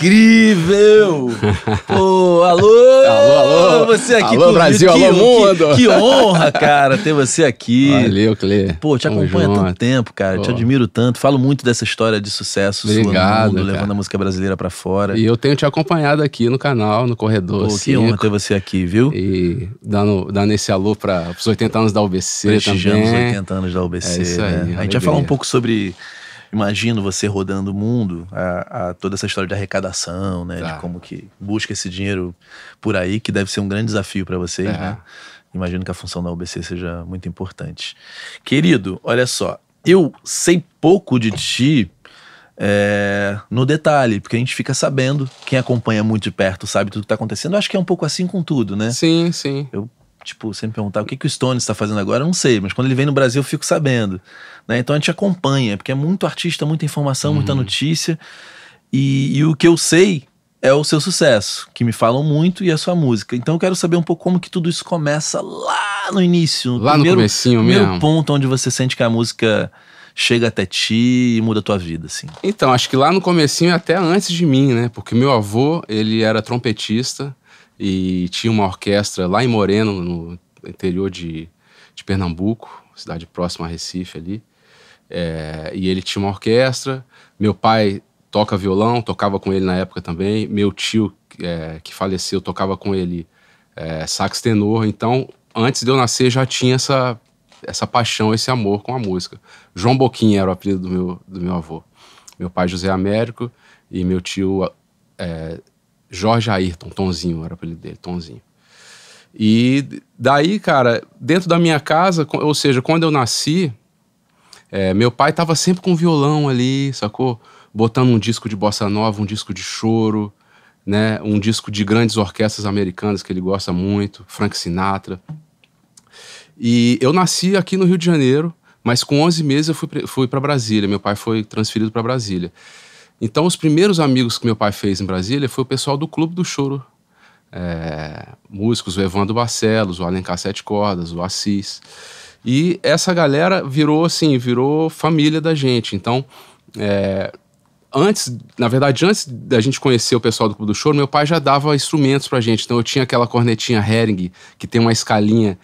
incrível! Pô, alô, você aqui comigo. Alô, Brasil, alô, mundo! Que honra, cara, ter você aqui. Valeu, Clê. Pô, te acompanho há tanto tempo, cara. Pô. Te admiro tanto. Falo muito dessa história de sucesso sua no mundo, levando a música brasileira pra fora. E eu tenho te acompanhado aqui no canal, no Corredor. Pô, que honra ter você aqui, viu? E dando esse alô para os 80 anos da UBC também. Os 80 anos da UBC, isso aí, né? A gente vai falar um pouco sobre... Imagino você rodando o mundo, toda essa história de arrecadação, né? Tá. De como que busca esse dinheiro por aí, que deve ser um grande desafio para vocês, né? Imagino que a função da UBC seja muito importante. Querido, olha só, eu sei pouco de ti no detalhe, porque a gente fica sabendo, quem acompanha muito de perto sabe tudo que tá acontecendo. Eu acho que é um pouco assim com tudo, né? Sim, sim. Eu sempre perguntar o que o Stones está fazendo agora, eu não sei, mas quando ele vem no Brasil eu fico sabendo, né? Então a gente acompanha, porque é muito artista, muita informação, muita notícia, e o que eu sei é o seu sucesso, que me falam muito, e a sua música. Então eu quero saber um pouco como que tudo isso começa lá no início, lá no comecinho mesmo. Primeiro ponto onde você sente que a música chega até ti e muda a tua vida, assim. Então, acho que lá no comecinho, até antes de mim, né? Porque meu avô, ele era trompetista, e tinha uma orquestra lá em Moreno, no interior de Pernambuco, cidade próxima a Recife ali. E ele tinha uma orquestra. Meu pai toca violão, tocava com ele na época também. Meu tio, que faleceu, tocava com ele sax tenor. Então, antes de eu nascer, já tinha essa paixão, esse amor com a música. João Boquinha era o apelido do meu avô. Meu pai, José Américo, e meu tio... Jorge Ayrton, Tonzinho era o apelido dele, Tonzinho. E daí, cara, dentro da minha casa, ou seja, quando eu nasci, meu pai tava sempre com violão ali, sacou? Botando um disco de bossa nova, um disco de choro, né? Um disco de grandes orquestras americanas que ele gosta muito, Frank Sinatra. E eu nasci aqui no Rio de Janeiro, mas com 11 meses eu fui para Brasília, meu pai foi transferido para Brasília. Então, os primeiros amigos que meu pai fez em Brasília foi o pessoal do Clube do Choro. Músicos, o Evandro Barcelos, o Alencar Sete Cordas, o Assis. E essa galera virou família da gente. Então, antes da gente conhecer o pessoal do Clube do Choro, meu pai já dava instrumentos pra gente. Então, eu tinha aquela cornetinha Hering, que tem uma escalinha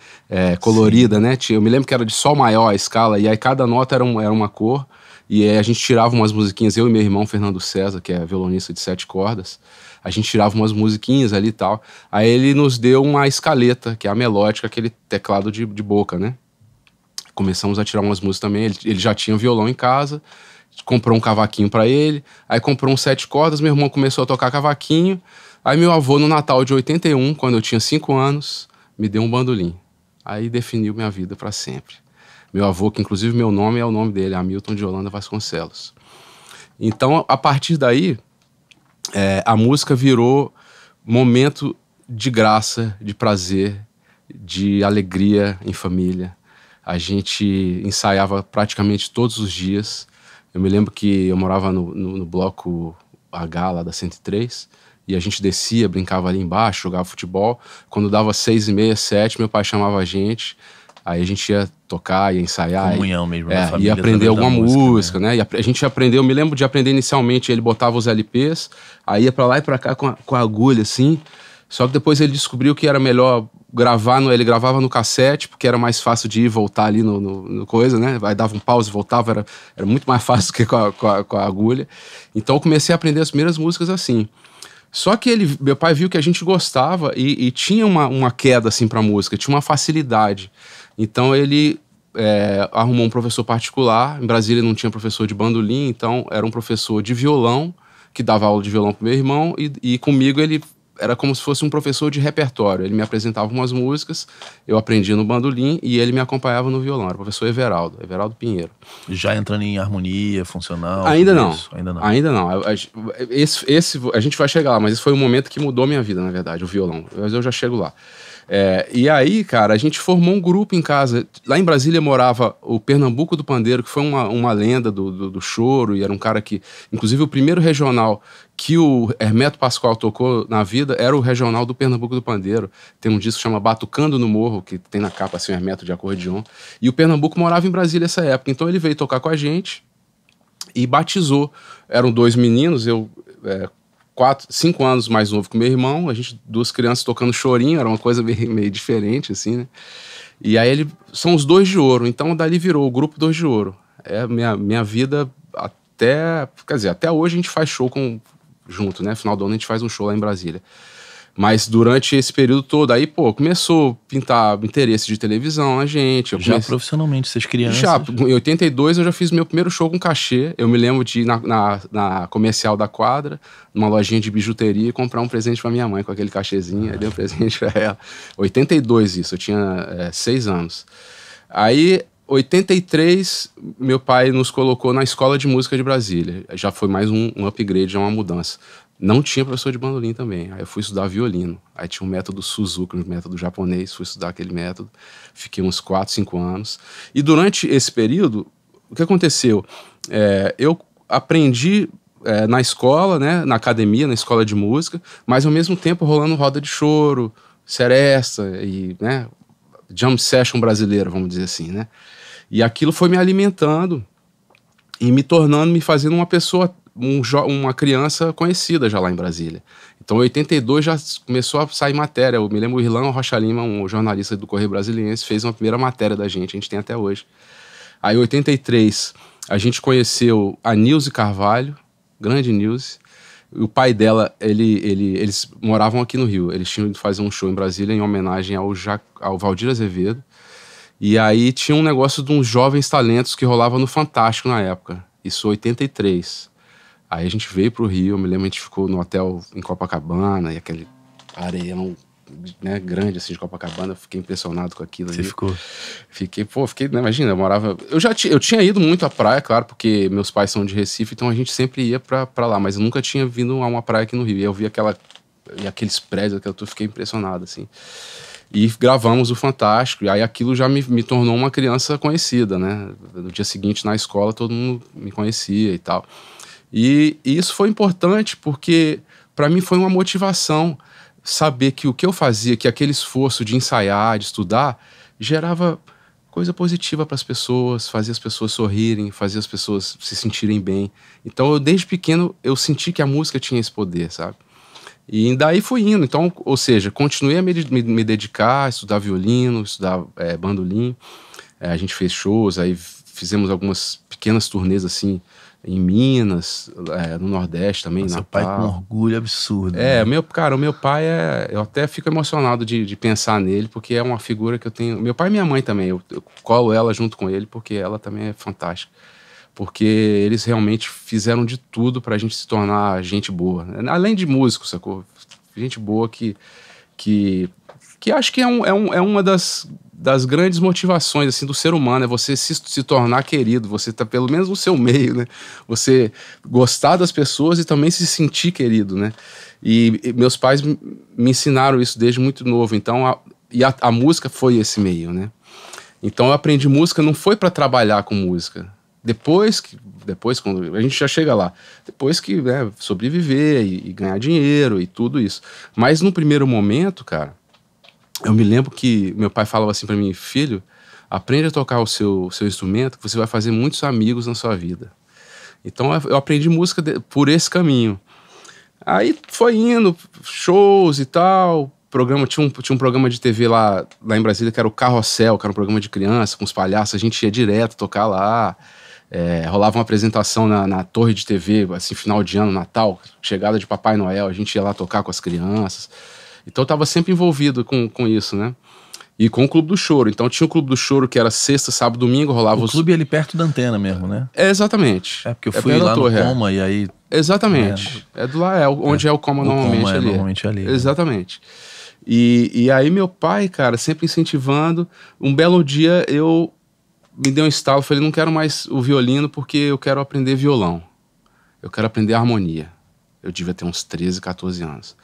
colorida, né? Eu me lembro que era de sol maior a escala, e aí cada nota era uma cor. E aí a gente tirava umas musiquinhas, eu e meu irmão Fernando César, que é violonista de 7 cordas, a gente tirava umas musiquinhas ali e tal. Aí ele nos deu uma escaleta, que é a melódica, aquele teclado de boca, né? Começamos a tirar umas músicas também, ele já tinha um violão em casa, comprou um cavaquinho pra ele, aí comprou um 7 cordas, meu irmão começou a tocar cavaquinho, aí meu avô no Natal de 81, quando eu tinha 5 anos, me deu um bandolim. Aí definiu minha vida pra sempre. Meu avô, que inclusive meu nome é o nome dele, Hamilton de Holanda Vasconcelos. Então, a partir daí, a música virou momento de graça, de prazer, de alegria em família. A gente ensaiava praticamente todos os dias. Eu me lembro que eu morava no bloco H lá da 103, e a gente descia, brincava ali embaixo, jogava futebol. Quando dava 6h30, 7h, meu pai chamava a gente. Aí a gente ia tocar, ia ensaiar. Comunhão mesmo, na família. Ia aprender alguma música, né? E a gente aprendeu, eu me lembro de aprender inicialmente, ele botava os LPs, aí ia pra lá e pra cá com a agulha, assim. Só que depois ele descobriu que era melhor gravar, ele gravava no cassete, porque era mais fácil de ir e voltar ali no coisa, né? Aí dava um pause, voltava, era muito mais fácil que com a agulha. Então eu comecei a aprender as primeiras músicas assim. Só que meu pai viu que a gente gostava e tinha uma queda assim pra música, tinha uma facilidade. Então ele arrumou um professor particular, em Brasília não tinha professor de bandolim, então era um professor de violão, que dava aula de violão pro meu irmão, e comigo ele era como se fosse um professor de repertório, ele me apresentava umas músicas, eu aprendia no bandolim e ele me acompanhava no violão, era o professor Everaldo Pinheiro. Já entrando em harmonia funcional? Ainda não. A gente vai chegar lá, mas esse foi um momento que mudou minha vida, na verdade, o violão, mas eu já chego lá. E aí, cara, a gente formou um grupo em casa. Lá em Brasília morava o Pernambuco do Pandeiro, que foi uma lenda do choro, e era um cara que, inclusive, o primeiro regional que o Hermeto Pascoal tocou na vida era o regional do Pernambuco do Pandeiro. Tem um disco que chama Batucando no Morro, que tem na capa assim, o Hermeto de acordeon. E o Pernambuco morava em Brasília nessa época, então ele veio tocar com a gente e batizou. Eram 2 meninos, eu 5 anos mais novo que meu irmão, a gente, 2 crianças tocando chorinho, era uma coisa meio diferente, assim, né? E aí ele, são os 2 de ouro, então dali virou o grupo 2 de ouro. É a minha vida até, quer dizer, até hoje a gente faz show junto, né? Final do ano a gente faz um show lá em Brasília. Mas durante esse período todo, aí, pô, começou a pintar interesse de televisão, a gente. Já comecei... profissionalmente, vocês crianças? Já, em 82 eu já fiz meu primeiro show com cachê. Eu me lembro de ir na comercial da quadra, numa lojinha de bijuteria, e comprar um presente pra minha mãe com aquele cachezinho. Aí dei um presente pra ela. 82 isso, eu tinha 6 anos. Aí, 83, meu pai nos colocou na Escola de Música de Brasília. Já foi mais um upgrade, já uma mudança. Não tinha professor de bandolim também. Aí eu fui estudar violino. Aí tinha um método Suzuki, um método japonês. Fui estudar aquele método. Fiquei uns 4, 5 anos. E durante esse período, o que aconteceu? Eu aprendi na escola, né, na academia, na escola de música, mas ao mesmo tempo rolando roda de choro, seresta e, né, jam session brasileira, vamos dizer assim, né? E aquilo foi me alimentando e me fazendo uma pessoa... uma criança conhecida já lá em Brasília. Então, em 82 já começou a sair matéria. Eu me lembro o Irlan Rocha Lima, um jornalista do Correio Brasiliense, fez uma primeira matéria da gente, a gente tem até hoje. Aí, em 83, a gente conheceu a Nilce Carvalho, grande Nilce. O pai dela, eles moravam aqui no Rio. Eles tinham ido fazer um show em Brasília em homenagem ao Valdir Azevedo. E aí tinha um negócio de uns jovens talentos que rolava no Fantástico na época. Isso em 83. Aí a gente veio pro Rio, eu me lembro, a gente ficou no hotel em Copacabana, e aquele areião, né, grande assim de Copacabana, eu fiquei impressionado com aquilo. Você ali. Ficou? Fiquei, né, imagina, eu morava... Eu tinha ido muito à praia, claro, porque meus pais são de Recife, então a gente sempre ia pra lá, mas eu nunca tinha vindo a uma praia aqui no Rio. E eu vi aqueles prédios, eu fiquei impressionado, assim. E gravamos o Fantástico, e aí aquilo já me tornou uma criança conhecida, né? No dia seguinte, na escola, todo mundo me conhecia e tal. E isso foi importante porque, para mim, foi uma motivação saber que o que eu fazia, que aquele esforço de ensaiar, de estudar, gerava coisa positiva para as pessoas, fazia as pessoas sorrirem, fazia as pessoas se sentirem bem. Então, desde pequeno, eu senti que a música tinha esse poder, sabe? E daí fui indo. Então, ou seja, continuei a me dedicar, estudar violino, estudar bandolim. A gente fez shows, aí fizemos algumas pequenas turnês assim, em Minas, no Nordeste também. Mas seu pai com um orgulho absurdo. É, né? Meu pai é... Eu até fico emocionado de pensar nele, porque é uma figura que eu tenho... Meu pai e minha mãe também, eu colo ela junto com ele, porque ela também é fantástica. Porque eles realmente fizeram de tudo pra gente se tornar gente boa. Além de músico, sacou? Gente boa que acho que é uma das grandes motivações assim, do ser humano, é você se tornar querido, você tá pelo menos no seu meio, né? Você gostar das pessoas e também se sentir querido, né? E meus pais me ensinaram isso desde muito novo, então a música foi esse meio, né? Então eu aprendi música, não foi para trabalhar com música. Depois, quando a gente já chega lá, depois que, né, sobreviver e ganhar dinheiro e tudo isso. Mas no primeiro momento, cara, eu me lembro que meu pai falava assim pra mim: filho, aprende a tocar o seu instrumento, que você vai fazer muitos amigos na sua vida. Então eu aprendi música por esse caminho. Aí foi indo, shows e tal... Programa, tinha um programa de TV lá em Brasília que era o Carrossel, que era um programa de criança, com os palhaços, a gente ia direto tocar lá. Rolava uma apresentação na torre de TV, assim, final de ano, Natal, chegada de Papai Noel, a gente ia lá tocar com as crianças. Então eu estava sempre envolvido com isso, né? E com o Clube do Choro. Então tinha o Clube do Choro, que era sexta, sábado, domingo, rolava... O clube ali perto da antena mesmo, né? É, exatamente. É, porque eu fui lá no Coma e aí... Exatamente. É do lá, onde é o Coma normalmente ali. O Coma normalmente ali. Exatamente. E aí meu pai, cara, sempre incentivando. Um belo dia eu me dei um estalo, falei, não quero mais o violino porque eu quero aprender violão. Eu quero aprender harmonia. Eu devia ter uns 13, 14 anos.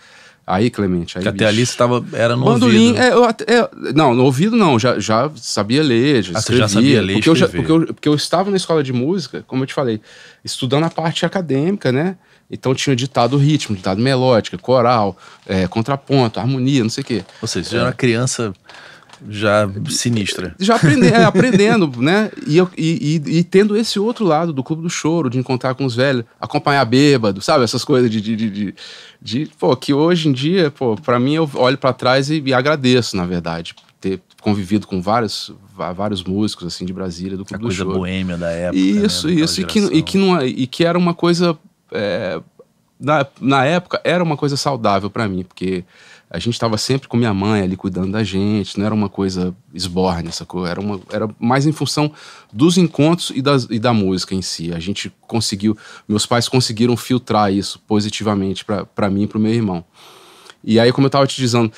Aí, Clemente... Aí, que até ali você era no bandolim, ouvido. Não, no ouvido não, já sabia ler, já escrevia. Você já sabia ler, porque eu estava na escola de música, como eu te falei, estudando a parte acadêmica, né? Então tinha ditado ritmo, ditado melódica, coral, contraponto, harmonia, não sei o quê. Ou seja, você já era criança... já sinistra. Já aprendendo, né? E tendo esse outro lado do Clube do Choro, de encontrar com os velhos, acompanhar bêbado, sabe? Essas coisas de pô, que hoje em dia, pô, pra mim eu olho pra trás e agradeço, na verdade, ter convivido com vários músicos, assim, de Brasília, do Clube do Choro. A coisa boêmia da época. Isso, né? Isso. E que era uma coisa... Na época, era uma coisa saudável pra mim, porque a gente tava sempre com minha mãe ali cuidando da gente, não era uma coisa esborne, essa coisa, era mais em função dos encontros e da música em si. A gente conseguiu, meus pais conseguiram filtrar isso positivamente pra mim e pro meu irmão. E aí, como eu tava te dizendo,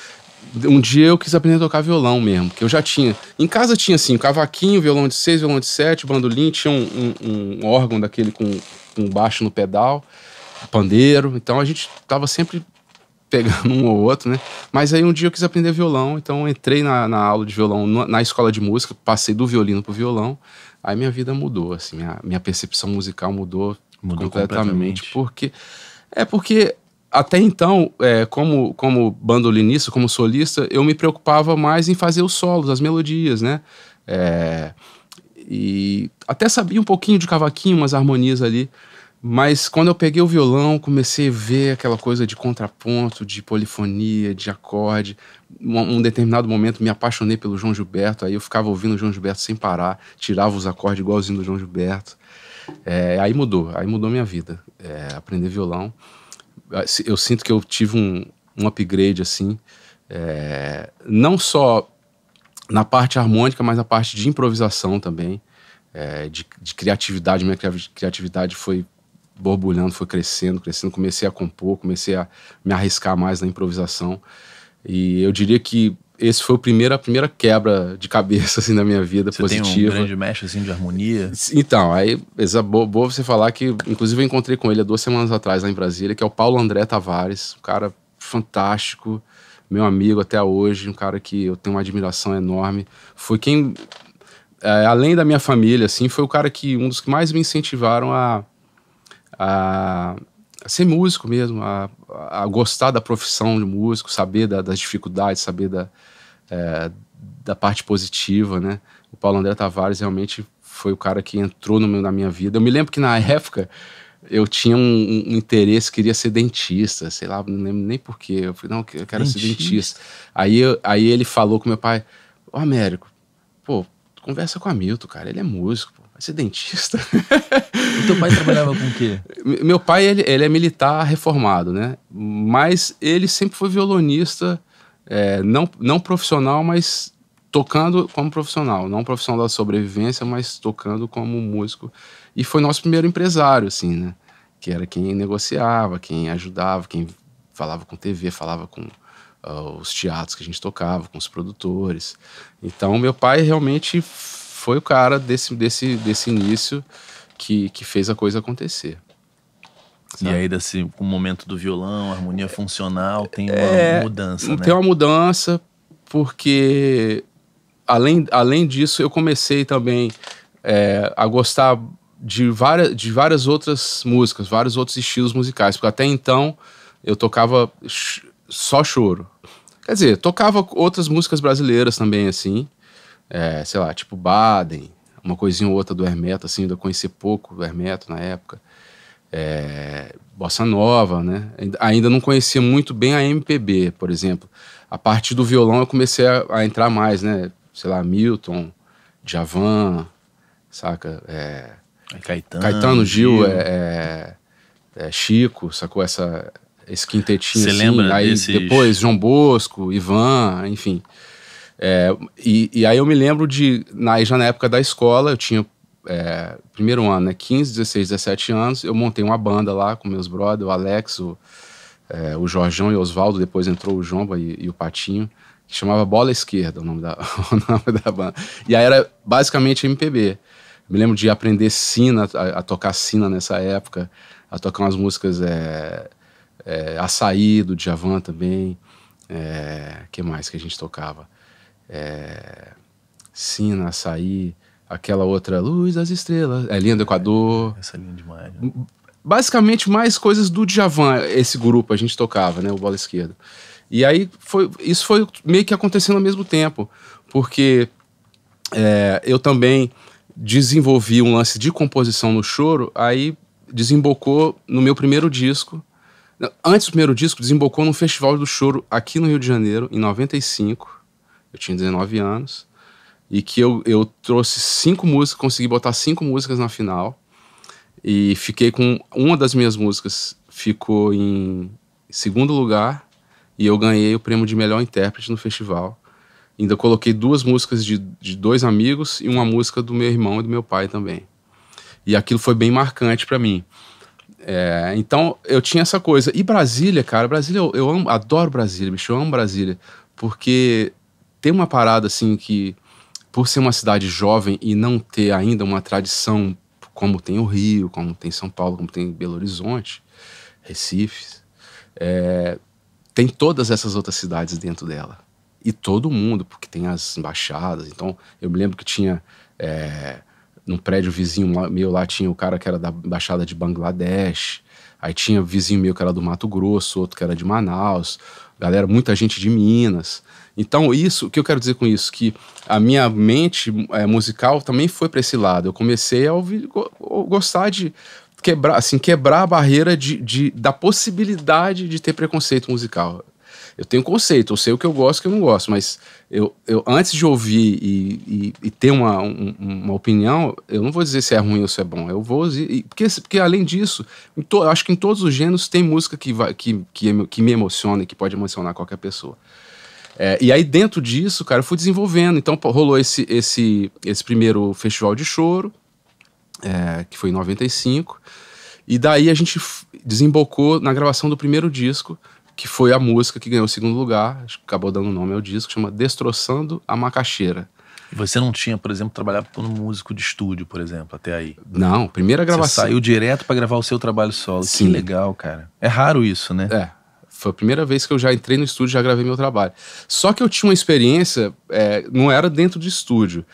um dia eu quis aprender a tocar violão mesmo, que eu já tinha. Em casa tinha, assim, cavaquinho, violão de 6, violão de 7, bandolim, tinha um órgão daquele com baixo no pedal, pandeiro, então a gente tava sempre pegando um ou outro, né? Mas aí um dia eu quis aprender violão, então eu entrei na aula de violão, na escola de música, passei do violino pro violão, aí minha vida mudou, assim, minha percepção musical mudou completamente. Porque até então, como bandolinista, como solista, eu me preocupava mais em fazer os solos, as melodias, né? E até sabia um pouquinho de cavaquinho, umas harmonias ali. Mas quando eu peguei o violão, comecei a ver aquela coisa de contraponto, de polifonia, de acorde. Um determinado momento me apaixonei pelo João Gilberto, aí eu ficava ouvindo o João Gilberto sem parar, tirava os acordes igualzinho do João Gilberto. Aí mudou minha vida, aprender violão. Eu sinto que eu tive um upgrade, assim, não só na parte harmônica, mas na parte de improvisação também, de criatividade. Minha criatividade foi borbulhando, foi crescendo, comecei a compor, comecei a me arriscar mais na improvisação, e eu diria que esse foi a primeira quebra de cabeça, assim, da minha vida, positiva. Você tem um grande mestre, assim, de harmonia? Então, aí, boa você falar que, inclusive, eu encontrei com ele há 2 semanas atrás, lá em Brasília, que é o Paulo André Tavares, um cara fantástico, meu amigo até hoje, um cara que eu tenho uma admiração enorme, foi quem, além da minha família, assim, foi o cara que, um dos que mais me incentivaram a ser músico mesmo, a gostar da profissão de músico, saber das dificuldades, saber da parte positiva, né? O Paulo André Tavares realmente foi o cara que entrou na minha vida. Eu me lembro que na época eu tinha um interesse, queria ser dentista, sei lá, não lembro nem porquê. Eu falei, não, eu quero ser dentista. Aí ele falou com meu pai, ô Américo, pô, conversa com a Milton, cara, ele é músico, pô. Vai ser dentista. O teu pai trabalhava com o quê? Meu pai, ele é militar reformado, né? Mas ele sempre foi violonista, não profissional, mas tocando como profissional. Não profissional da sobrevivência, mas tocando como músico. E foi nosso primeiro empresário, assim, né? Que era quem negociava, quem ajudava, quem falava com TV, falava com os teatros que a gente tocava, com os produtores. Então, meu pai realmente... foi o cara desse início que fez a coisa acontecer. Sabe? E aí, o momento do violão, a harmonia funcional, tem uma mudança, né? Tem uma mudança, porque além disso, eu comecei também a gostar de várias outras músicas, vários outros estilos musicais, porque até então eu tocava só choro. Quer dizer, tocava outras músicas brasileiras também, assim, sei lá, tipo Baden, uma coisinha ou outra do Hermeto, assim, ainda conheci pouco do Hermeto na época, Bossa Nova, né? Ainda não conhecia muito bem a MPB, por exemplo. A partir do violão eu comecei a entrar mais, né? Sei lá, Milton, Djavan, saca? Caetano Gil, Chico, sacou? Esse quintetinho. Você assim, lembra aí desses... Depois João Bosco, Ivan, enfim... E aí eu me lembro já na época da escola, eu tinha primeiro ano, né, 15, 16, 17 anos, eu montei uma banda lá com meus brothers, o Alex, o Jorjão e o Osvaldo, depois entrou o Jomba e o Patinho, que chamava Bola Esquerda, o nome da banda. E aí era basicamente MPB. Eu me lembro de aprender sina, a tocar sina nessa época, a tocar umas músicas Açaí, do Djavan também. Que mais que a gente tocava? Sina, Açaí, aquela outra Luz das Estrelas, Linha do Equador. Essa linha demais, né? Basicamente mais coisas do Djavan, esse grupo a gente tocava, né, o Bola Esquerda. E aí isso foi meio que acontecendo ao mesmo tempo, porque eu também desenvolvi um lance de composição no choro, aí desembocou no meu primeiro disco. Antes do primeiro disco, desembocou num festival do choro aqui no Rio de Janeiro, em 95. Eu tinha 19 anos. E que eu trouxe 5 músicas, consegui botar 5 músicas na final. E fiquei com... Uma das minhas músicas ficou em segundo lugar. E eu ganhei o prêmio de melhor intérprete no festival. Ainda coloquei 2 músicas de 2 amigos e uma música do meu irmão e do meu pai também. E aquilo foi bem marcante pra mim. Então eu tinha essa coisa. E Brasília, cara, Brasília, eu amo, adoro Brasília, bicho, eu amo Brasília. Porque tem uma parada assim que, por ser uma cidade jovem e não ter ainda uma tradição como tem o Rio, como tem São Paulo, como tem Belo Horizonte, Recife, tem todas essas outras cidades dentro dela. E todo mundo, porque tem as embaixadas. Então eu me lembro que tinha... Num prédio vizinho meu lá tinha o cara que era da Embaixada de Bangladesh, aí tinha vizinho meu que era do Mato Grosso, outro que era de Manaus, galera, muita gente de Minas. Então isso, o que eu quero dizer com isso? Que a minha mente musical também foi para esse lado. Eu comecei a ouvir, gostar de quebrar a barreira da possibilidade de ter preconceito musical. Eu tenho conceito, eu sei o que eu gosto e o que eu não gosto, mas eu antes de ouvir e ter uma opinião, eu não vou dizer se é ruim ou se é bom. Eu vou dizer, porque além disso, eu acho que em todos os gêneros tem música que me emociona e que pode emocionar qualquer pessoa. E aí dentro disso, cara, eu fui desenvolvendo. Então rolou esse primeiro festival de choro, que foi em 95, e daí a gente desembocou na gravação do primeiro disco, que foi a música que ganhou o segundo lugar, acho que acabou dando o nome ao disco, chama Destroçando a Macaxeira. E você não tinha, por exemplo, trabalhado como músico de estúdio, por exemplo, até aí? Não, primeira gravação. Você saiu direto pra gravar o seu trabalho solo. Sim. Que legal, cara. É raro isso, né? Foi a primeira vez que eu já entrei no estúdio, já gravei meu trabalho. Só que eu tinha uma experiência, não era dentro de estúdio,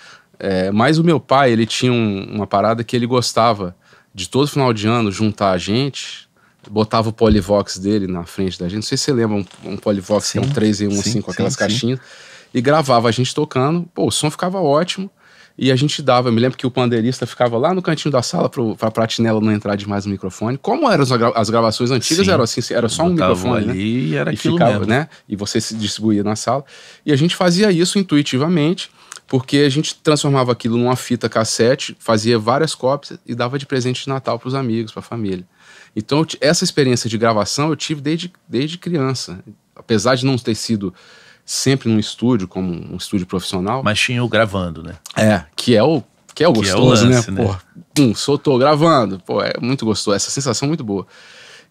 mas o meu pai, ele tinha uma parada que ele gostava de todo final de ano juntar a gente... Botava o Polivox dele na frente da gente. Não sei se você lembra, um Polivox, sim, que é um 3 e 1, sim, assim, com aquelas caixinhas. Sim. E gravava a gente tocando. Pô, o som ficava ótimo. E a gente dava... Eu me lembro que o pandeirista ficava lá no cantinho da sala pra pratinela não entrar demais no microfone. Como eram as gravações antigas, eram assim, era só um microfone, ali, né? E era aquilo ficava, mesmo. Né? E você se distribuía na sala. E a gente fazia isso intuitivamente, porque a gente transformava aquilo numa fita cassete, fazia várias cópias e dava de presente de Natal pros amigos, pra família. Então, essa experiência de gravação eu tive desde criança. Apesar de não ter sido sempre num estúdio, como um estúdio profissional. Mas tinha o gravando, né? Que é o gostoso, é o lance, né? Porra, soltou gravando. Pô, é muito gostoso. Essa sensação é muito boa.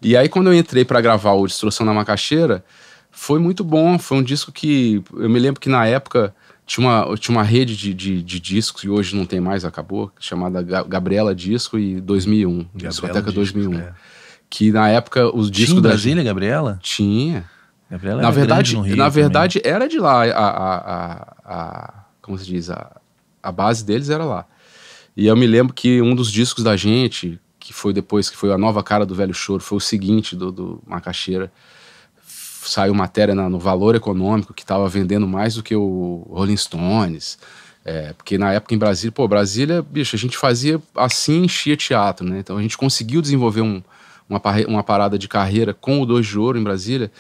E aí, quando eu entrei pra gravar o Destruição da Macaxeira, foi muito bom. Foi um disco que... Eu me lembro que na época tinha uma rede de discos, e hoje não tem mais, acabou, chamada Gabriela Disco e 2001, Discoteca 2001. Que na época os discos... Tinha Brasília, Gabriela? Tinha. Gabriela na verdade, no Rio na verdade também. Era de lá, como se diz, a base deles era lá. E eu me lembro que um dos discos da gente, que foi depois, que foi a nova cara do Velho Choro, foi o seguinte do Macaxeira. Saiu matéria no Valor Econômico, que estava vendendo mais do que o Rolling Stones. Porque na época em Brasília... Pô, Brasília, bicho, a gente fazia assim, enchia teatro, né? Então a gente conseguiu desenvolver uma parada de carreira com o 2 de Ouro em Brasília,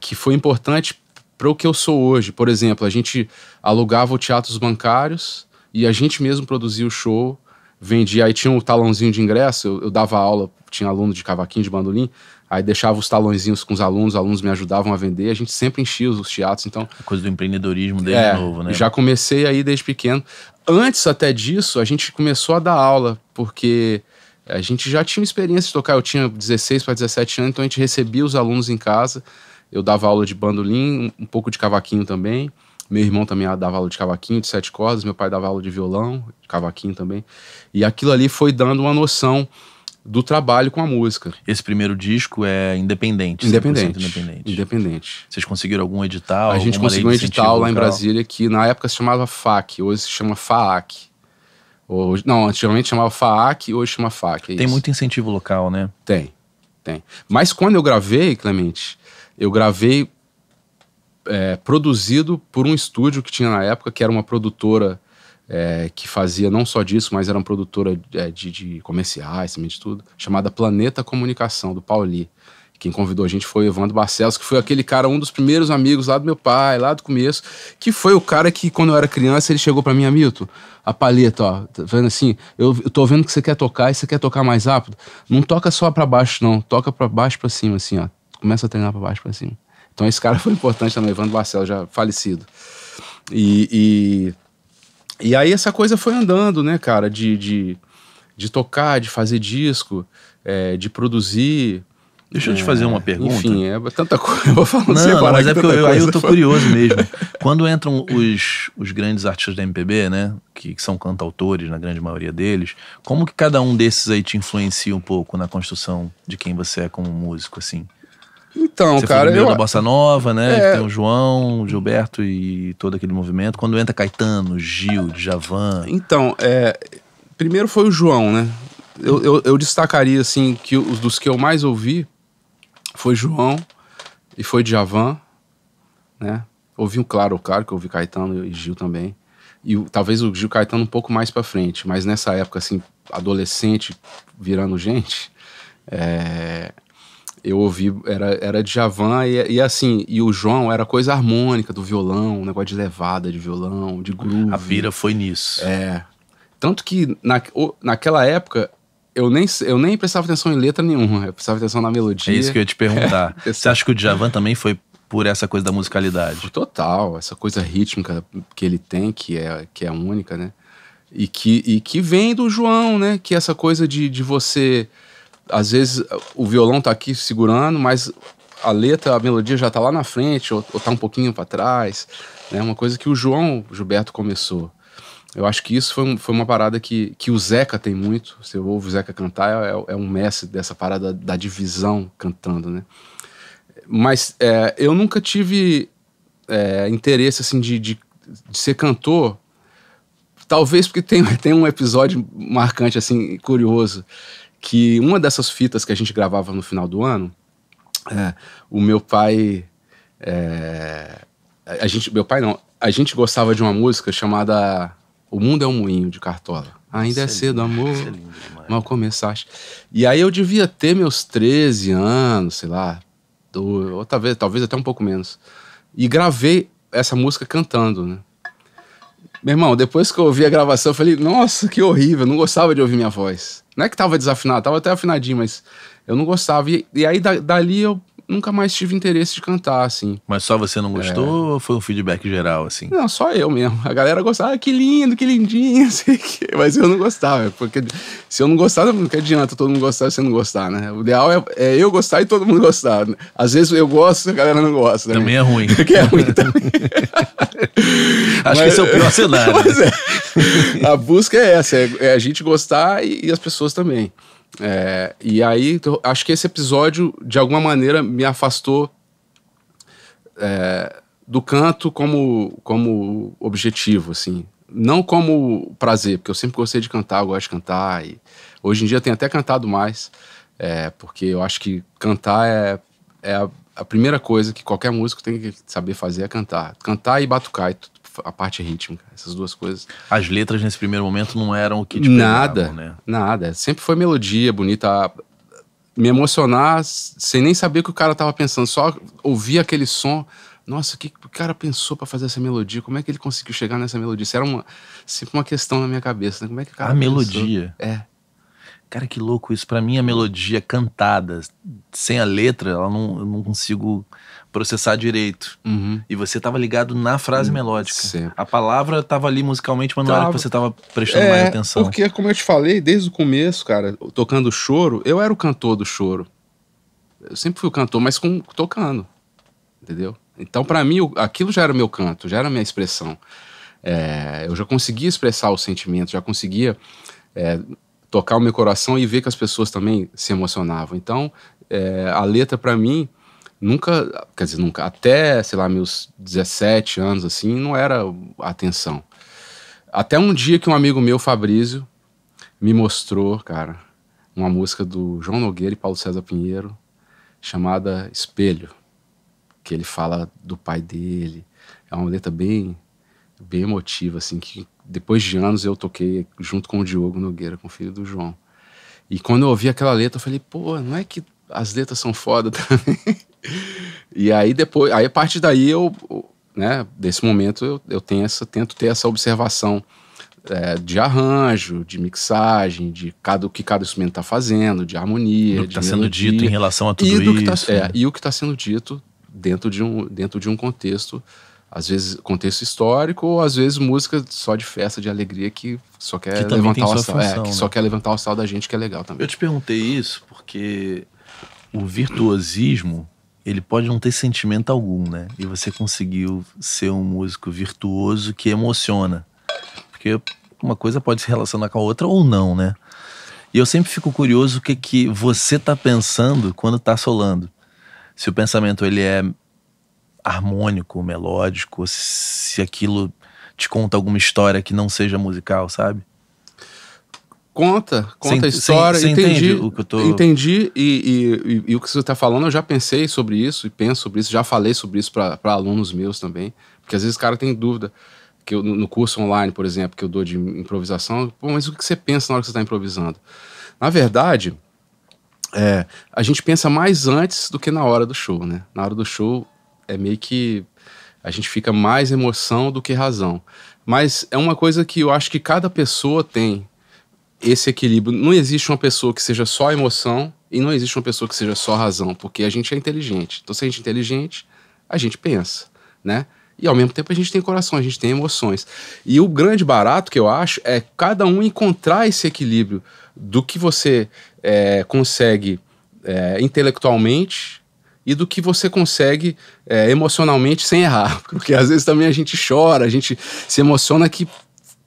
que foi importante para o que eu sou hoje. Por exemplo, a gente alugava o teatros bancários e a gente mesmo produzia o show, vendia. Aí tinha um talãozinho de ingresso, eu dava aula, tinha aluno de cavaquinho, de bandolim, aí deixava os talõezinhos com os alunos me ajudavam a vender, a gente sempre enchia os teatros, então... A coisa do empreendedorismo desde novo, né? Já comecei aí desde pequeno. Antes até disso, a gente começou a dar aula, porque a gente já tinha experiência de tocar, eu tinha 16 para 17 anos, então a gente recebia os alunos em casa, eu dava aula de bandolim, um pouco de cavaquinho também, meu irmão também dava aula de cavaquinho, de 7 cordas, meu pai dava aula de violão, de cavaquinho também, e aquilo ali foi dando uma noção do trabalho com a música. Esse primeiro disco é independente? Independente. Vocês conseguiram algum edital? A gente conseguiu um edital lá em Brasília que na época se chamava FAC, hoje se chama FAAC. Não, antigamente chamava FAAC, hoje chama FAC. Tem muito incentivo local, né? Tem. Mas quando eu gravei, Clemente, eu gravei produzido por um estúdio que tinha na época, que era uma produtora que fazia não só disso, mas era uma produtora de comerciais, também de tudo, chamada Planeta Comunicação, do Pauli. Quem convidou a gente foi o Evandro Barcelos, que foi aquele cara, um dos primeiros amigos lá do meu pai, lá do começo, que foi o cara que, quando eu era criança, ele chegou pra mim: Hamilton, a palheta, ó, tá vendo assim? Eu tô vendo que você quer tocar e você quer tocar mais rápido. Não toca só pra baixo, não. Toca pra baixo pra cima, assim, ó. Começa a treinar pra baixo pra cima. Então esse cara foi importante também, Evandro Barcelos, já falecido. E aí essa coisa foi andando, né, cara? De tocar, de fazer disco, de produzir... Deixa eu te fazer uma pergunta. Enfim, é tanta coisa. Eu vou falar não, mas é porque aí eu tô curioso mesmo. Quando entram os grandes artistas da MPB, né? Que são cantautores, na grande maioria deles. Como que cada um desses aí te influencia um pouco na construção de quem você é como músico, assim? Então, você, cara... Você foi o da Bossa Nova, né? Tem o João, o Gilberto e todo aquele movimento. Quando entra Caetano, Gil, Djavan... Então, primeiro foi o João, né? Eu destacaria, assim, que os dos que eu mais ouvi foi João e foi Djavan, né? Ouvi, claro que eu ouvi Caetano e Gil também. E talvez o Gil Caetano um pouco mais pra frente, mas nessa época, assim, adolescente, virando gente, eu ouvi, era Djavan e assim, e o João era coisa harmônica do violão, um negócio de levada de violão, de groove. A vira foi nisso. Tanto que naquela época... Eu nem prestava atenção em letra nenhuma, eu prestava atenção na melodia. É isso que eu ia te perguntar. Você acha que o Djavan também foi por essa coisa da musicalidade? Total, essa coisa rítmica que ele tem, que é única, né? E que vem do João, né? Que essa coisa de você... Às vezes o violão tá aqui segurando, mas a letra, a melodia já tá lá na frente, ou tá um pouquinho para trás. Né? Uma coisa que o João Gilberto começou. Eu acho que isso foi uma parada que o Zeca tem muito. Você ouve o Zeca cantar, é um mestre dessa parada da divisão cantando, né? Mas eu nunca tive interesse, assim, de ser cantor. Talvez porque tem um episódio marcante, assim, curioso, que uma dessas fitas que a gente gravava no final do ano, o meu pai... meu pai não. A gente gostava de uma música chamada... O Mundo é um Moinho, de Cartola. Ainda é cedo, amor, mal começaste. E aí eu devia ter meus 13 anos, sei lá, ou talvez até um pouco menos. E gravei essa música cantando, né? Meu irmão, depois que eu ouvi a gravação, eu falei, nossa, que horrível, eu não gostava de ouvir minha voz. Não é que tava desafinado, tava até afinadinho, mas eu não gostava. E aí dali eu nunca mais tive interesse de cantar, assim. Mas só você não gostou ou foi um feedback geral, assim? Não, só eu mesmo. A galera gostava, que lindo, que lindinho, sei que. Mas eu não gostava, porque se eu não gostar, não adianta todo mundo gostar se você não gostar, né? O ideal é eu gostar e todo mundo gostar. Às vezes eu gosto e a galera não gosta. Né? Também é ruim. Porque é ruim também. Acho que esse é o pior cenário. Mas a busca é essa, a gente gostar e as pessoas também. E aí, acho que esse episódio, de alguma maneira, me afastou do canto como objetivo, assim. Não como prazer, porque eu sempre gostei de cantar, eu gosto de cantar. E hoje em dia eu tenho até cantado mais, porque eu acho que cantar é a primeira coisa que qualquer músico tem que saber fazer, é cantar. Cantar e batucar, a parte rítmica, essas duas coisas. As letras nesse primeiro momento não eram o que te pegavam, né? Nada. Sempre foi melodia bonita, me emocionar sem nem saber o que o cara tava pensando, só ouvir aquele som. Nossa, o que o cara pensou pra fazer essa melodia? Como é que ele conseguiu chegar nessa melodia? Isso era sempre uma questão na minha cabeça, né? Como é que o cara pensou? Melodia. Cara, que louco isso. Pra mim, a melodia cantada, sem a letra, eu não consigo processar direito. Uhum. E você tava ligado na frase melódica. Sempre. A palavra tava ali musicalmente, mas não era que você tava prestando mais atenção. Porque, como eu te falei, desde o começo, cara, tocando choro, eu era o cantor do choro. Eu sempre fui o cantor, mas tocando. Entendeu? Então, pra mim, aquilo já era o meu canto, já era a minha expressão. Eu já conseguia expressar o sentimento, já conseguia... tocar o meu coração e ver que as pessoas também se emocionavam. Então, a letra pra mim nunca, quer dizer, nunca, até, sei lá, meus 17 anos, assim, não era a atenção. Até um dia que um amigo meu, Fabrício, me mostrou, cara, uma música do João Nogueira e Paulo César Pinheiro chamada Espelho. que ele fala do pai dele. É uma letra bem emotiva, assim, que depois de anos eu toquei junto com o Diogo Nogueira, com o filho do João. E quando eu ouvi aquela letra, eu falei, pô, não é que as letras são foda também? E aí depois, aí a partir daí eu, né, desse momento eu tenho essa, tento ter essa observação de arranjo, de mixagem, de o que cada instrumento tá fazendo, de harmonia, do que tá sendo dito em relação a tudo isso. E o que tá sendo dito dentro de um contexto, às vezes contexto histórico, ou às vezes música só de festa, de alegria, que só quer levantar o sal, que só quer levantar o sal da gente, que é legal também. Eu te perguntei isso porque o virtuosismo, ele pode não ter sentimento algum, né? E você conseguiu ser um músico virtuoso que emociona. Porque uma coisa pode se relacionar com a outra ou não, né? E eu sempre fico curioso o que, que você tá pensando quando tá solando. Se o pensamento ele é harmônico, melódico, se aquilo te conta alguma história que não seja musical, sabe? Conta a história. Você entendi o que eu tô... Entendi, e o que você está falando, eu já pensei sobre isso e penso sobre isso, já falei sobre isso para alunos meus também, porque às vezes o cara tem dúvida, que eu, no curso online, por exemplo, que eu dou de improvisação, pô, mas o que você pensa na hora que você está improvisando? Na verdade, a gente pensa mais antes do que na hora do show, né? Na hora do show é meio que a gente fica mais emoção do que razão, mas é uma coisa que eu acho que cada pessoa tem esse equilíbrio. Não existe uma pessoa que seja só emoção e não existe uma pessoa que seja só razão, porque a gente é inteligente. Então, se a gente é inteligente, a gente pensa, né? E, ao mesmo tempo, a gente tem coração, a gente tem emoções. E o grande barato que eu acho é cada um encontrar esse equilíbrio do que você consegue intelectualmente e do que você consegue emocionalmente sem errar. Porque, às vezes, também a gente chora, a gente se emociona que...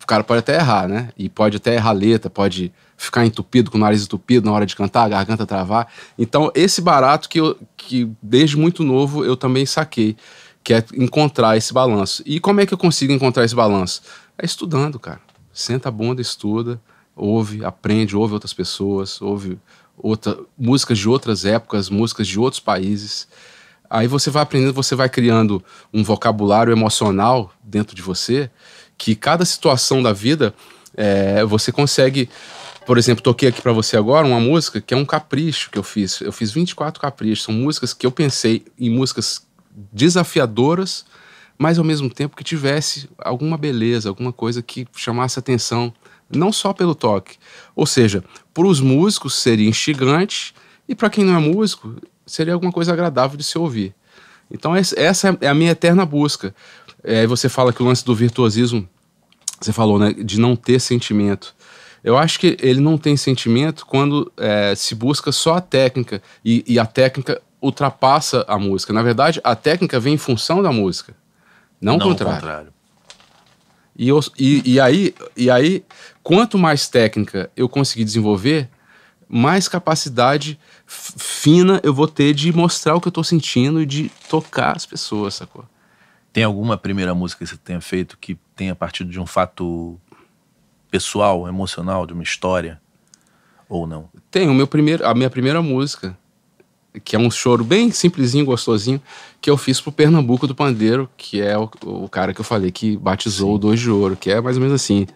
O cara pode até errar, né? E pode até errar a letra, pode ficar entupido, com o nariz entupido na hora de cantar, a garganta travar. Então, esse barato que desde muito novo eu também saquei, que é encontrar esse balanço. E como é que eu consigo encontrar esse balanço? É estudando, cara. Senta a bunda, estuda, ouve, aprende, ouve outras pessoas, ouve músicas de outras épocas, músicas de outros países. Aí você vai aprendendo, você vai criando um vocabulário emocional dentro de você, que cada situação da vida você consegue. Por exemplo, toquei aqui para você agora uma música que é um capricho que eu fiz. Eu fiz 24 caprichos, são músicas que eu pensei em músicas desafiadoras, mas ao mesmo tempo que tivesse alguma beleza, alguma coisa que chamasse atenção, não só pelo toque. Ou seja, para os músicos seria instigante e para quem não é músico seria alguma coisa agradável de se ouvir. Então essa é a minha eterna busca. Você fala que o lance do virtuosismo, você falou, né, de não ter sentimento. Eu acho que ele não tem sentimento quando se busca só a técnica e a técnica ultrapassa a música. Na verdade, a técnica vem em função da música, não o contrário. E aí, quanto mais técnica eu conseguir desenvolver, mais capacidade fina eu vou ter de mostrar o que eu tô sentindo e de tocar as pessoas, sacou? Tem alguma primeira música que você tenha feito que tenha partido de um fato pessoal, emocional, de uma história? Ou não? Tem, a minha primeira música, que é um choro bem simplesinho, gostosinho, que eu fiz pro Pernambuco do Pandeiro, que é o cara que eu falei que batizou o 2 de Ouro, que é mais ou menos assim.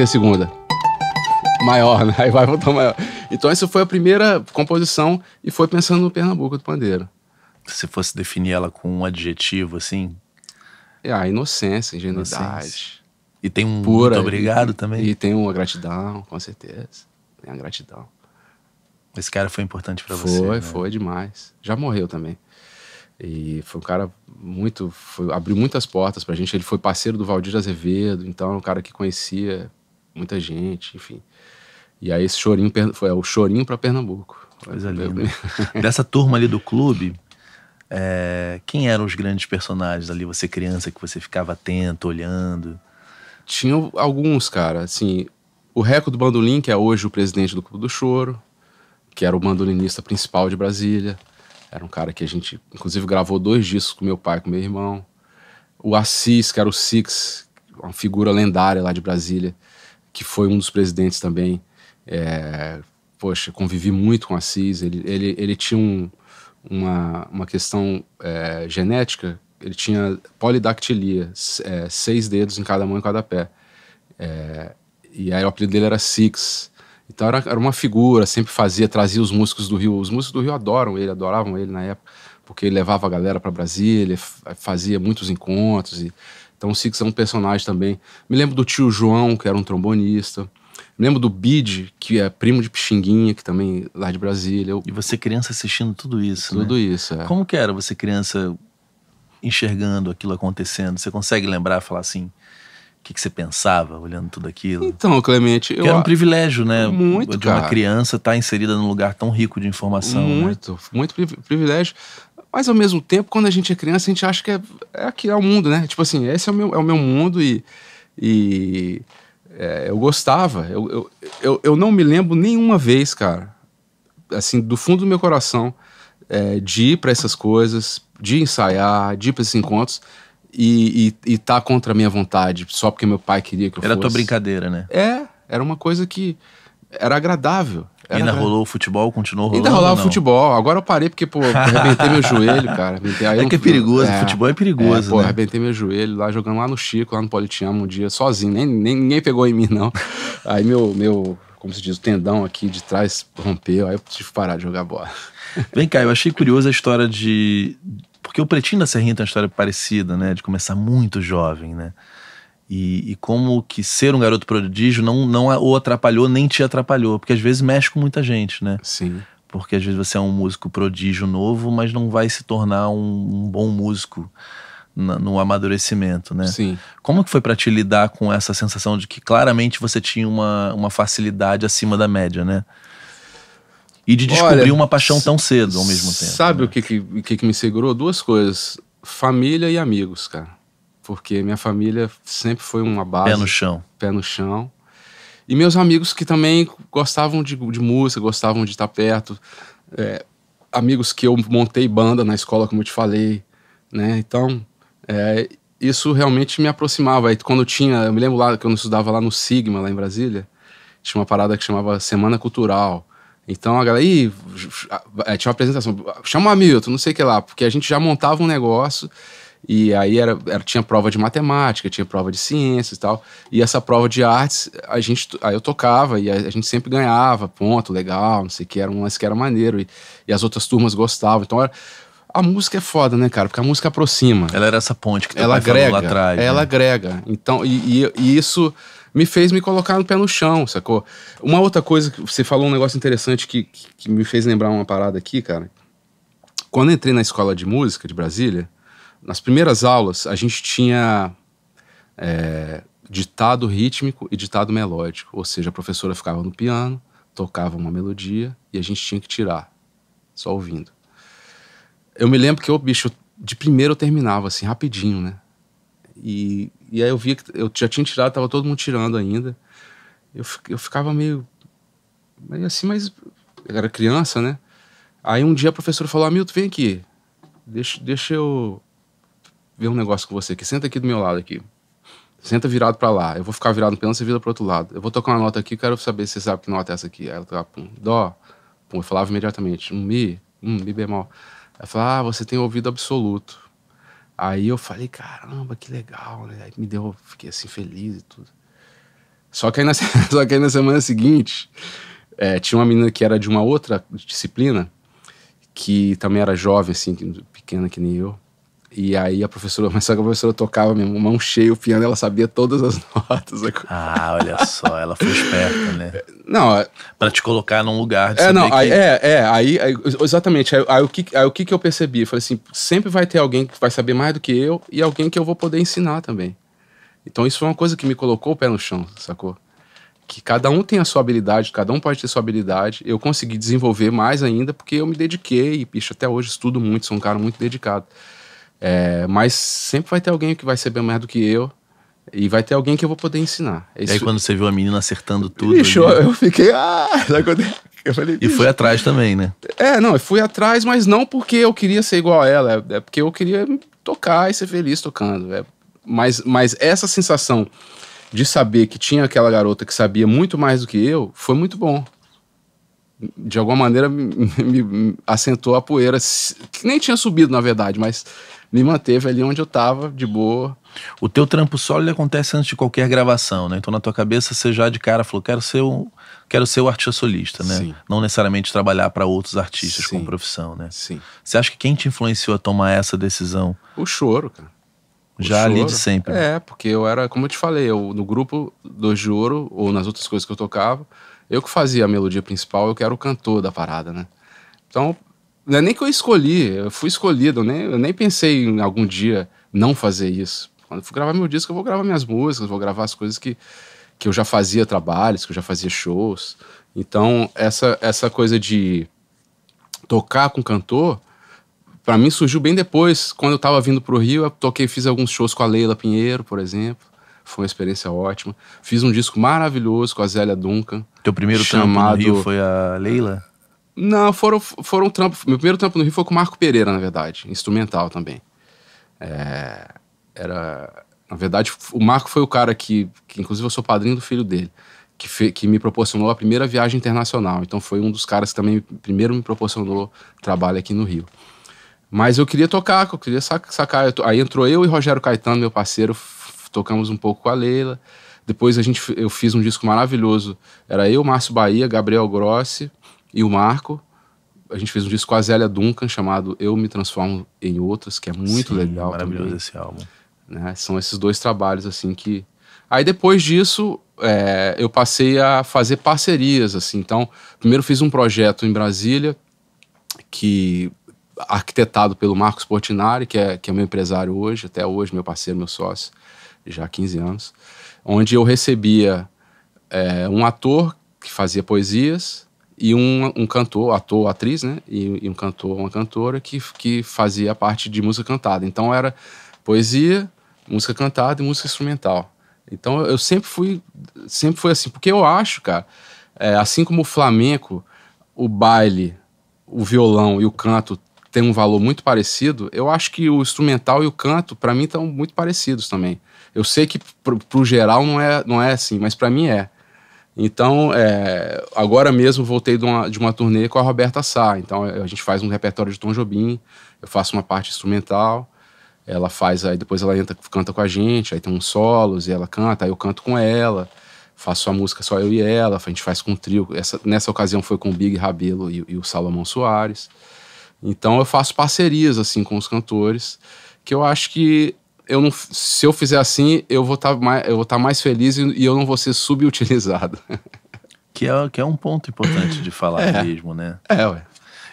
A segunda maior, né? Aí vai voltar maior. Então essa foi a primeira composição e foi pensando no Pernambuco do Pandeiro. Se fosse definir ela com um adjetivo, assim, a inocência, ingenuidade, e tem um pura, muito obrigado também, e tem uma gratidão, com certeza tem uma gratidão. Esse cara foi importante pra você, né? Foi demais, já morreu também. E foi um cara muito... abriu muitas portas pra gente. Ele foi parceiro do Valdir Azevedo, então é um cara que conhecia muita gente, enfim. E aí esse chorinho foi o chorinho pra Pernambuco. Coisa linda. Dessa turma ali do clube, quem eram os grandes personagens ali? Você criança, que você ficava atento, olhando? Tinha alguns, cara, assim... O Reco do Bandolim, que é hoje o presidente do Clube do Choro, que era o bandolinista principal de Brasília. Era um cara que a gente, inclusive, gravou 2 discos com meu pai e com meu irmão. O Assis, que era o Six, uma figura lendária lá de Brasília, que foi um dos presidentes também. Poxa, convivi muito com o Assis. Ele tinha uma questão genética. Ele tinha polidactilia, 6 dedos em cada mão e cada pé. E aí o apelido dele era Six. Então era uma figura, sempre trazia os músicos do Rio. Os músicos do Rio adoravam ele na época, porque ele levava a galera para Brasília, fazia muitos encontros. Então o Six é um personagem também. Me lembro do tio João, que era um trombonista. Me lembro do Bid, que é primo de Pixinguinha, que também lá de Brasília. E você criança assistindo tudo isso, né? Tudo isso, é. Como que era você criança enxergando aquilo acontecendo? Você consegue lembrar, falar assim... O que você pensava olhando tudo aquilo? Então, Clemente... Porque era um privilégio, né? Muito, de uma criança estar inserida num lugar tão rico de informação. Muito, né? Muito privilégio. Mas, ao mesmo tempo, quando a gente é criança, a gente acha que é aqui, é o mundo, né? Tipo assim, esse é o meu mundo eu gostava. Eu não me lembro nenhuma vez, cara, assim, do fundo do meu coração, de ir para essas coisas, de ensaiar, de ir para esses encontros... E tá contra a minha vontade, só porque meu pai queria que eu fosse. Era tua brincadeira, né? Era uma coisa que era agradável. Ainda rolou o futebol, continuou rolando? Ainda rolava o futebol. Agora eu parei porque, pô, arrebentei meu joelho, cara. É que é perigoso, futebol é perigoso, né? Pô, arrebentei meu joelho lá, jogando lá no Chico, lá no Politeama, um dia, sozinho. Ninguém pegou em mim, não. Aí meu, como se diz, o tendão aqui de trás rompeu, aí eu tive que parar de jogar bola. Vem cá, eu achei curiosa a história de... Porque o Pretinho da Serrinha tem uma história parecida, né? De começar muito jovem, né? E como que ser um garoto prodígio não o atrapalhou, nem te atrapalhou. Porque às vezes mexe com muita gente, né? Sim. Porque às vezes você é um músico prodígio novo, mas não vai se tornar um bom músico no amadurecimento, né? Sim. Como que foi pra te lidar com essa sensação de que claramente você tinha uma facilidade acima da média, né? E de descobrir uma paixão tão cedo ao mesmo tempo. Sabe, né? o que me segurou? 2 coisas. Família e amigos, cara. Porque minha família sempre foi uma base. Pé no chão. Pé no chão. E meus amigos que também gostavam de música, gostavam de estar perto. Amigos que eu montei banda na escola, como eu te falei, né? Então, isso realmente me aproximava. E quando eu me lembro lá que eu estudava lá no Sigma, lá em Brasília, tinha uma parada que chamava Semana Cultural. Então a galera, tinha uma apresentação, chama o Milton, não sei o que lá, porque a gente já montava um negócio e aí tinha prova de matemática, tinha prova de ciências e tal, e essa prova de artes, aí eu tocava e a gente sempre ganhava, ponto, legal, não sei o que, era um lance que era maneiro e as outras turmas gostavam, então a música é foda, né, cara, porque a música aproxima. Ela era essa ponte que ela agrega, lá atrás. Ela agrega, então, e isso... me fez me colocar no pé no chão, sacou? Uma outra coisa, que você falou um negócio interessante que me fez lembrar uma parada aqui, cara. Quando eu entrei na Escola de Música de Brasília, nas primeiras aulas a gente tinha ditado rítmico e ditado melódico. Ou seja, a professora ficava no piano, tocava uma melodia e a gente tinha que tirar, só ouvindo. Eu me lembro que de primeiro eu terminava assim, rapidinho, né? E aí eu via que eu já tinha tirado, tava todo mundo tirando ainda. Eu ficava meio assim, mas era criança, né? Aí um dia a professora falou, Milton, vem aqui, deixa eu ver um negócio com você aqui, senta aqui do meu lado aqui, senta virado pra lá, eu vou ficar virado no piano, você vira pro outro lado, eu vou tocar uma nota aqui, quero saber se você sabe que nota é essa aqui. Aí ela tocava, pum, dó, pum, eu falava imediatamente, mi bemol. Ela falava, você tem ouvido absoluto. Aí eu falei, caramba, que legal, né? Aí fiquei assim feliz e tudo. Só que aí na semana seguinte, tinha uma menina que era de uma outra disciplina, que também era jovem, assim, pequena que nem eu. E aí a professora tocava mesmo, mão cheia, o piano, ela sabia todas as notas. Ah, olha só, ela foi esperta, né? Não, pra te colocar num lugar de exatamente. Aí o que eu percebi? Eu falei assim, sempre vai ter alguém que vai saber mais do que eu e alguém que eu vou poder ensinar também. Então isso foi uma coisa que me colocou o pé no chão, sacou? Que cada um tem a sua habilidade, cada um pode ter sua habilidade. Eu consegui desenvolver mais ainda porque eu me dediquei e, bicho, até hoje estudo muito, sou um cara muito dedicado. Mas sempre vai ter alguém que vai saber mais do que eu E vai ter alguém que eu vou poder ensinar. Isso. E aí quando você viu a menina acertando tudo... Bicho, ali... eu fiquei... Ah! Eu falei, bicho. E foi atrás também, né? É, não, eu fui atrás, mas não porque eu queria ser igual a ela. É porque eu queria tocar e ser feliz tocando. É, mas essa sensação de saber que tinha aquela garota que sabia muito mais do que eu, foi muito bom. De alguma maneira me assentou a poeira, que nem tinha subido na verdade, mas me manteve ali onde eu tava, de boa. O teu trampo solo acontece antes de qualquer gravação, né? Então na tua cabeça você já de cara falou, quero ser o artista solista, né? Sim. Não necessariamente trabalhar para outros artistas como profissão, né? Sim. Você acha que quem te influenciou a tomar essa decisão? O choro, cara. Já ali de sempre. É, porque eu era, como eu te falei, eu, no grupo do choro, ou nas outras coisas que eu tocava, eu que fazia a melodia principal, eu que era o cantor da parada, né? Então, não é nem que eu escolhi, eu fui escolhido, eu nem pensei em algum dia não fazer isso. Quando eu fui gravar meu disco, eu vou gravar minhas músicas, vou gravar as coisas que eu já fazia trabalhos, que eu já fazia shows. Então, essa coisa de tocar com cantor, pra mim surgiu bem depois. Quando eu tava vindo pro Rio, eu toquei, fiz alguns shows com a Leila Pinheiro, por exemplo. Foi uma experiência ótima. Fiz um disco maravilhoso com a Zélia Duncan. Teu primeiro trampo no Rio foi a Leila? Não, foram trampos. Meu primeiro trampo no Rio foi com o Marco Pereira, na verdade. Instrumental também. É, era... Na verdade, o Marco foi o cara que inclusive eu sou padrinho do filho dele, que me proporcionou a primeira viagem internacional. Então foi um dos caras que também primeiro me proporcionou trabalho aqui no Rio. Mas eu queria tocar, eu queria sacar. Aí entrou eu e Rogério Caetano, meu parceiro, tocamos um pouco com a Leila. Depois eu fiz um disco maravilhoso. Era eu, Márcio Bahia, Gabriel Grossi e o Marco. A gente fez um disco com a Zélia Duncan, chamado Eu Me Transformo em Outras, que é muito legal. Maravilhoso também. Esse álbum. Né? São esses dois trabalhos assim que... Aí depois disso eu passei a fazer parcerias assim. Então primeiro fiz um projeto em Brasília, que arquitetado pelo Marcos Portinari, que é meu empresário hoje, até hoje meu parceiro, meu sócio, já há 15 anos, onde eu recebia um ator que fazia poesias e um cantor, ator, atriz, né? E um cantor, uma cantora que fazia a parte de música cantada. Então era poesia, música cantada e música instrumental. Então eu sempre fui assim, porque eu acho, cara, assim como o flamenco, o baile, o violão e o canto têm um valor muito parecido, eu acho que o instrumental e o canto, para mim, estão muito parecidos também. Eu sei que pro geral não é assim, mas para mim é. Então, agora mesmo voltei de uma turnê com a Roberta Sá. Então a gente faz um repertório de Tom Jobim, eu faço uma parte instrumental. Ela faz, aí depois ela entra, canta com a gente, aí tem uns solos e ela canta, aí eu canto com ela, faço a música só eu e ela, a gente faz com um trio. Nessa ocasião foi com o Big Rabelo e o Salomão Soares. Então eu faço parcerias assim com os cantores, que eu acho que eu não, se eu fizer assim, eu vou estar mais feliz e eu não vou ser subutilizado. Que é um ponto importante de falar mesmo, né? É, ué.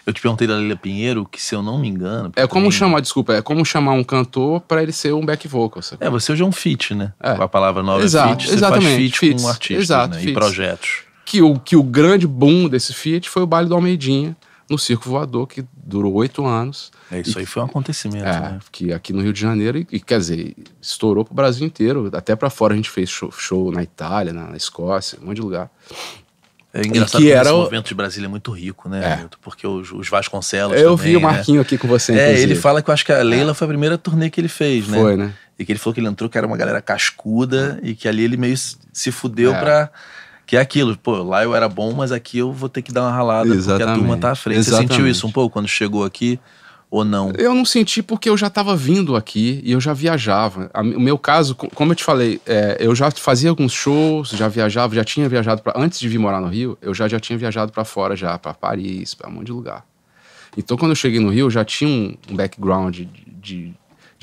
Eu te perguntei da Leila Pinheiro, que se eu não me engano... É como chamar um cantor pra ele ser um back vocal, sabe? É, você hoje é um feat, né? É. Com a palavra nova feat, você faz feat com um artista, né? E projetos. Que o grande boom desse feat foi o baile do Almeidinha, no Circo Voador, que durou 8 anos. É, isso aí foi um acontecimento, né? Que aqui no Rio de Janeiro, quer dizer, estourou pro Brasil inteiro, até pra fora a gente fez show na Itália, na Escócia, um monte de lugar. É engraçado que esse movimento de Brasília é muito rico, né, Milton? Porque os Vasconcelos eu também, vi o Marquinho aqui com você, inclusive. Ele fala que eu acho que a Leila foi a primeira turnê que ele fez, né? Foi, né? E que ele falou que ele entrou, que era uma galera cascuda e que ali ele meio se fudeu pra... Que é aquilo, pô, lá eu era bom, mas aqui eu vou ter que dar uma ralada. Exatamente. Porque a turma tá à frente. Exatamente. Você sentiu isso um pouco quando chegou aqui ou não? Eu não senti porque eu já tava vindo aqui e eu já viajava. O meu caso, como eu te falei, eu já fazia alguns shows, já viajava, já tinha viajado pra... Antes de vir morar no Rio, eu já tinha viajado pra fora já, pra Paris, pra um monte de lugar. Então quando eu cheguei no Rio, eu já tinha um background de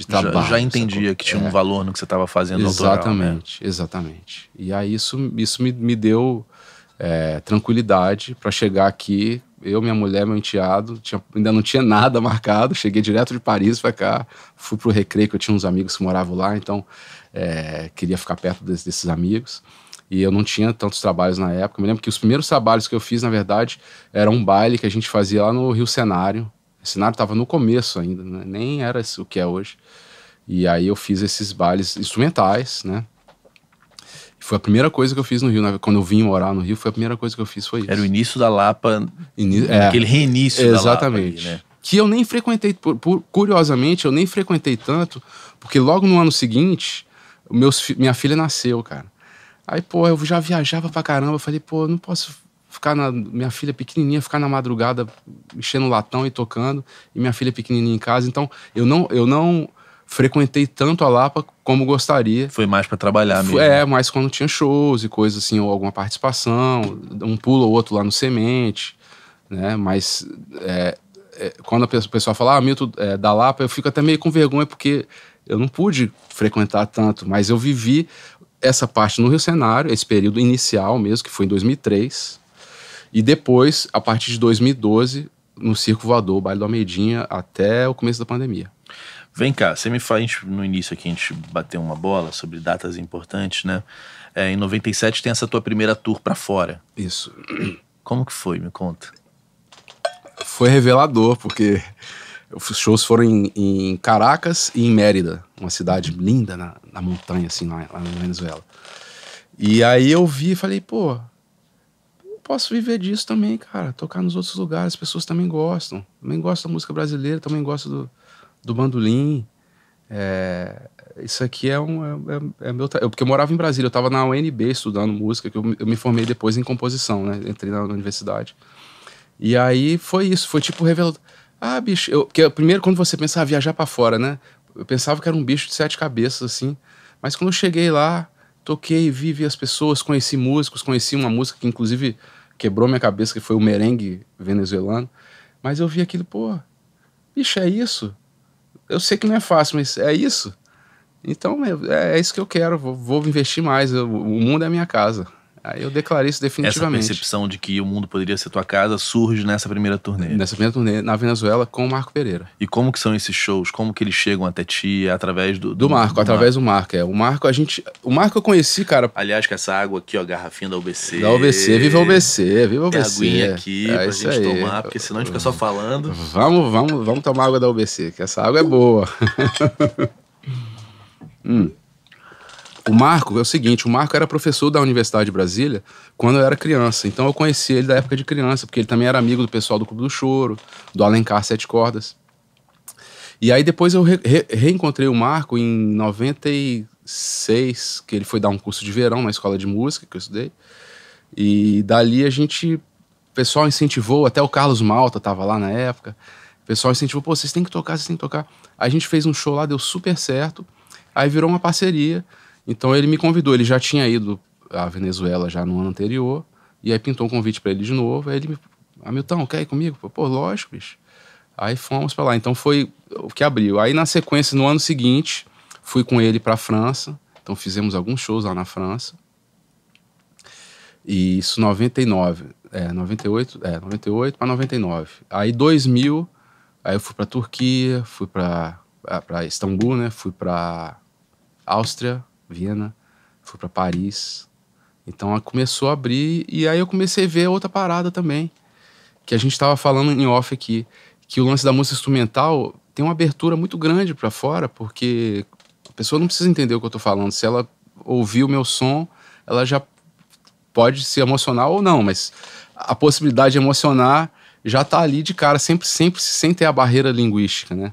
trabalho. Já entendia que tinha um valor no que você estava fazendo. Exatamente, autoral, né? Exatamente. E aí isso me deu tranquilidade para chegar aqui. Eu, minha mulher, meu enteado, ainda não tinha nada marcado. Cheguei direto de Paris para cá. Fui pro Recreio, que eu tinha uns amigos que moravam lá. Então, queria ficar perto desses amigos. E eu não tinha tantos trabalhos na época. Eu me lembro que os primeiros trabalhos que eu fiz, na verdade, era um baile que a gente fazia lá no Rio Cenário. O cenário estava no começo ainda, né? Nem era o que é hoje. E aí eu fiz esses bailes instrumentais, né? Foi a primeira coisa que eu fiz no Rio. Quando eu vim morar no Rio, foi a primeira coisa que eu fiz, foi isso. Era o início da Lapa, aquele reinício da Lapa. Exatamente. Né? Que eu nem frequentei, curiosamente, eu nem frequentei tanto, porque logo no ano seguinte, minha filha nasceu, cara. Aí, pô, eu já viajava pra caramba. Eu falei, pô, não posso ficar minha filha pequenininha, ficar na madrugada enchendo latão e tocando, e minha filha pequenininha em casa. Então, eu não frequentei tanto a Lapa como gostaria. Foi mais pra trabalhar mesmo. É, mas quando tinha shows e coisas assim, ou alguma participação, um pulo ou outro lá no Semente, né? Mas quando o pessoal fala, Milton, da Lapa, eu fico até meio com vergonha, porque eu não pude frequentar tanto, mas eu vivi essa parte no Rio Cenário, esse período inicial mesmo, que foi em 2003, e depois, a partir de 2012, no Circo Voador, Baile do Almeidinha, até o começo da pandemia. Vem cá, você me faz, no início aqui a gente bateu uma bola sobre datas importantes, né? Em 97 tem essa tua primeira tour pra fora. Isso. Como que foi? Me conta. Foi revelador, porque os shows foram em Caracas e em Mérida, uma cidade linda na montanha, assim, lá na Venezuela. E aí eu vi e falei, pô, eu posso viver disso também, cara. Tocar nos outros lugares, as pessoas também gostam. Também gostam da música brasileira, também gostam do bandolim. Isso aqui é meu... Porque eu morava em Brasília, eu estava na UNB estudando música, que eu me formei depois em composição, né? Entrei na universidade. E aí foi isso, foi tipo revelador. Ah, bicho, porque primeiro quando você pensa, viajar pra fora, né? Eu pensava que era um bicho de 7 cabeças, assim. Mas quando eu cheguei lá, toquei, vi as pessoas, conheci músicos, conheci uma música que inclusive quebrou minha cabeça, que foi o merengue venezuelano. Mas eu vi aquilo, pô, bicho, é isso? Eu sei que não é fácil, mas é isso? Então é isso que eu quero, vou investir mais, o mundo é a minha casa. Aí eu declarei isso definitivamente. Essa percepção de que o mundo poderia ser tua casa surge nessa primeira turnê. Nessa primeira turnê, na Venezuela, com o Marco Pereira. E como que são esses shows? Como que eles chegam até ti? Através do Marco, através do Marco. O Marco o Marco eu conheci, cara... Aliás, com essa água aqui, ó, garrafinha da UBC. Da UBC, viva a UBC, viva a UBC. Tem aguinha aqui pra gente tomar, porque senão a gente fica só falando. Vamos tomar água da UBC, que essa água é boa. O Marco é o seguinte, o Marco era professor da Universidade de Brasília quando eu era criança. Então eu conheci ele da época de criança, porque ele também era amigo do pessoal do Clube do Choro, do Alencar Sete Cordas. E aí depois eu reencontrei o Marco em 96, que ele foi dar um curso de verão na Escola de Música que eu estudei. E dali o pessoal incentivou, até o Carlos Malta estava lá na época. O pessoal incentivou, pô, vocês têm que tocar, vocês têm que tocar. Aí a gente fez um show lá, deu super certo, aí virou uma parceria. Então ele me convidou, ele já tinha ido à Venezuela já no ano anterior, e aí pintou um convite pra ele de novo, aí ele me... Milton, quer ir comigo? Pô, lógico, bicho. Aí fomos pra lá, então foi o que abriu. Aí na sequência, no ano seguinte, fui com ele pra França, então fizemos alguns shows lá na França, e isso 98 pra 99. Aí 2000, aí eu fui pra Turquia, fui pra Istambul, né, fui pra Áustria, Viena, fui pra Paris. Então começou a abrir, e aí eu comecei a ver outra parada também, que a gente tava falando em off aqui, que o lance da música instrumental tem uma abertura muito grande pra fora, porque a pessoa não precisa entender o que eu tô falando. Se ela ouvir o meu som, ela já pode se emocionar ou não, mas a possibilidade de emocionar já tá ali de cara, sempre sem ter a barreira linguística, né?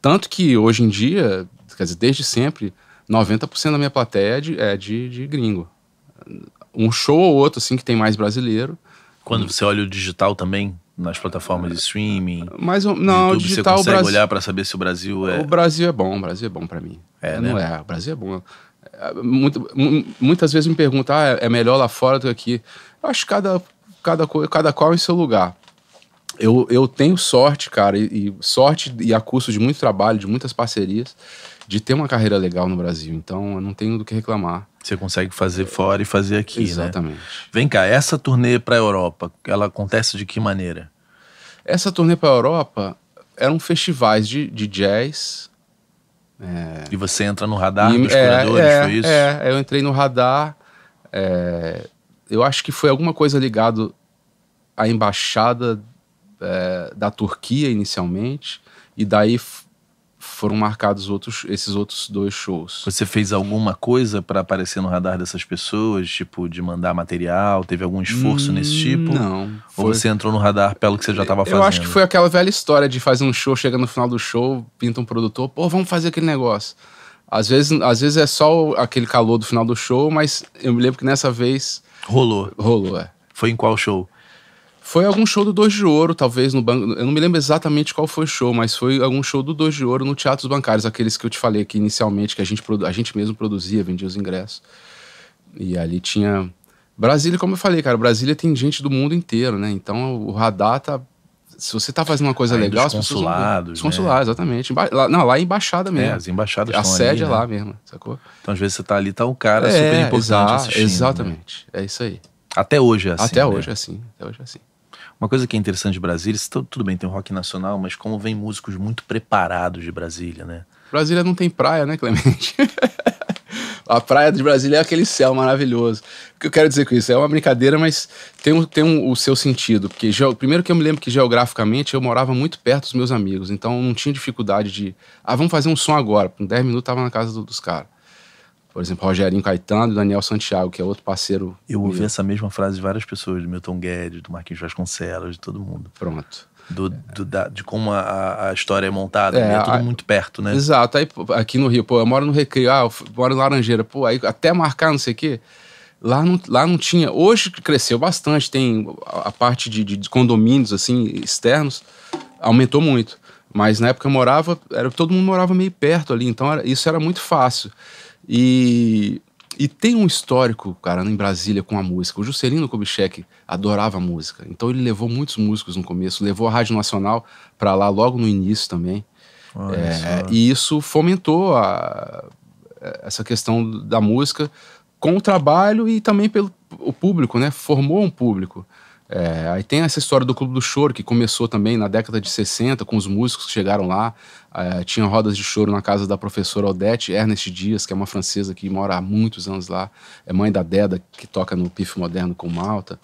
Tanto que hoje em dia, quer dizer, desde sempre, 90% da minha plateia é de gringo. Um show ou outro, assim, que tem mais brasileiro. Quando você olha o digital também, nas plataformas de streaming, não, YouTube, digital, você consegue olhar para saber se o Brasil é... O Brasil é bom para mim. O Brasil é bom. Muitas vezes me perguntam, é melhor lá fora do que aqui. Eu acho que cada qual em seu lugar. Eu tenho sorte, cara, e a custo de muito trabalho, de muitas parcerias, de ter uma carreira legal no Brasil. Então, eu não tenho do que reclamar. Você consegue fazer fora e fazer aqui, exatamente, né? Vem cá, essa turnê para a Europa, ela acontece de que maneira? Essa turnê para a Europa eram festivais de jazz. E você entra no radar dos curadores, foi isso? Eu entrei no radar. Eu acho que foi alguma coisa ligado à embaixada da Turquia, inicialmente. E daí... foram marcados esses outros dois shows. Você fez alguma coisa pra aparecer no radar dessas pessoas? Tipo, de mandar material? Teve algum esforço nesse tipo? Não. Ou você entrou no radar pelo que você já tava fazendo? Eu acho que foi aquela velha história de fazer um show, chega no final do show, pinta um produtor, pô, vamos fazer aquele negócio. Às vezes é só aquele calor do final do show, mas eu me lembro que nessa vez... Rolou. Rolou, é. Foi em qual show? Foi algum show do 2 de Ouro, talvez, no banco. Eu não me lembro exatamente qual foi o show, mas foi algum show do 2 de Ouro no Teatro dos Bancários, aqueles que eu te falei aqui inicialmente, que a gente mesmo produzia, vendia os ingressos. E ali tinha... Brasília, como eu falei, cara, Brasília tem gente do mundo inteiro, né? Então o radar tá... Se você tá fazendo uma coisa legal... Os consulados, né? Consulados, exatamente. Lá é embaixada mesmo. É, as embaixadas estão ali. A sede é lá mesmo, sacou? Então às vezes você tá ali, tá um cara super importante assistindo. Exatamente, né? É isso aí. Até hoje é assim. Até hoje é assim, até hoje é assim. Uma coisa que é interessante de Brasília, tudo bem, tem o rock nacional, mas como vem músicos muito preparados de Brasília, né? Brasília não tem praia, né, Clemente? A praia de Brasília é aquele céu maravilhoso. O que eu quero dizer com isso? É uma brincadeira, mas tem o seu sentido. Porque primeiro que eu me lembro que geograficamente eu morava muito perto dos meus amigos. Então não tinha dificuldade de... Ah, vamos fazer um som agora. Com 10 minutos tava na casa dos caras. Por exemplo, Rogério Caetano e Daniel Santiago, que é outro parceiro. Eu ouvi essa mesma frase de várias pessoas. Do Milton Guedes, do Marquinhos Vasconcelos, de todo mundo. Pronto. De como a história é montada, é tudo muito perto, né? Exato, aí aqui no Rio, pô, eu moro no Recreio, eu moro em Laranjeira, pô, aí até marcar não sei o quê, lá não tinha. Hoje cresceu bastante, tem a parte de condomínios, assim, externos, aumentou muito, mas na época eu morava, todo mundo morava meio perto ali, então isso era muito fácil. E tem um histórico, cara, em Brasília com a música. O Juscelino Kubitschek adorava a música. Então ele levou muitos músicos no começo, levou a Rádio Nacional para lá logo no início também. E isso fomentou essa questão da música com o trabalho e também pelo público, né? Formou um público. Aí tem essa história do Clube do Choro, que começou também na década de 60, com os músicos que chegaram lá. Tinha rodas de choro na casa da professora Odete Ernest Dias, que é uma francesa que mora há muitos anos lá, é mãe da Deda, que toca no Pife Moderno com Malta,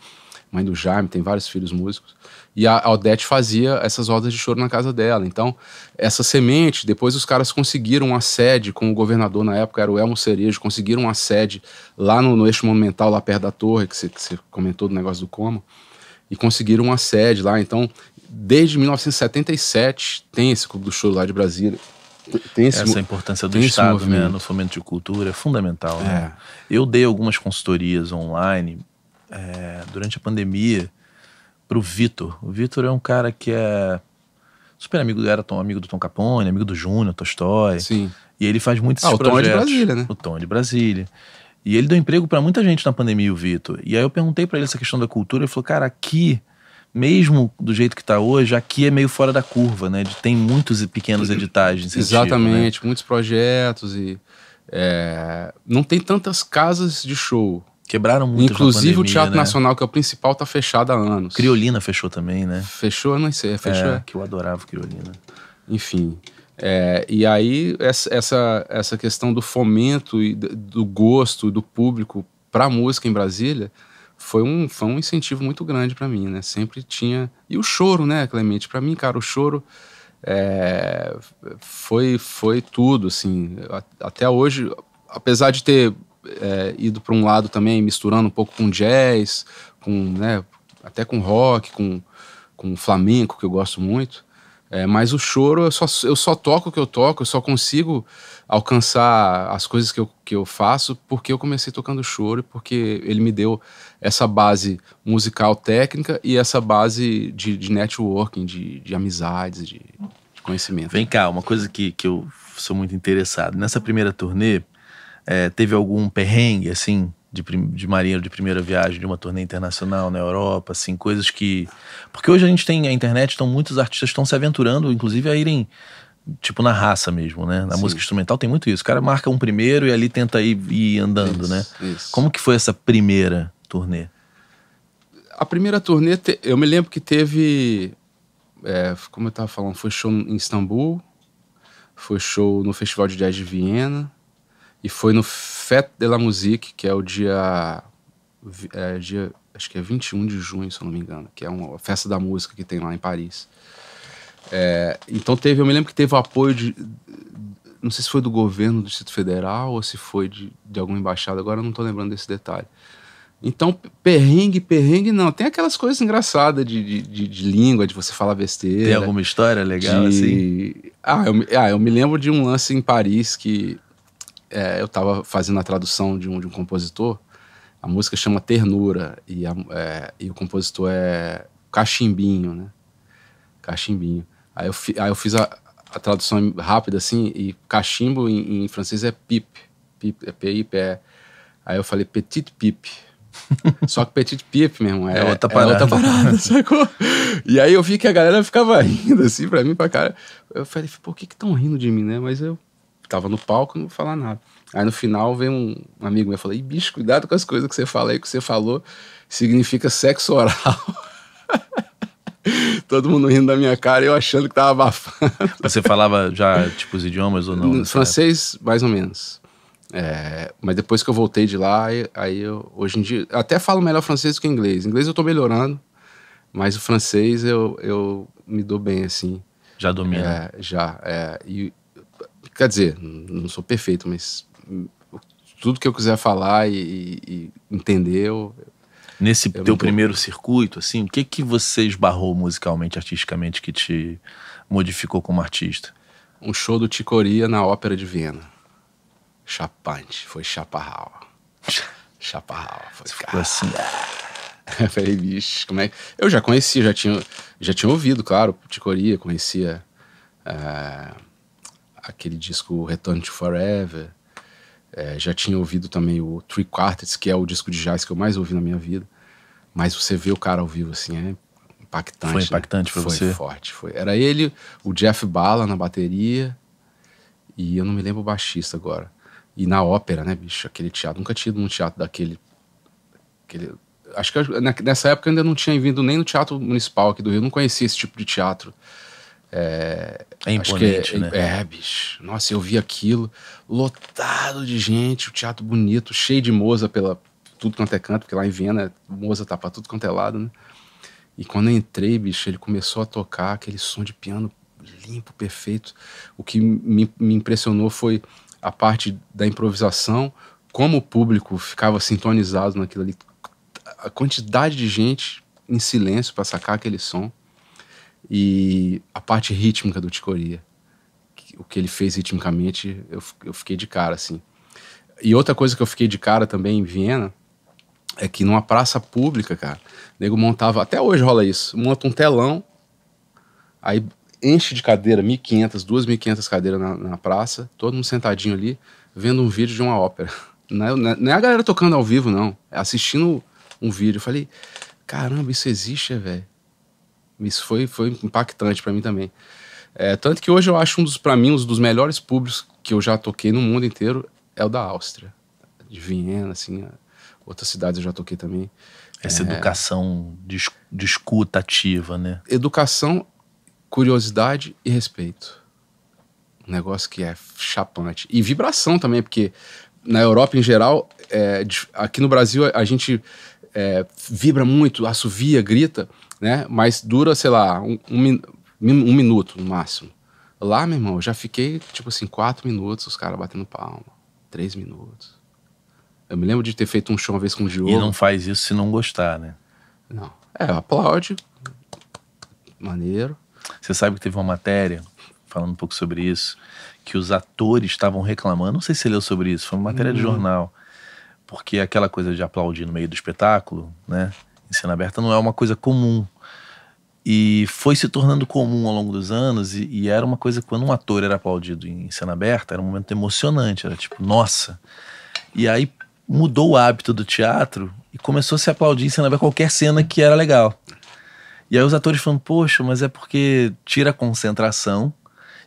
mãe do Jaime, tem vários filhos músicos, e a Odete fazia essas rodas de choro na casa dela. Então essa semente, depois os caras conseguiram uma sede com o governador na época, era o Elmo Cerejo, conseguiram uma sede lá no Eixo Monumental, lá perto da torre, que você comentou do negócio do Como, e conseguiram uma sede lá. Então desde 1977 tem esse Clube do Choro lá de Brasília. Tem essa importância do Estado, né, no fomento de cultura, é fundamental, né? Eu dei algumas consultorias online durante a pandemia pro Vitor. O Vitor é um cara que é super amigo, amigo do Tom Capone, amigo do Júnior Tolstói. Sim. E ele faz muitos esses projetos. O Tom é de Brasília, né? O Tom é de Brasília. E ele deu emprego para muita gente na pandemia, o Vitor. E aí eu perguntei para ele essa questão da cultura, ele falou, cara, aqui... Mesmo do jeito que está hoje, aqui é meio fora da curva, né? Tem muitos pequenos editais de incentivo. Exatamente, né? Muitos projetos e... não tem tantas casas de show. Quebraram muito. Inclusive pandemia, o Teatro, né? Nacional, que é o principal, está fechado há anos. Criolina fechou também, né? Fechou, eu não sei. Fechou, que eu adorava Criolina. Enfim. E aí essa questão do fomento e do gosto do público para a música em Brasília... Foi um incentivo muito grande para mim, né? Sempre tinha... E o choro, né, Clemente? Para mim, cara, o choro foi tudo, assim. Até hoje, apesar de ter ido para um lado também, misturando um pouco com jazz, com, né, até com rock, com flamenco, que eu gosto muito, mas o choro, eu só toco o que eu toco, eu só consigo alcançar as coisas que eu faço porque eu comecei tocando choro, porque ele me deu essa base musical técnica e essa base de networking, de amizades, de conhecimento. Vem cá, uma coisa que eu sou muito interessado. Nessa primeira turnê, teve algum perrengue, assim... De marinheiro de primeira viagem, de uma turnê internacional na Europa, assim, coisas que... Porque hoje a gente tem a internet, então muitos artistas estão se aventurando, inclusive, a irem, tipo, na raça mesmo, né? Na Sim. música instrumental tem muito isso. O cara marca um primeiro e ali tenta ir andando, isso, né? Isso. Como que foi essa primeira turnê? A primeira turnê, eu me lembro que teve... como eu tava falando, foi show em Istambul, foi show no Festival de Jazz de Viena, e foi no Fête de la Musique, que é o dia... Acho que é 21 de junho, se eu não me engano. Que é uma festa da música que tem lá em Paris. Então teve, eu me lembro que teve o apoio de, não sei se foi do governo do Distrito Federal ou se foi de alguma embaixada, agora eu não tô lembrando desse detalhe. Então, perrengue não. Tem aquelas coisas engraçadas de língua, de você falar besteira. Tem alguma história legal assim? Eu me lembro de um lance em Paris que eu tava fazendo a tradução de um compositor. A música chama Ternura e o compositor é Cachimbinho, né? Cachimbinho. Aí eu fiz a tradução rápida assim, e cachimbo em francês é pipe. Pipe é pipe, aí eu falei petite pipe. Só que petite pipe, meu irmão, é outra parada, sacou? E aí eu vi que a galera ficava rindo assim pra mim, pra cara. Eu falei, por que que tão rindo de mim, né? Mas eu tava no palco, não vou falar nada. Aí no final veio um amigo meu e falou, bicho, cuidado com as coisas que você fala aí, que você falou significa sexo oral. Todo mundo rindo da minha cara e eu achando que tava abafando. Você falava já, tipo, os idiomas ou não? Francês, mais ou menos. Mas depois que eu voltei de lá, aí eu, hoje em dia, até falo melhor francês do que inglês. Inglês eu tô melhorando, mas o francês eu me dou bem, assim. Já domina? Quer dizer, não sou perfeito, mas tudo que eu quiser falar e entender... Nesse teu primeiro circuito, assim, o que que você esbarrou musicalmente, artisticamente, que te modificou como artista? Um show do Chick Corea na Ópera de Viena. Chapante, foi chaparral. Chaparral, foi cara. Assim. Eu falei, bicho, como é que... Eu já conhecia, já tinha ouvido, claro, Chick Corea, conhecia aquele disco Return to Forever, já tinha ouvido também o Three Quartets, que é o disco de jazz que eu mais ouvi na minha vida, mas você vê o cara ao vivo assim, é impactante. Foi impactante, né? Pra você? Foi forte, foi. Era ele, o Jeff Bala na bateria, e eu não me lembro o baixista agora. E na ópera, né, bicho? Aquele teatro. Nunca tinha ido num teatro daquele... Acho que nessa época eu ainda não tinha vindo nem no Teatro Municipal aqui do Rio. Eu não conhecia esse tipo de teatro. É imponente, acho que né? Bicho. Nossa, eu vi aquilo lotado de gente. O teatro bonito, cheio de moza pela tudo quanto é canto. Porque lá em Viena, moza tá pra tudo quanto é lado, né? E quando eu entrei, bicho, ele começou a tocar aquele som de piano limpo, perfeito. O que me impressionou foi... a parte da improvisação, como o público ficava sintonizado naquilo ali, a quantidade de gente em silêncio para sacar aquele som, e a parte rítmica do Chick Corea, o que ele fez ritmicamente, eu fiquei de cara, assim. E outra coisa que eu fiquei de cara também em Viena, é que numa praça pública, cara, o nego montava, até hoje rola isso, monta um telão, aí... enche de cadeira, 1.500, 2.500 cadeiras na praça, todo mundo sentadinho ali, vendo um vídeo de uma ópera. Não é a galera tocando ao vivo, não. É assistindo um vídeo. Eu falei, caramba, isso existe, velho. Isso foi impactante pra mim também. Tanto que hoje eu acho, pra mim, um dos melhores públicos que eu já toquei no mundo inteiro é o da Áustria. De Viena, assim, outras cidades eu já toquei também. Essa educação de escuta ativa, né? Educação... curiosidade e respeito. Um negócio que é chapante. E vibração também, porque na Europa em geral, aqui no Brasil a gente vibra muito, assovia, grita, né? Mas dura, sei lá, um minuto no máximo. Lá, meu irmão, eu já fiquei, tipo assim, 4 minutos, os caras batendo palma. 3 minutos. Eu me lembro de ter feito um show uma vez com o Diogo. E não faz isso se não gostar, né? Não. Aplaude. Maneiro. Você sabe que teve uma matéria falando um pouco sobre isso, que os atores estavam reclamando, não sei se você leu sobre isso, foi uma matéria de jornal, porque aquela coisa de aplaudir no meio do espetáculo, né, em cena aberta, não é uma coisa comum. E foi se tornando comum ao longo dos anos, e era uma coisa que quando um ator era aplaudido em cena aberta, era um momento emocionante, era tipo, nossa. E aí mudou o hábito do teatro e começou a se aplaudir em cena aberta, qualquer cena que era legal. E aí os atores falam, poxa, mas é porque tira a concentração,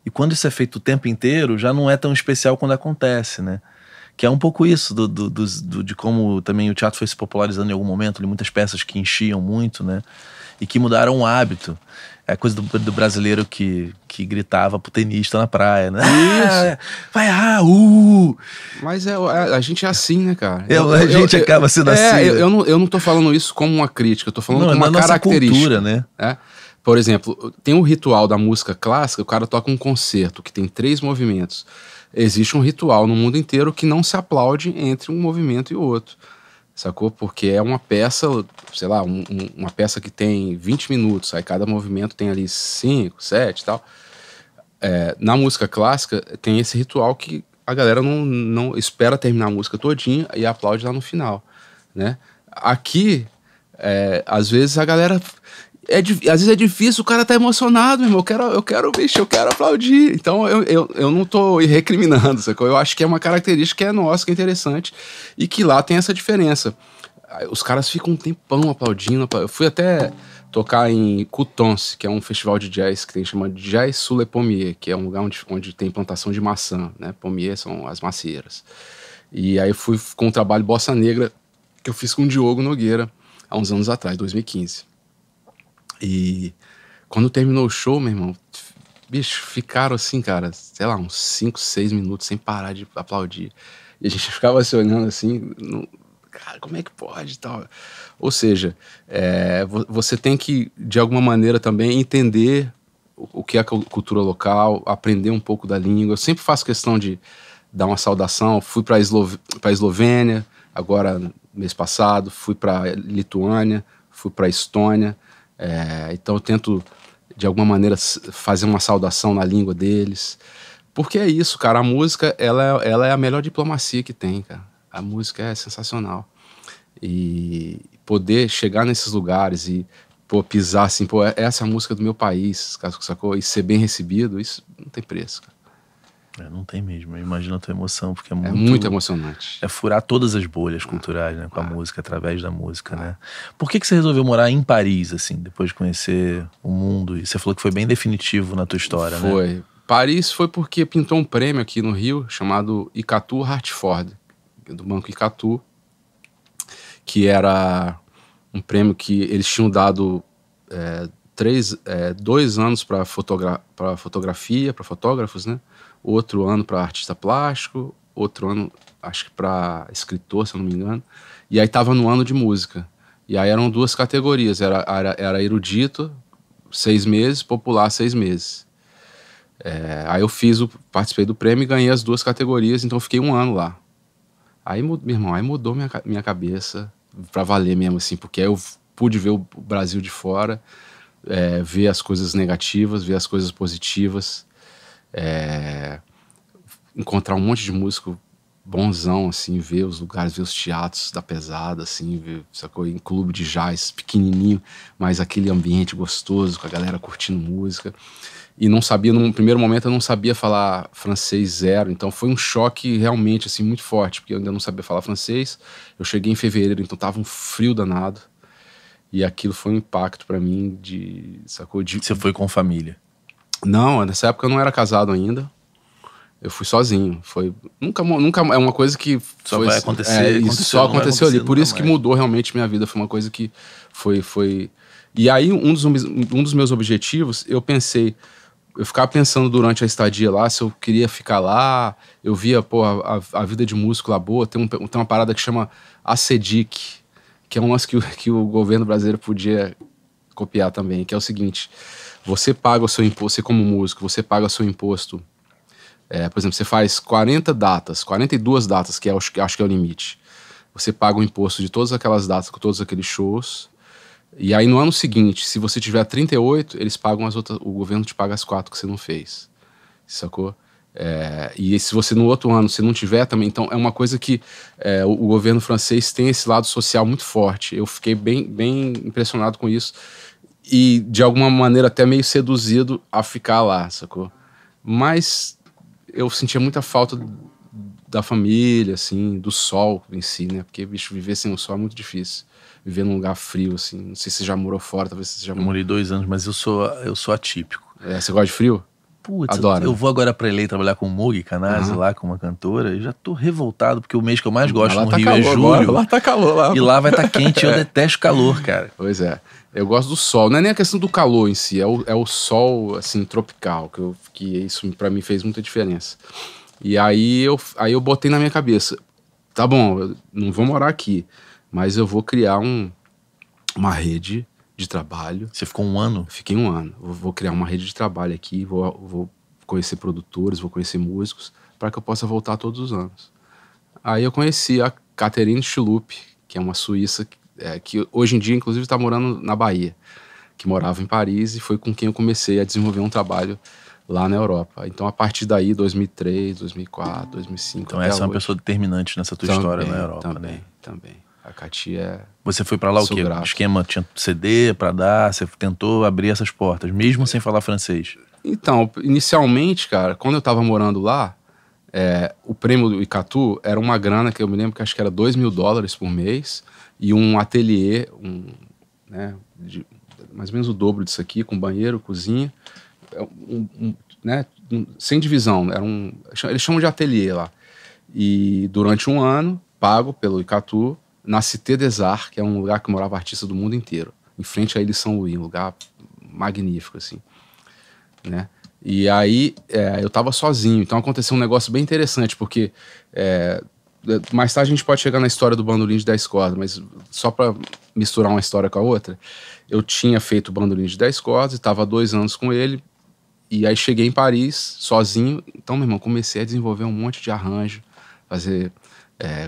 e quando isso é feito o tempo inteiro, já não é tão especial quando acontece, né? Que é um pouco isso de como também o teatro foi se popularizando em algum momento, de muitas peças que enchiam muito, né? E que mudaram o hábito. É a coisa do brasileiro que gritava pro tenista na praia, né? Isso! Vai, Mas a gente é assim, né, cara? A gente acaba sendo assim. Eu não tô falando isso como uma crítica, eu tô falando como uma característica. Cultura, né? É. Por exemplo, tem um ritual da música clássica, o cara toca um concerto que tem 3 movimentos. Existe um ritual no mundo inteiro que não se aplaude entre um movimento e o outro, sacou? Porque é uma peça, sei lá, uma peça que tem 20 minutos, aí cada movimento tem ali 5, 7 e tal. É, na música clássica tem esse ritual que a galera não espera terminar a música todinha e aplaude lá no final, né? Aqui, às vezes a galera... às vezes é difícil, o cara tá emocionado, meu irmão. Eu quero aplaudir. Então eu não tô recriminando, sacou? Eu acho que é uma característica que é nossa, que é interessante, e que lá tem essa diferença. Os caras ficam um tempão aplaudindo. Eu fui até tocar em Coutances, que é um festival de jazz que tem chamado Jazz sous les pommiers, que é um lugar onde tem plantação de maçã, né? Pommiers são as macieiras. E aí eu fui com um trabalho Bossa Negra que eu fiz com o Diogo Nogueira há uns anos atrás, 2015. E quando terminou o show, meu irmão, bicho, ficaram assim, cara, sei lá, uns 5, 6 minutos sem parar de aplaudir. E a gente ficava se olhando assim, cara, como é que pode e tal? Ou seja, você tem que, de alguma maneira também, entender o que é a cultura local, aprender um pouco da língua. Eu sempre faço questão de dar uma saudação. Fui para a Eslovênia, agora, mês passado, fui para Lituânia, fui para Estônia. Então eu tento, de alguma maneira, fazer uma saudação na língua deles. Porque é isso, cara. A música, ela é a melhor diplomacia que tem, cara. A música é sensacional. E poder chegar nesses lugares e, pô, pisar assim, pô, essa é a música do meu país, sacou? E ser bem recebido, isso não tem preço, cara. Não tem mesmo. Imagina a tua emoção, porque é muito emocionante. É furar todas as bolhas culturais, né? Com a música, através da música, né? Por que você resolveu morar em Paris, assim, depois de conhecer o mundo? E você falou que foi bem definitivo na tua história, né? Foi. Paris foi porque pintou um prêmio aqui no Rio, chamado Icatu Hartford, do Banco Icatu, que era um prêmio que eles tinham dado... 2 anos para fotografia, para fotógrafos, né? Outro ano para artista plástico, outro ano, acho que para escritor, se eu não me engano. E aí tava no ano de música. E aí eram 2 categorias, era erudito, 6 meses, popular, 6 meses. Aí eu participei do prêmio e ganhei as 2 categorias, então eu fiquei 1 ano lá. Aí, meu irmão, aí mudou minha cabeça para valer mesmo, assim, porque aí eu pude ver o Brasil de fora... ver as coisas negativas, ver as coisas positivas, encontrar um monte de músico bonzão, assim, ver os lugares, ver os teatros da pesada, assim, ver, sacou? Em clube de jazz pequenininho, mas aquele ambiente gostoso, com a galera curtindo música. E não sabia, num primeiro momento eu não sabia falar francês zero, então foi um choque realmente, assim, muito forte, porque eu ainda não sabia falar francês. Eu cheguei em fevereiro, então tava um frio danado. E aquilo foi um impacto pra mim de... Sacou? Você foi com família? Não, nessa época eu não era casado ainda. Eu fui sozinho. Nunca é uma coisa que... Só aconteceu ali. Por isso que mudou realmente minha vida. Foi uma coisa que foi... E aí um dos meus objetivos, eu pensei... Eu ficava pensando durante a estadia lá, se eu queria ficar lá. Eu via, pô, a vida de músico lá boa. Tem uma parada que chama ACDIC, que é um lance que o governo brasileiro podia copiar também, que é o seguinte: você paga o seu imposto, você como músico, você paga o seu imposto, por exemplo, você faz 40 datas, 42 datas, que acho que é o limite, você paga o imposto de todas aquelas datas, com todos aqueles shows, e aí no ano seguinte, se você tiver 38, eles pagam as outras, o governo te paga as 4 que você não fez, sacou? E se você no outro ano se não tiver também, então é uma coisa que o governo francês tem esse lado social muito forte. Eu fiquei bem impressionado com isso e de alguma maneira até meio seduzido a ficar lá, sacou? Mas eu sentia muita falta da família, assim, do sol em si, né? Porque, bicho, viver sem o sol é muito difícil. Viver num lugar frio, assim, não sei se você já morou fora, talvez você já... Eu morei 2 anos, mas eu sou atípico. Você gosta de frio? Putz, adoro. Eu vou agora pra L.A. trabalhar com o Mugi Canazzi, lá com uma cantora, e já tô revoltado, porque o mês que eu mais gosto no Rio é julho. Lá tá calor. E lá vai tá quente, eu detesto calor, cara. Pois é. Eu gosto do sol. Não é nem a questão do calor em si, é o sol, assim, tropical, que isso pra mim fez muita diferença. E aí eu botei na minha cabeça, tá bom, eu não vou morar aqui, mas eu vou criar uma rede de trabalho. Você ficou um ano? Fiquei um ano. Vou criar uma rede de trabalho aqui, vou conhecer produtores, vou conhecer músicos, para que eu possa voltar todos os anos. Aí eu conheci a Catherine Schlupp, que é uma suíça que hoje em dia, inclusive, está morando na Bahia, que morava em Paris, e foi com quem eu comecei a desenvolver um trabalho lá na Europa. Então, a partir daí, 2003, 2004, 2005, então, essa é uma pessoa determinante nessa tua história na Europa, também, né? Também. A Cati é... Você foi pra lá o quê? O esquema tinha CD pra dar? Você tentou abrir essas portas, mesmo sem falar francês? Então, inicialmente, cara, quando eu tava morando lá, o prêmio do Icatu era uma grana que eu me lembro que acho que era $2.000 por mês, e um ateliê, né, de mais ou menos o dobro disso aqui, com banheiro, cozinha, né, sem divisão. Era eles chamam de ateliê lá. E durante um ano, pago pelo Icatu, na Cité des Arts, que é um lugar que morava artista do mundo inteiro, em frente à Ilha de São Luís, um lugar magnífico, assim, né? E aí eu tava sozinho, então aconteceu um negócio bem interessante, porque mais tarde a gente pode chegar na história do bandolim de 10 cordas, mas só para misturar uma história com a outra, eu tinha feito o bandolim de 10 cordas, estava há 2 anos com ele, e aí cheguei em Paris, sozinho. Então, meu irmão, comecei a desenvolver um monte de arranjo, fazer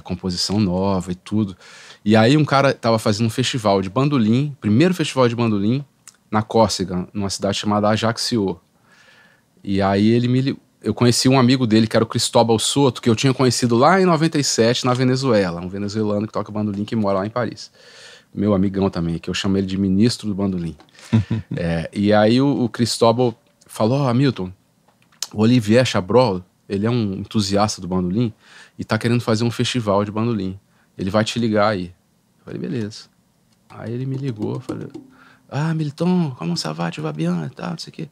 composição nova e tudo. E aí um cara estava fazendo um festival de bandolim, primeiro festival de bandolim, na Córcega, numa cidade chamada Ajaccio. E aí eu conheci um amigo dele, que era o Cristóbal Soto, que eu tinha conhecido lá em 97, na Venezuela. Um venezuelano que toca bandolim, que mora lá em Paris. Meu amigão também, que eu chamo ele de ministro do bandolim. E aí o Cristóbal falou: ó, Milton, o Olivier Chabrol, ele é um entusiasta do bandolim e tá querendo fazer um festival de bandolim. Ele vai te ligar aí. Eu falei: beleza. Aí ele me ligou, falei: ah, Milton, como ça va, tu vas bien, tá, não sei o quê.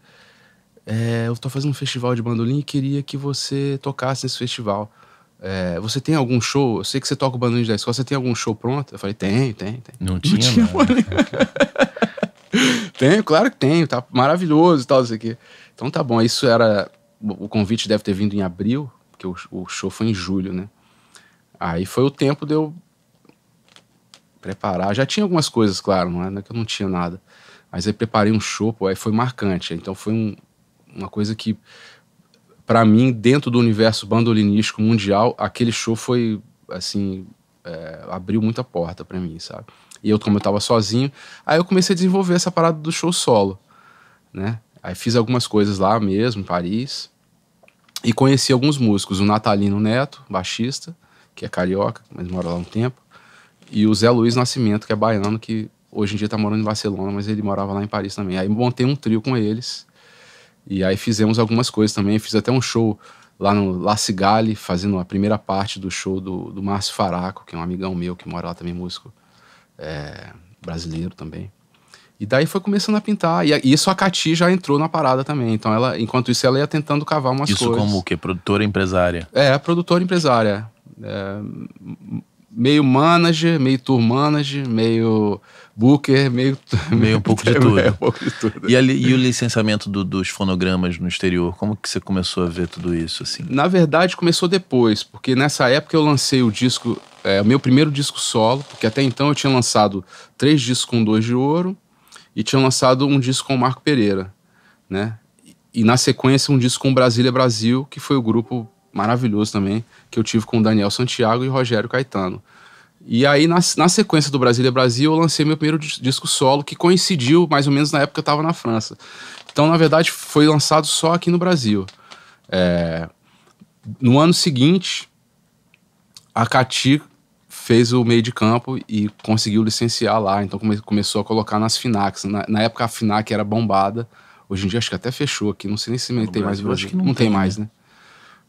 Eu tô fazendo um festival de bandolim e queria que você tocasse nesse festival. Você tem algum show? Eu sei que você toca o bandolim da escola, você tem algum show pronto? Eu falei: tem. Não tinha Tenho, claro que tenho, tá maravilhoso e tal, isso aqui. Então tá bom, isso era... O convite deve ter vindo em abril, porque o show foi em julho, né? Aí foi o tempo de eu preparar. Já tinha algumas coisas, claro, não é que eu não tinha nada. Mas aí preparei um show, pô, aí foi marcante. Então foi uma coisa que, pra mim, dentro do universo bandolinístico mundial, aquele show foi, assim, abriu muita porta pra mim, sabe? E eu, como eu tava sozinho, aí eu comecei a desenvolver essa parada do show solo, né? Aí fiz algumas coisas lá mesmo, em Paris, e conheci alguns músicos, o Natalino Neto, baixista, que é carioca, mas mora lá um tempo, e o Zé Luiz Nascimento, que é baiano, que hoje em dia tá morando em Barcelona, mas ele morava lá em Paris também. Aí montei um trio com eles, e aí fizemos algumas coisas também, fiz até um show lá no La Cigale, fazendo a primeira parte do show do Márcio Faraco, que é um amigão meu, que mora lá também, músico brasileiro também. E daí foi começando a pintar. E isso a Cati já entrou na parada também. Então, ela, enquanto isso, ela ia tentando cavar umas coisas. Isso como o quê? Produtora empresária? Produtora empresária. Meio manager, meio tour manager, meio booker, meio um pouco de tudo. Um pouco de tudo. E o licenciamento dos fonogramas no exterior? Como que você começou a ver tudo isso, assim? Na verdade, começou depois. Porque nessa época eu lancei o disco... o meu primeiro disco solo. Porque até então eu tinha lançado 3 discos com 2 de ouro. E tinha lançado um disco com o Marco Pereira, né? E na sequência um disco com o Brasília Brasil, que foi o grupo maravilhoso também, que eu tive com o Daniel Santiago e o Rogério Caetano. E aí na sequência do Brasília Brasil eu lancei meu primeiro disco solo, que coincidiu mais ou menos na época que eu estava na França. Então, na verdade, foi lançado só aqui no Brasil. No ano seguinte, a Cati fez o meio de campo e conseguiu licenciar lá, então começou a colocar nas FINACs. Na época a FINAC era bombada, hoje em dia acho que até fechou aqui, não sei nem se tem mais no Brasil. Não tem mais, né?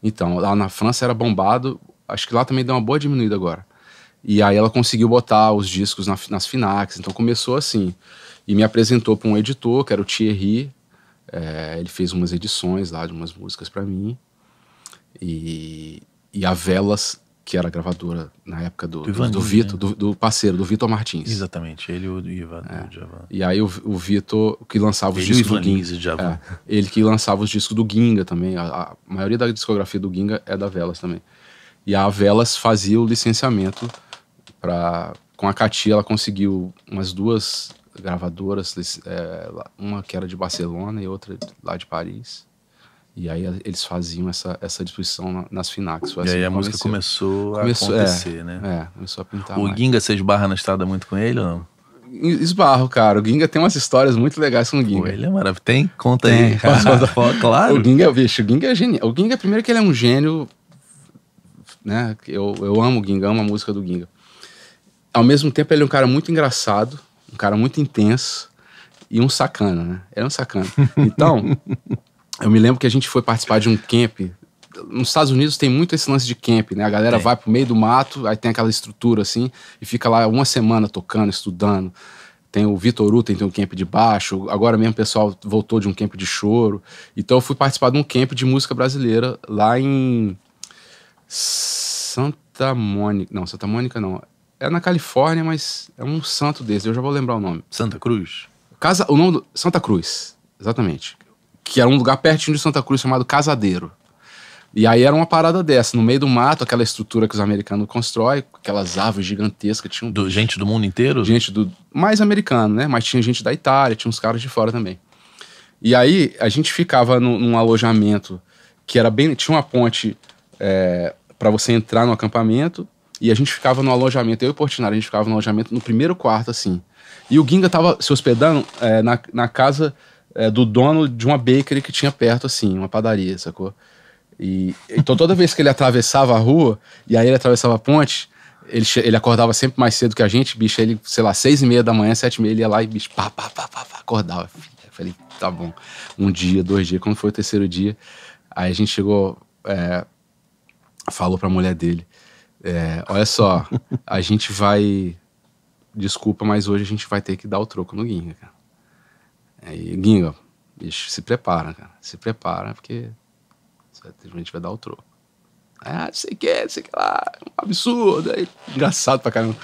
Então, lá na França era bombado, acho que lá também deu uma boa diminuída agora. E aí ela conseguiu botar os discos nas FINACs, então começou assim. E me apresentou para um editor, que era o Thierry, ele fez umas edições lá de umas músicas para mim, e a Velas, que era gravadora na época do Vitor, do parceiro, do Vitor Martins. Exatamente, ele e o Ivan. E aí o Vitor, que lançava os discos do Ginga. Ele que lançava os discos do Ginga também. A maioria da discografia do Ginga é da Velas também. E a Velas fazia o licenciamento com a Cati. Ela conseguiu umas 2 gravadoras, uma que era de Barcelona e outra lá de Paris. E aí eles faziam essa disposição nas FINACs. Assim, e aí a música começou a acontecer, né? É, começou a pintar mais. O Ginga, você esbarra na estrada muito com ele ou não? Esbarro, cara. O Ginga tem umas histórias muito legais com o Ginga. Pô, ele é maravilhoso. Tem? Conta aí. Claro. O Ginga, bicho, o Ginga é genial. O Ginga, primeiro que ele é um gênio, né? Eu amo o Ginga, amo a música do Ginga. Ao mesmo tempo, ele é um cara muito engraçado, um cara muito intenso e um sacana, né? Ele é um sacana. Então... Eu me lembro que a gente foi participar de um camp. Nos Estados Unidos tem muito esse lance de camp, né? A galera vai pro meio do mato, aí tem aquela estrutura assim, e fica lá uma semana tocando, estudando. Tem o Vitor Hutten, tem um camp de baixo. Agora mesmo o pessoal voltou de um camp de choro. Então eu fui participar de um camp de música brasileira lá em Santa Mônica. Não, Santa Mônica não. É na Califórnia, mas é um santo desse. Eu já vou lembrar o nome. Santa Cruz? O nome do... Santa Cruz, exatamente. Que era um lugar pertinho de Santa Cruz, chamado Casadeiro. E aí era uma parada dessa, no meio do mato, aquela estrutura que os americanos constroem, aquelas árvores gigantescas. Tinha gente do mundo inteiro? Gente do... Mais americano, né? Mas tinha gente da Itália, tinha uns caras de fora também. E aí a gente ficava num alojamento que era bem... Tinha uma ponte para você entrar no acampamento, e a gente ficava no alojamento, eu e o Portinari, a gente ficava no alojamento no primeiro quarto, assim. E o Ginga tava se hospedando na casa... do dono de uma bakery que tinha perto, assim, uma padaria, sacou? E, então toda vez que ele atravessava a rua, e aí ele atravessava a ponte, ele acordava sempre mais cedo que a gente, bicho, ele, sei lá, 6:30 da manhã, 7:30, ele ia lá e, bicho, pá, acordava. Eu falei, tá bom. Um dia, 2 dias, quando foi o 3º dia, aí a gente chegou, falou pra mulher dele, olha só, a gente vai, desculpa, mas hoje a gente vai ter que dar o troco no Ginga, cara. Aí, Ginga, bicho, se prepara, cara. Se prepara, porque a gente vai dar o troco. Ah, não sei o que lá, é um absurdo. Aí, engraçado pra caramba.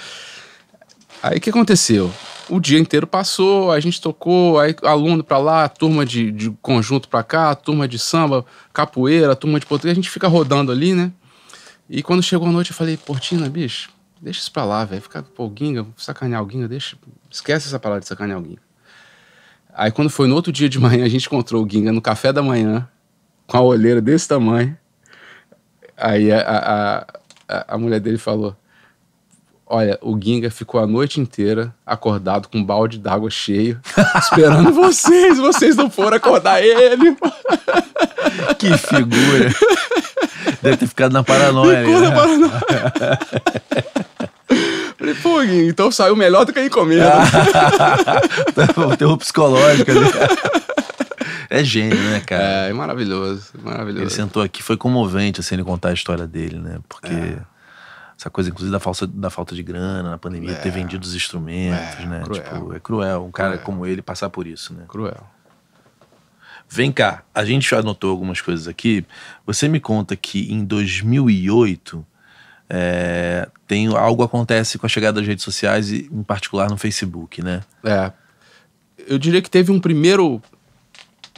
Aí, o que aconteceu? O dia inteiro passou, a gente tocou, aí aluno pra lá, turma de conjunto pra cá, turma de samba, capoeira, turma de português, a gente fica rodando ali, né? E quando chegou a noite, eu falei, Portina, bicho, deixa isso pra lá, velho. Ficar com o Ginga, sacanear o Ginga, deixa... Esquece essa palavra de sacanear o Ginga. Aí quando foi no outro dia de manhã, a gente encontrou o Ginga no café da manhã, com a olheira desse tamanho. Aí a mulher dele falou, olha, o Ginga ficou a noite inteira acordado com um balde d'água cheio, esperando vocês não foram acordar ele. Que figura. Deve ter ficado na paranoia. Ficou na paranoia. Falei, pô, Ginga, então saiu melhor do que a encomenda. Terror psicológico, né? É gênio, né, cara? É maravilhoso, maravilhoso. Ele sentou aqui, foi comovente, assim, ele contar a história dele, né? Porque essa coisa, inclusive, da falta de grana na pandemia, ter vendido os instrumentos, né? Cruel. Tipo, é cruel um cara como ele passar por isso, né? Cruel. Vem cá, a gente já anotou algumas coisas aqui. Você me conta que em 2008... algo acontece com a chegada das redes sociais e em particular no Facebook, né? Eu diria que teve um primeiro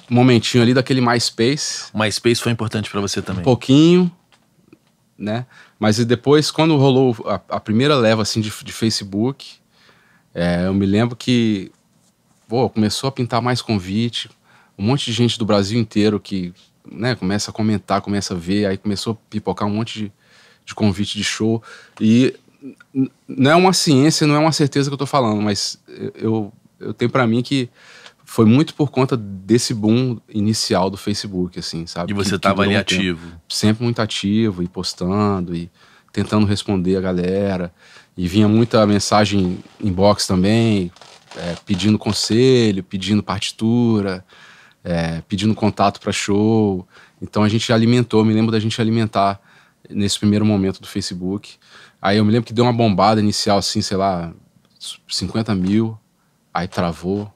momentinho ali daquele MySpace. O MySpace foi importante pra você também? Um pouquinho, né? Mas depois, quando rolou a primeira leva assim de Facebook, eu me lembro que começou a pintar mais convite, um monte de gente do Brasil inteiro que, né, começa a comentar, começa a ver, aí começou a pipocar um monte de convite de show, e não é uma ciência, não é uma certeza que eu tô falando, mas eu tenho pra mim que foi muito por conta desse boom inicial do Facebook, assim, sabe? E você tava ali ativo? Sempre muito ativo, e postando, e tentando responder a galera, e vinha muita mensagem inbox também, pedindo conselho, pedindo partitura, pedindo contato pra show, então a gente alimentou, me lembro da gente alimentar nesse primeiro momento do Facebook. Aí eu me lembro que deu uma bombada inicial, assim, sei lá, 50 mil, aí travou,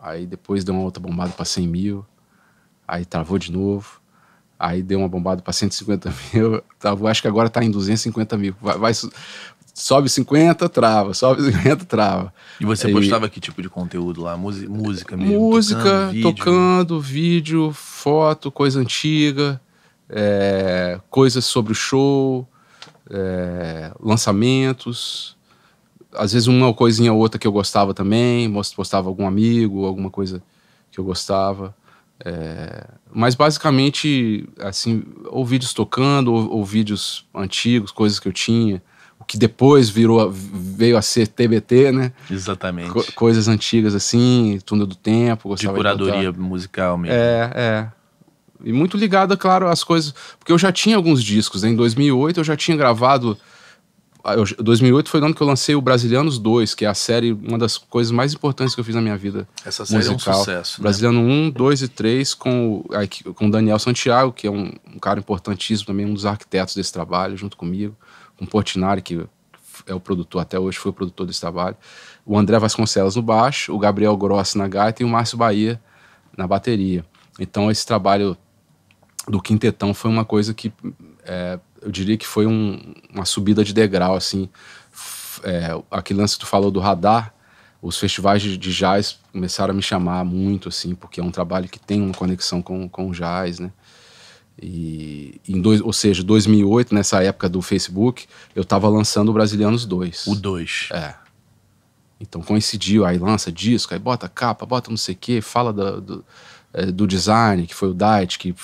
aí depois deu uma outra bombada para 100 mil, aí travou de novo, aí deu uma bombada para 150 mil, travou, acho que agora tá em 250 mil, sobe 50, trava, sobe 50, trava. E você postava que tipo de conteúdo lá? Música mesmo? Música, tocando, vídeo, foto, coisa antiga, coisas sobre o show, lançamentos, às vezes uma coisinha ou outra que eu gostava também, postava algum amigo, alguma coisa que eu gostava. Mas basicamente, assim, ou vídeos tocando, ou vídeos antigos, coisas que eu tinha, o que depois veio a ser TBT, né? Exatamente. Coisas antigas assim, Túnel do Tempo, gostava de curadoria musical mesmo. E muito ligada, claro, às coisas, porque eu já tinha alguns discos, né? Em 2008 eu já tinha gravado. 2008 foi o ano que eu lancei o Brasilianos 2, que é a série, uma das coisas mais importantes que eu fiz na minha vida musical. Essa série musical. É um sucesso, né? Brasiliano 1, 2 e 3 com o Daniel Santiago, que é um cara importantíssimo também, um dos arquitetos desse trabalho, junto comigo, com Portinari, que é o produtor, até hoje foi o produtor desse trabalho, o André Vasconcelos no baixo, o Gabriel Grossi na gaita e o Márcio Bahia na bateria. Então esse trabalho do Quintetão foi uma coisa que... eu diria que foi uma subida de degrau, assim. Aquele lance que tu falou do radar, os festivais de jazz começaram a me chamar muito, assim, porque é um trabalho que tem uma conexão com o jazz, né? E, ou seja, 2008, nessa época do Facebook, eu tava lançando o Brasilianos 2. O 2. Então coincidiu, aí lança disco, aí bota capa, bota não sei o quê, fala do design, que foi o Dait, que...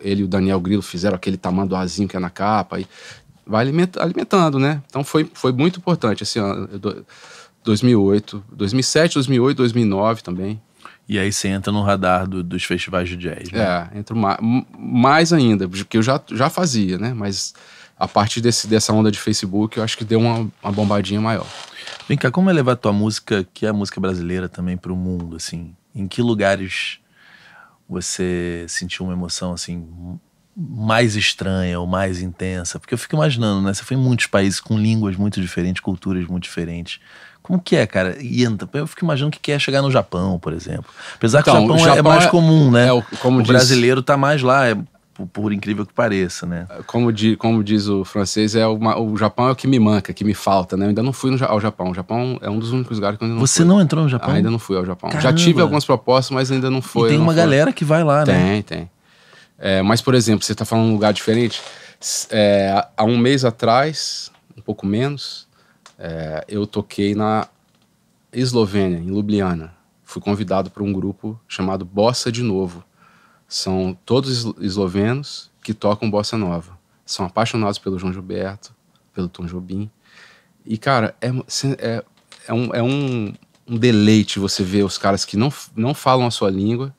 Ele e o Daniel Grilo fizeram aquele tamanduazinho que é na capa. E vai alimentando, né? Então foi muito importante esse ano. 2008, 2007, 2008, 2009 também. E aí você entra no radar dos festivais de jazz, né? Entro mais ainda, porque eu já fazia, né? Mas a partir dessa onda de Facebook, eu acho que deu uma bombadinha maior. Vem cá, como é levar a tua música, que é a música brasileira também, pro mundo, assim? Em que lugares... você sentiu uma emoção, assim, mais estranha ou mais intensa? Porque eu fico imaginando, né? Você foi em muitos países com línguas muito diferentes, culturas muito diferentes. Como que é, cara? Eu fico imaginando que quer chegar no Japão, por exemplo. Apesar que o Japão é mais comum, né? Como diz, brasileiro tá mais lá, por incrível que pareça, né? Como diz o francês, o Japão é o que me manca, que me falta, né? Eu ainda não fui ao Japão. O Japão é um dos únicos lugares que eu ainda não fui. Você não entrou no Japão? Ainda não fui ao Japão. Caramba. Já tive algumas propostas, mas ainda não foi. E tem uma galera que vai lá, né? Tem. Mas, por exemplo, você tá falando de um lugar diferente. Há um mês atrás, um pouco menos, eu toquei na Eslovênia, em Ljubljana. Fui convidado por um grupo chamado Bossa de Novo. São todos eslovenos que tocam bossa nova. São apaixonados pelo João Gilberto, pelo Tom Jobim. E, cara, é um deleite você ver os caras que não falam a sua língua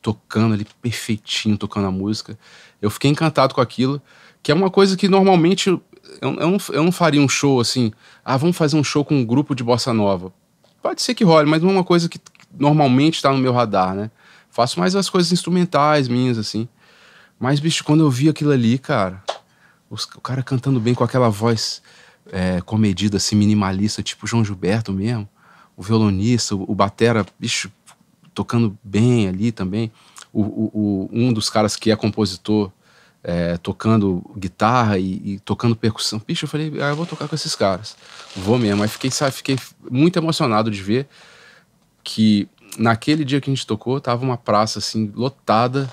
tocando ali perfeitinho, tocando a música. Eu fiquei encantado com aquilo, que é uma coisa que normalmente eu não faria um show assim. Vamos fazer um show com um grupo de bossa nova. Pode ser que role, mas não é uma coisa que normalmente está no meu radar, né? Faço mais as coisas instrumentais minhas, assim. Mas, bicho, quando eu vi aquilo ali, cara... O cara cantando bem com aquela voz comedida, assim, minimalista, tipo João Gilberto mesmo. O violonista, o batera, bicho, tocando bem ali também. Um dos caras que é compositor, tocando guitarra e tocando percussão. Bicho, eu falei, eu vou tocar com esses caras. Vou mesmo. Aí fiquei muito emocionado de ver que... Naquele dia que a gente tocou, tava uma praça, assim, lotada.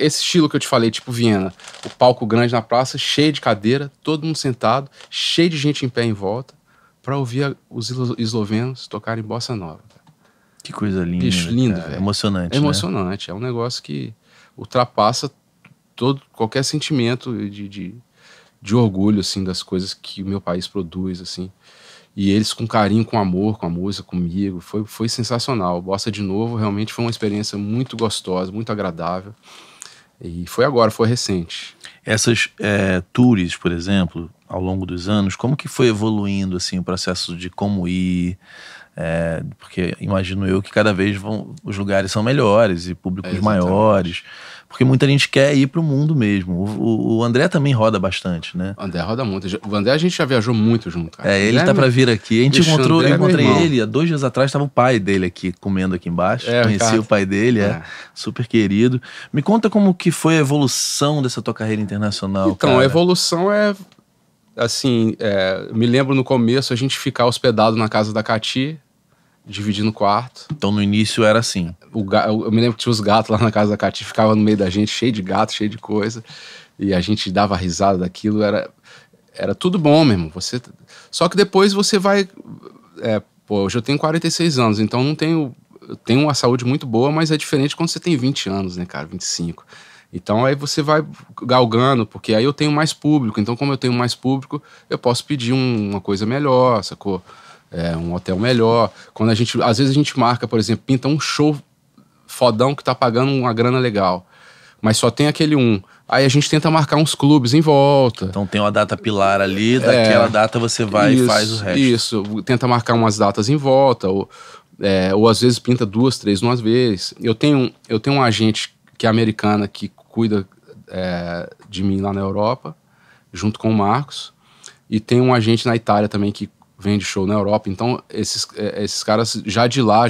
Esse estilo que eu te falei, tipo Viena. O palco grande na praça, cheio de cadeira, todo mundo sentado, cheio de gente em pé em volta, pra ouvir os eslovenos tocarem bossa nova. Que coisa linda. Bicho, lindo, velho. Emocionante, né? Emocionante. É um negócio que ultrapassa qualquer sentimento de orgulho, assim, das coisas que o meu país produz, assim. E eles com carinho, com amor, com a música, comigo. Foi sensacional. Bossa de Novo realmente foi uma experiência muito gostosa, muito agradável. E foi agora, foi recente. Essas tours, por exemplo, ao longo dos anos, como que foi evoluindo assim, o processo de como ir? Porque imagino eu que cada vez os lugares são melhores e públicos maiores. Porque muita gente quer ir pro mundo mesmo. O André também roda bastante, né? O André roda muito. O André a gente já viajou muito junto, cara. Ele tá pra vir aqui. A gente encontrei ele há 2 dias atrás, tava o pai dele aqui, comendo aqui embaixo. Conheci o pai dele, super querido. Me conta como que foi a evolução dessa tua carreira internacional, então, cara. A evolução assim, me lembro no começo a gente ficar hospedado na casa da Cati, dividindo o quarto. Então no início era assim. Eu me lembro que tinha os gatos lá na casa da Cati, ficava no meio da gente, cheio de gato, cheio de coisa. E a gente dava risada daquilo, era tudo bom mesmo. Só que depois você vai Pô, hoje eu tenho 46 anos, então não tenho... Eu tenho uma saúde muito boa, mas é diferente quando você tem 20 anos, né, cara? 25. Então aí você vai galgando, porque aí eu tenho mais público. Então, como eu tenho mais público, eu posso pedir uma coisa melhor, sacou? Um hotel melhor. Quando a gente... Às vezes a gente marca, por exemplo, pinta um show fodão que tá pagando uma grana legal, mas só tem aquele um. Aí a gente tenta marcar uns clubes em volta. Então tem uma data pilar ali, daquela data você vai e faz o resto. Isso, tenta marcar umas datas em volta, ou às vezes pinta duas, três, uma vez. Eu tenho um agente que é americana que cuida de mim lá na Europa, junto com o Marcos, e tem um agente na Itália também que vende show na Europa. Então esses caras já de lá,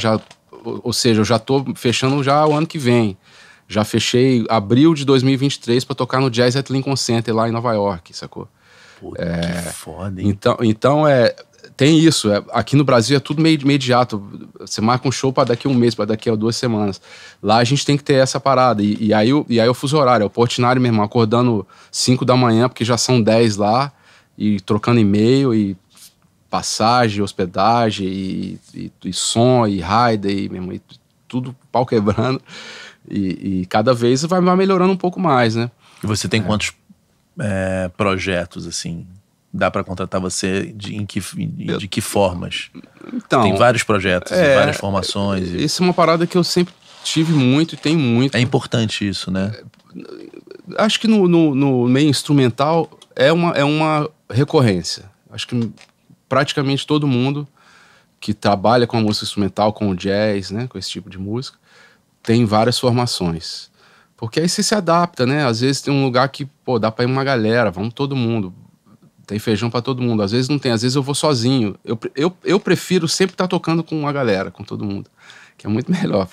ou seja, eu já tô fechando já o ano que vem. Já fechei abril de 2023 para tocar no Jazz at Lincoln Center lá em Nova York, sacou? Pô, que foda, hein? Então tem isso. Aqui no Brasil é tudo meio imediato. Você marca um show para daqui a um mês, para daqui a 2 semanas. Lá a gente tem que ter essa parada. E aí o fuso horário. É o Portinari, meu irmão, acordando 5 da manhã, porque já são 10 lá, e trocando e-mail, e passagem, hospedagem, e som, e rider, e, meu irmão, e tudo pau quebrando. E cada vez vai melhorando um pouco mais, né? E você tem quantos projetos, assim? Dá pra contratar você de que formas? Então, tem vários projetos, várias formações. Isso é uma parada que eu sempre tive muito e tenho muito. É importante isso, né? Acho que no meio instrumental é uma recorrência. Acho que praticamente todo mundo que trabalha com a música instrumental, com o jazz, né? Com esse tipo de música, tem várias formações. Porque aí você se adapta, né? Às vezes tem um lugar que, pô, dá pra ir uma galera, vamos todo mundo. Tem feijão pra todo mundo. Às vezes não tem, às vezes eu vou sozinho. Eu prefiro sempre estar tocando com uma galera, com todo mundo, que é muito melhor.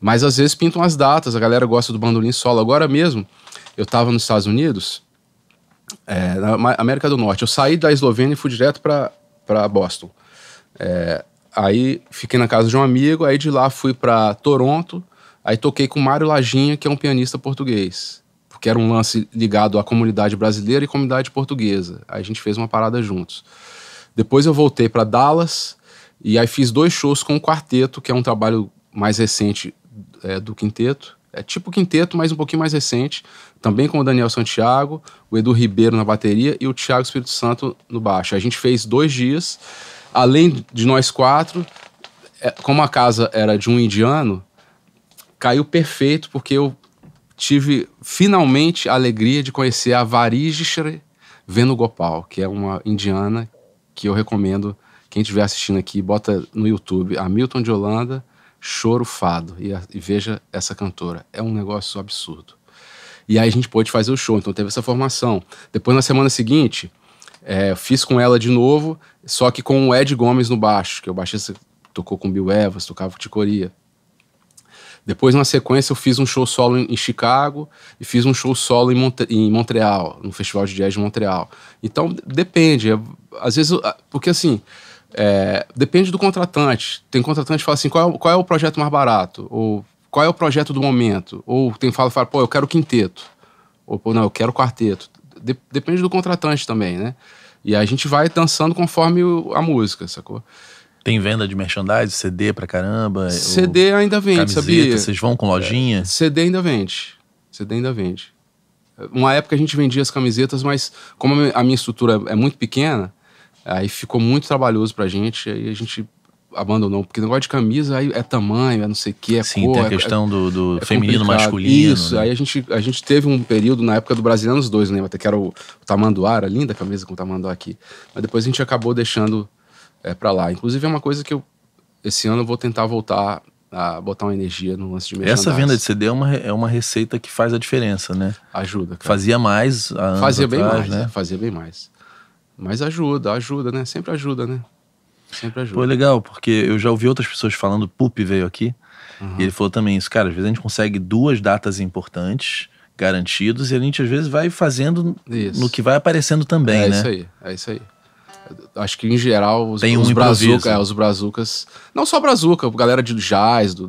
Mas às vezes pintam as datas, a galera gosta do bandolim solo. Agora mesmo, eu tava nos Estados Unidos, na América do Norte. Eu saí da Eslovênia e fui direto pra Boston. Aí fiquei na casa de um amigo, aí de lá fui pra Toronto. Aí toquei com o Mário Lajinha, que é um pianista português, porque era um lance ligado à comunidade brasileira e comunidade portuguesa. Aí a gente fez uma parada juntos. Depois eu voltei para Dallas e aí fiz 2 shows com o quarteto, que é um trabalho mais recente do quinteto. É tipo quinteto, mas um pouquinho mais recente. Também com o Daniel Santiago, o Edu Ribeiro na bateria e o Thiago Espírito Santo no baixo. A gente fez 2 dias. Além de nós 4, como a casa era de um indiano, caiu perfeito, porque eu tive finalmente a alegria de conhecer a Varijashree Venugopal, que é uma indiana que eu recomendo. Quem estiver assistindo aqui, bota no YouTube a Hamilton de Holanda, Choro Fado, e veja essa cantora. É um negócio absurdo. E aí a gente pôde fazer o show, então teve essa formação. Depois, na semana seguinte, fiz com ela de novo, só que com o Ed Gomes no baixo, que é o baixista que tocou com o Bill Evans, tocava com Chick Corea. Depois, na sequência, eu fiz um show solo em Chicago e fiz um show solo em Montreal, no Festival de Jazz de Montreal. Então, depende. Às vezes, porque assim, depende do contratante. Tem contratante que fala assim, qual é o projeto mais barato? Ou qual é o projeto do momento? Ou tem fala, pô, eu quero quinteto. Ou, pô, não, eu quero quarteto. Depende do contratante também, né? E a gente vai dançando conforme a música, sacou? Tem venda de merchandise, CD pra caramba? CD ainda vende, camiseta, sabia? Vocês vão com lojinha? CD ainda vende. CD ainda vende. Uma época a gente vendia as camisetas, mas como a minha estrutura é muito pequena, aí ficou muito trabalhoso pra gente, aí a gente abandonou. Porque o negócio de camisa aí é tamanho, é não sei o que, é sim, cor. Sim, tem a questão do feminino, complicado, masculino. Isso, né? Aí a gente teve um período na época do Brasilianos 2, lembra? Até que era o tamanduá, era linda a camisa com o tamanduá aqui. Mas depois a gente acabou deixando... pra lá. Inclusive é uma coisa que eu... Esse ano eu vou tentar voltar a botar uma energia no lance de merchandise. Essa venda de CD é uma receita que faz a diferença, né? Ajuda, cara. Fazia mais há anos atrás, né? Fazia bem mais. Mas ajuda, né? Sempre ajuda, né? Sempre ajuda. Pô, legal, porque eu já ouvi outras pessoas falando, o Pupi veio aqui, e ele falou também isso. Cara, às vezes a gente consegue 2 datas importantes, garantidos, e a gente às vezes vai fazendo isso no que vai aparecendo também, né? É isso aí. Acho que, em geral, os brazucas... Não só brazuca, a galera de jazz, do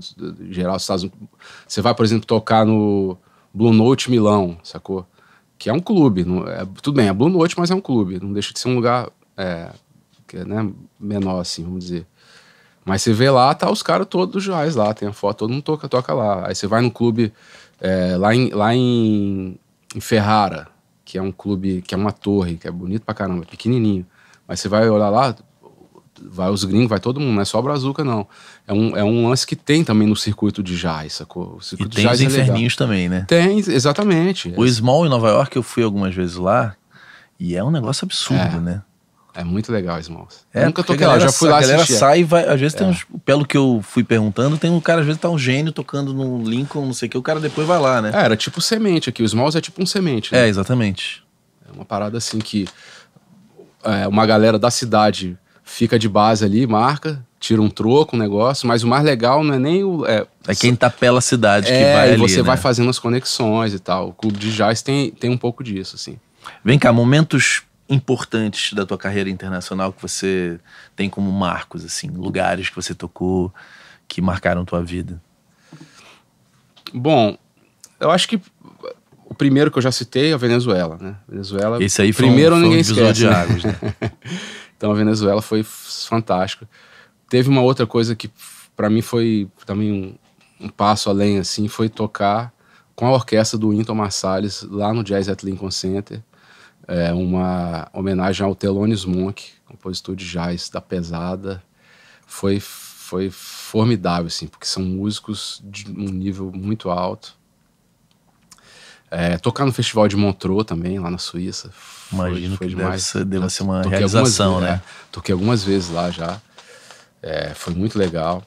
geral, dos Estados Unidos. Você vai, por exemplo, tocar no Blue Note Milão, sacou? Que é um clube. Tudo bem, é Blue Note, mas é um clube. Não deixa de ser um lugar que é, né, menor, assim, vamos dizer. Mas você vê lá, tá os caras todos dos Joás lá, tem a foto, todo mundo toca lá. Aí você vai no clube, lá em Ferrara, que é um clube, que é uma torre, que é bonito pra caramba, pequenininho. Mas você vai olhar lá, vai os gringos, vai todo mundo, não é só Brazuca, não. É um lance que tem também no circuito de jazz, sacou? O circuito de jazz tem os inferninhos também, né? Tem, exatamente. O Small em Nova York, eu fui algumas vezes lá, e é um negócio absurdo, né? É muito legal, Smalls. É, nunca toquei lá, já fui lá assistir. A galera sai e vai, às vezes tem uns, pelo que eu fui perguntando, tem um cara, às vezes tá um gênio tocando num Lincoln, não sei o que, o cara depois vai lá, né? É, era tipo semente aqui, o Smalls é tipo um semente, né? É, exatamente. É uma parada assim que uma galera da cidade fica de base ali, marca, tira um troco, um negócio, mas o mais legal não é nem o... É quem tá pela cidade que vai ali, você né? Vai fazendo as conexões e tal. O clube de jazz tem um pouco disso, assim. Vem cá, momentos importantes da tua carreira internacional que você tem como marcos, assim, lugares que você tocou que marcaram tua vida? Bom, eu acho que o primeiro que eu já citei é a Venezuela, né? Venezuela, esse aí foi primeiro ninguém esquece, de águas, né? Então a Venezuela foi fantástica. Teve uma outra coisa que para mim foi também um passo além, assim, foi tocar com a orquestra do Wynton Marsalis lá no Jazz at Lincoln Center. É uma homenagem ao Thelonious Monk, compositor de jazz da pesada. Foi formidável, assim, porque são músicos de um nível muito alto. Tocar no Festival de Montreux também, lá na Suíça. Imagino foi que demais. Deve ser uma realização, né? Toquei algumas vezes lá já. Foi muito legal.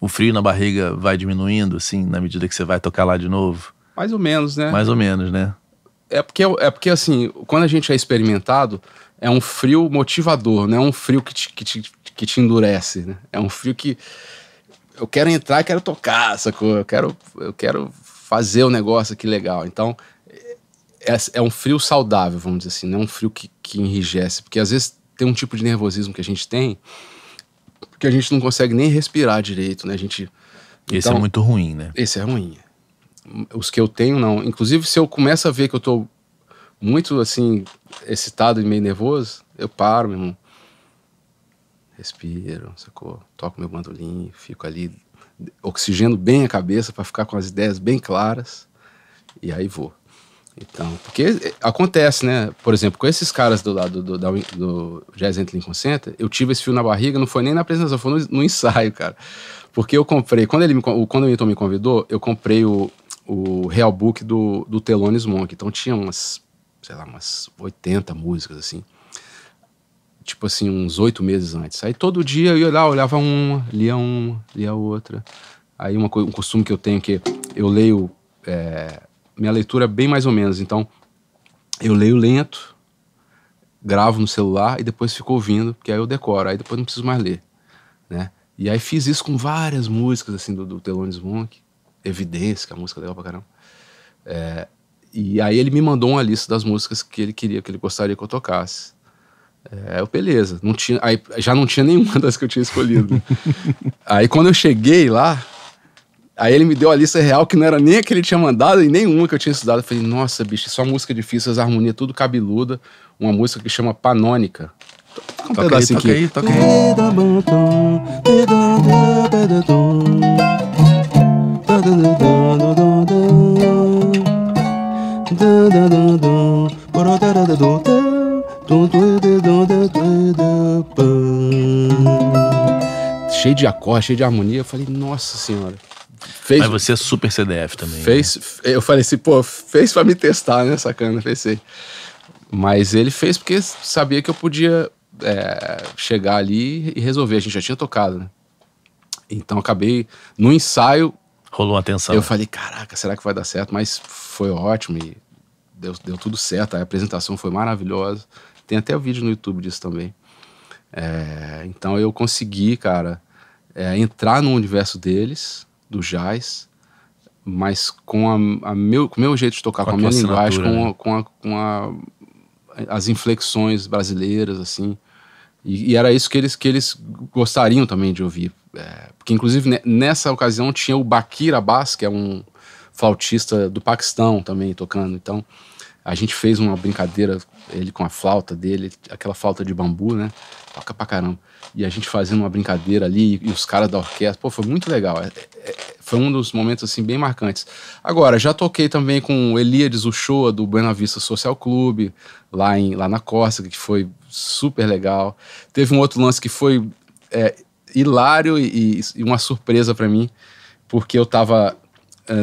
O frio na barriga vai diminuindo, assim, na medida que você vai tocar lá de novo? Mais ou menos, né? Mais ou menos, né? É porque, assim, quando a gente é experimentado, é um frio motivador, não é um frio que te endurece, né? É um frio que eu quero entrar, quero tocar, sacou? Eu quero fazer o negócio aqui legal. Então, é um frio saudável, vamos dizer assim, não é um frio que enrijece. Porque, às vezes, tem um tipo de nervosismo que a gente tem que a gente não consegue nem respirar direito, né? Esse é muito ruim, né? Esse é ruim. Os que eu tenho, não. Inclusive, se eu começo a ver que eu tô muito, assim, excitado e meio nervoso, eu paro, meu irmão. Respiro, sacou? Toco meu bandolim, fico ali, oxigeno bem a cabeça para ficar com as ideias bem claras. E aí vou. Então, porque acontece, né? Por exemplo, com esses caras do lado do Jazz at Lincoln Center, eu tive esse fio na barriga, não foi nem na apresentação, foi no ensaio, cara. Porque eu comprei, quando o Milton me convidou, eu comprei o Real Book do Thelonious Monk. Então tinha umas 80 músicas, assim. Tipo assim, uns 8 meses antes. Aí todo dia eu ia lá, olhava uma, lia outra. Aí um costume que eu tenho que eu leio... minha leitura é bem mais ou menos. Então eu leio lento, gravo no celular e depois fico ouvindo, porque aí eu decoro. Aí depois não preciso mais ler, né? E aí fiz isso com várias músicas, assim, do Thelonious Monk. Evidência, que é a música legal pra caramba. E aí ele me mandou uma lista das músicas que ele queria, que ele gostaria que eu tocasse. Eu, beleza. Não tinha, aí já não tinha nenhuma das que eu tinha escolhido. Aí quando eu cheguei lá, aí ele me deu a lista real, que não era nem a que ele tinha mandado e nenhuma que eu tinha estudado. Eu falei, nossa, bicho, só música difícil, as harmonias tudo cabeluda. Uma música que chama Panônica. Um pedacinho aqui. Toca aí. Cheio de acorde, cheio de harmonia. Eu falei, nossa senhora. Fez... Mas você é super CDF também. Fez, né? Eu falei assim, pô, fez pra me testar, né? Sacana, pensei. Mas ele fez porque sabia que eu podia chegar ali e resolver. A gente já tinha tocado, né? Então acabei no ensaio. Rolou uma tensão. Eu falei, caraca, será que vai dar certo? Mas foi ótimo e deu tudo certo. A apresentação foi maravilhosa. Tem até o vídeo no YouTube disso também. Então eu consegui, cara, entrar no universo deles, do jazz, mas com o meu jeito de tocar, com a minha linguagem, né? com as inflexões brasileiras, assim. E era isso que eles gostariam também de ouvir. Porque, inclusive, nessa ocasião tinha o Bakir Abbas, que é um flautista do Paquistão também tocando. Então, A gente fez uma brincadeira, ele com a flauta dele, aquela flauta de bambu, né? Toca pra caramba. E a gente fazendo uma brincadeira ali, e os caras da orquestra, pô, foi muito legal. Foi um dos momentos, assim, bem marcantes. Agora, já toquei também com o Elíades Uchoa, do Buena Vista Social Clube, lá na Córcega, que foi super legal. Teve um outro lance que foi hilário e uma surpresa pra mim, porque eu tava...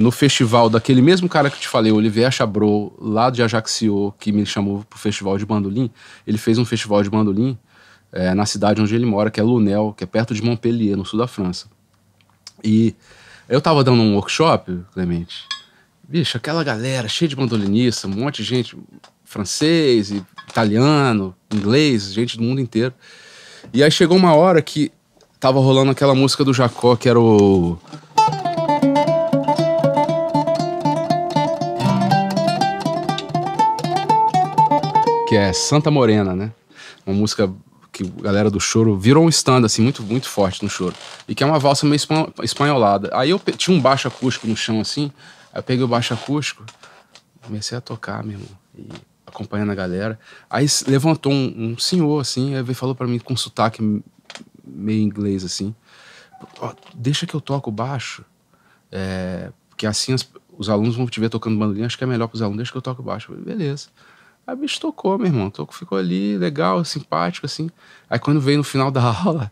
no festival daquele mesmo cara que eu te falei, o Olivier Chabrol, lá de Ajaccio, que me chamou pro festival de bandolim. Ele fez um festival de bandolim na cidade onde ele mora, que é Lunel, que é perto de Montpellier, no sul da França. E eu tava dando um workshop, Clemente. Bicho, aquela galera cheia de bandolinista, um monte de gente, francês, italiano, inglês, gente do mundo inteiro. E aí chegou uma hora que tava rolando aquela música do Jacó, que era o... que é Santa Morena, né? Uma música que a galera do choro virou um stand, assim, muito, muito forte no choro. E que é uma valsa meio espanholada. Aí eu tinha um baixo acústico no chão, assim. Aí eu peguei o baixo acústico, comecei a tocar, meu irmão. E acompanhando a galera. Aí levantou um senhor, assim, e falou pra mim com um sotaque meio inglês, assim. Oh, deixa que eu toco o baixo. Porque assim os alunos vão te ver tocando bandolim. Acho que é melhor pros alunos. Deixa que eu toco o baixo. Eu falei, beleza. Aí o bicho tocou, meu irmão. Ficou ali, legal, simpático, assim. Aí quando veio no final da aula,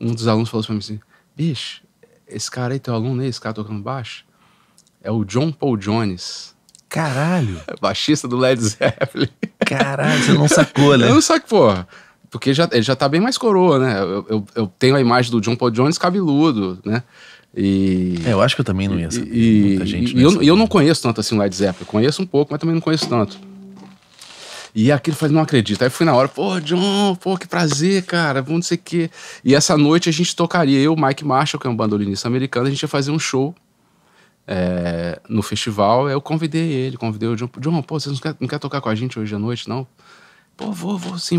um dos alunos falou pra mim assim, bicho, esse cara aí, teu aluno aí, esse cara tocando baixo, é o John Paul Jones. Caralho! Baixista do Led Zeppelin. Caralho, você não sacou, né? Eu não saco, porra. Porque ele já tá bem mais coroa, né? Eu tenho a imagem do John Paul Jones cabeludo, né? E, eu acho que eu também não ia saber. Muita gente eu não conheço tanto assim o Led Zeppelin. Conheço um pouco, mas também não conheço tanto. E aquilo eu falei, não acredito. Aí fui na hora, pô, John, pô, que prazer, cara, não sei o quê. E essa noite a gente tocaria, eu, Mike Marshall, que é um bandolinista americano, a gente ia fazer um show no festival. Eu convidei ele, convidei o John. John, pô, você não quer tocar com a gente hoje à noite, não? Pô, vou sim.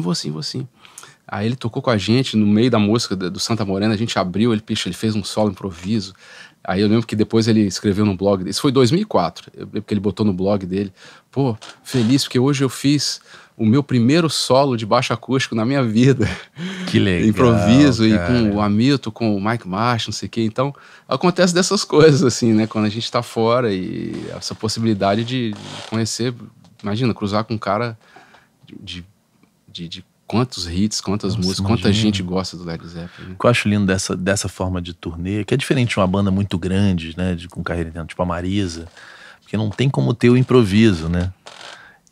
Aí ele tocou com a gente no meio da música do Santa Morena, a gente abriu, ele fez um solo improviso. Aí eu lembro que depois ele escreveu no blog dele, isso foi em 2004, eu lembro que ele botou no blog dele, pô, feliz porque hoje eu fiz o meu primeiro solo de baixo acústico na minha vida. Que legal, improviso, cara. E com o Hamilton, com o Mike Marsh, não sei o quê. Então, acontece dessas coisas, assim, né? Quando a gente tá fora e essa possibilidade de conhecer, imagina, cruzar com um cara de quantos hits, quantas músicas, quanta gente gosta do Led Zeppelin. Né? O que eu acho lindo dessa forma de turnê, que é diferente de uma banda muito grande, né, com carreira dentro, tipo a Marisa, porque não tem como ter o improviso, né?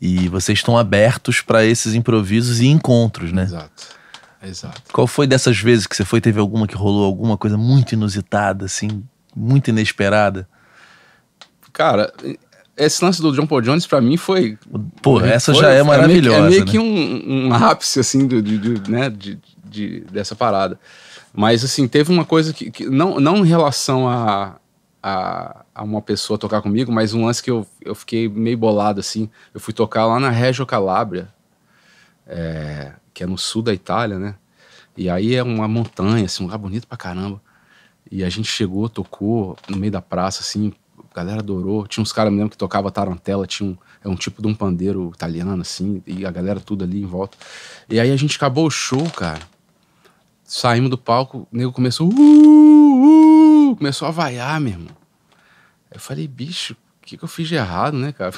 E vocês estão abertos para esses improvisos e encontros, né? Exato. Qual foi dessas vezes que você foi? Teve alguma que rolou alguma coisa muito inusitada, assim, muito inesperada? Cara, esse lance do John Paul Jones pra mim foi... Pô, essa já é maravilhosa, é meio que um ápice, assim, dessa parada. Mas, assim, teve uma coisa que não em relação a uma pessoa tocar comigo, mas um lance que eu fiquei meio bolado, assim. Eu fui tocar lá na Reggio Calabria, que é no sul da Itália, né? E aí é uma montanha, assim, um lugar bonito pra caramba. E a gente chegou, tocou no meio da praça, assim... A galera adorou. Tinha uns caras, me lembro, que tocava tarantela, é um tipo de um pandeiro italiano, assim, e a galera tudo ali em volta. E aí a gente acabou o show, cara. Saímos do palco, o nego começou, começou a vaiar, meu irmão. Eu falei, bicho, o que eu fiz de errado, né, cara?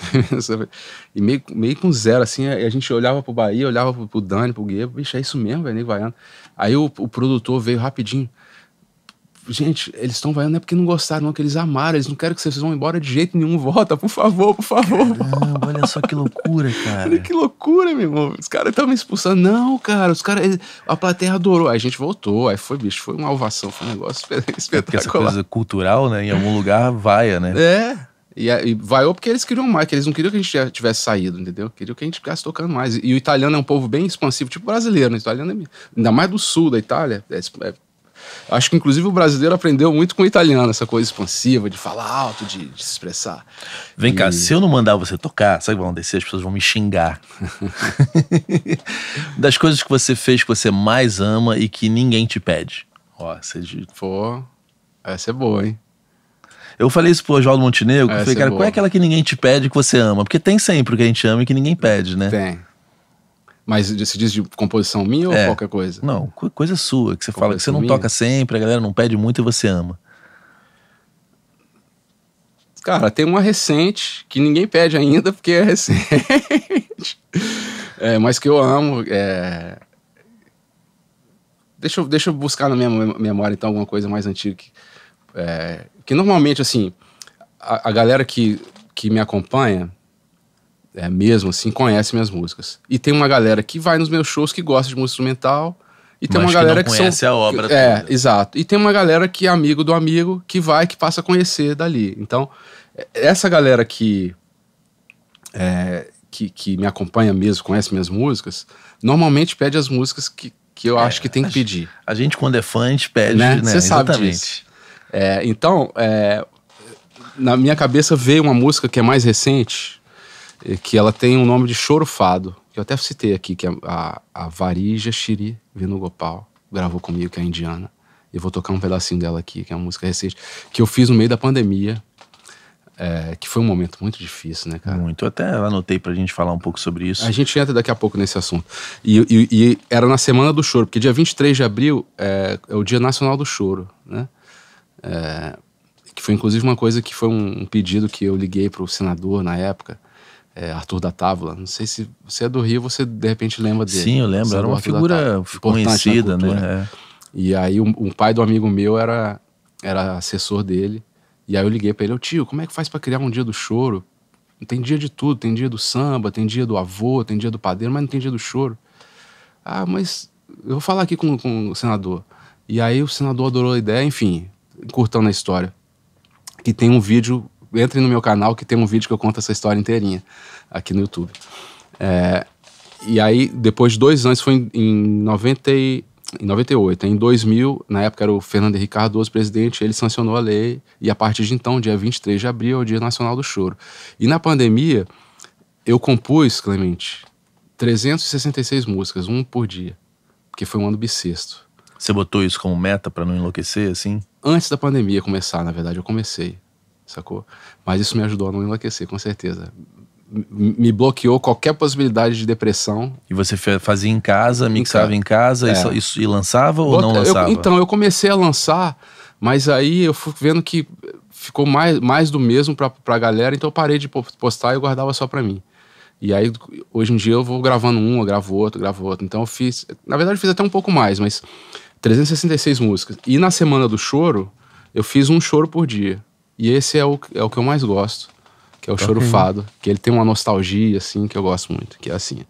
E meio com zero, assim, a gente olhava pro Bahia, olhava pro Dani, pro Guia, bicho, é isso mesmo, velho, nego vaiando. Aí o produtor veio rapidinho. Gente, eles estão vaiando, não é porque não gostaram, não, que eles amaram, eles não querem que vocês vão embora de jeito nenhum, volta, por favor, por favor. Caramba, olha só que loucura, cara. Que loucura, meu irmão, os caras estavam me expulsando. Não, cara, os caras, a plateia adorou, aí a gente voltou, aí foi, bicho, foi uma ovação, foi um negócio espetacular. Porque essa coisa cultural, né, em algum lugar vaia, né? E vaiou porque eles queriam mais, que eles não queriam que a gente tivesse saído, entendeu? Queriam que a gente ficasse tocando mais. E o italiano é um povo bem expansivo, tipo brasileiro, né? O italiano ainda mais do sul da Itália, acho que, inclusive, o brasileiro aprendeu muito com o italiano, essa coisa expansiva de falar alto, de se expressar. Vem cá, se eu não mandar você tocar, sabe o que vão descer? As pessoas vão me xingar. Das coisas que você fez, que você mais ama e que ninguém te pede. Ó, você... Pô, essa é boa, hein? Eu falei isso pro Oswaldo Montenegro, eu falei, cara, qual é aquela que ninguém te pede que você ama? Porque tem sempre o que a gente ama e que ninguém pede, né? Tem. Mas se diz de composição minha ou qualquer coisa? Não, coisa sua, que você fala que você não toca sempre, a galera não pede muito e você ama. Cara, tem uma recente que ninguém pede ainda porque é recente. Mas que eu amo. Deixa eu buscar na minha memória então alguma coisa mais antiga. Que normalmente, assim, a galera que me acompanha mesmo assim conhece minhas músicas. E tem uma galera que vai nos meus shows que gosta de música instrumental. E tem uma galera que conhece a obra. Exato. E tem uma galera que é amigo do amigo que passa a conhecer dali. Então, essa galera que me acompanha mesmo, conhece minhas músicas, normalmente pede as músicas que eu acho que tem que pedir. A gente, quando é fã, a gente pede, né? Você sabe disso. Então, na minha cabeça veio uma música que é mais recente, que ela tem um nome de Choro Fado. Eu até citei aqui que a Varijashree Venugopal gravou comigo, que é indiana. Eu vou tocar um pedacinho dela aqui, que é uma música recente, que eu fiz no meio da pandemia, que foi um momento muito difícil, né, cara? Muito. Eu até anotei pra gente falar um pouco sobre isso. A gente entra daqui a pouco nesse assunto. E era na Semana do Choro, porque dia 23 de abril é o Dia Nacional do Choro, né? Que foi inclusive uma coisa que foi um pedido que eu liguei pro senador na época, Arthur da Távola. Não sei se você é do Rio, você de repente lembra dele. Sim, eu lembro. Era uma figura conhecida, né? E aí um pai do amigo meu era assessor dele. E aí eu liguei pra ele, tio, como é que faz pra criar um dia do choro? Tem dia de tudo, tem dia do samba, tem dia do avô, tem dia do padeiro, mas não tem dia do choro. Ah, mas eu vou falar aqui com o senador. E aí o senador adorou a ideia, enfim, encurtando a história. Que tem um vídeo... Entre no meu canal que tem um vídeo que eu conto essa história inteirinha aqui no YouTube. E aí, depois de 2 anos, foi em 98. Em 2000, na época era o Fernando Henrique Cardoso presidente, ele sancionou a lei e a partir de então, dia 23 de abril, é o Dia Nacional do Choro. E na pandemia, eu compus, Clemente, 366 músicas, uma por dia, porque foi um ano bissexto. Você botou isso como meta pra não enlouquecer, assim? Antes da pandemia começar, na verdade, eu comecei. Sacou? Mas isso me ajudou a não enlouquecer, com certeza. Me bloqueou qualquer possibilidade de depressão. E você fazia em casa, mixava em casa e lançava ou não lançava? Então, eu comecei a lançar, mas aí eu fui vendo que ficou mais do mesmo pra galera, então eu parei de postar e eu guardava só pra mim. E aí, hoje em dia, eu vou gravando eu gravo outro, Então eu fiz... Na verdade, eu fiz até um pouco mais, mas 366 músicas. E na Semana do Choro, eu fiz um choro por dia. E esse é o que eu mais gosto, que é o Choro Fado, que ele tem uma nostalgia, assim, que eu gosto muito, que é assim.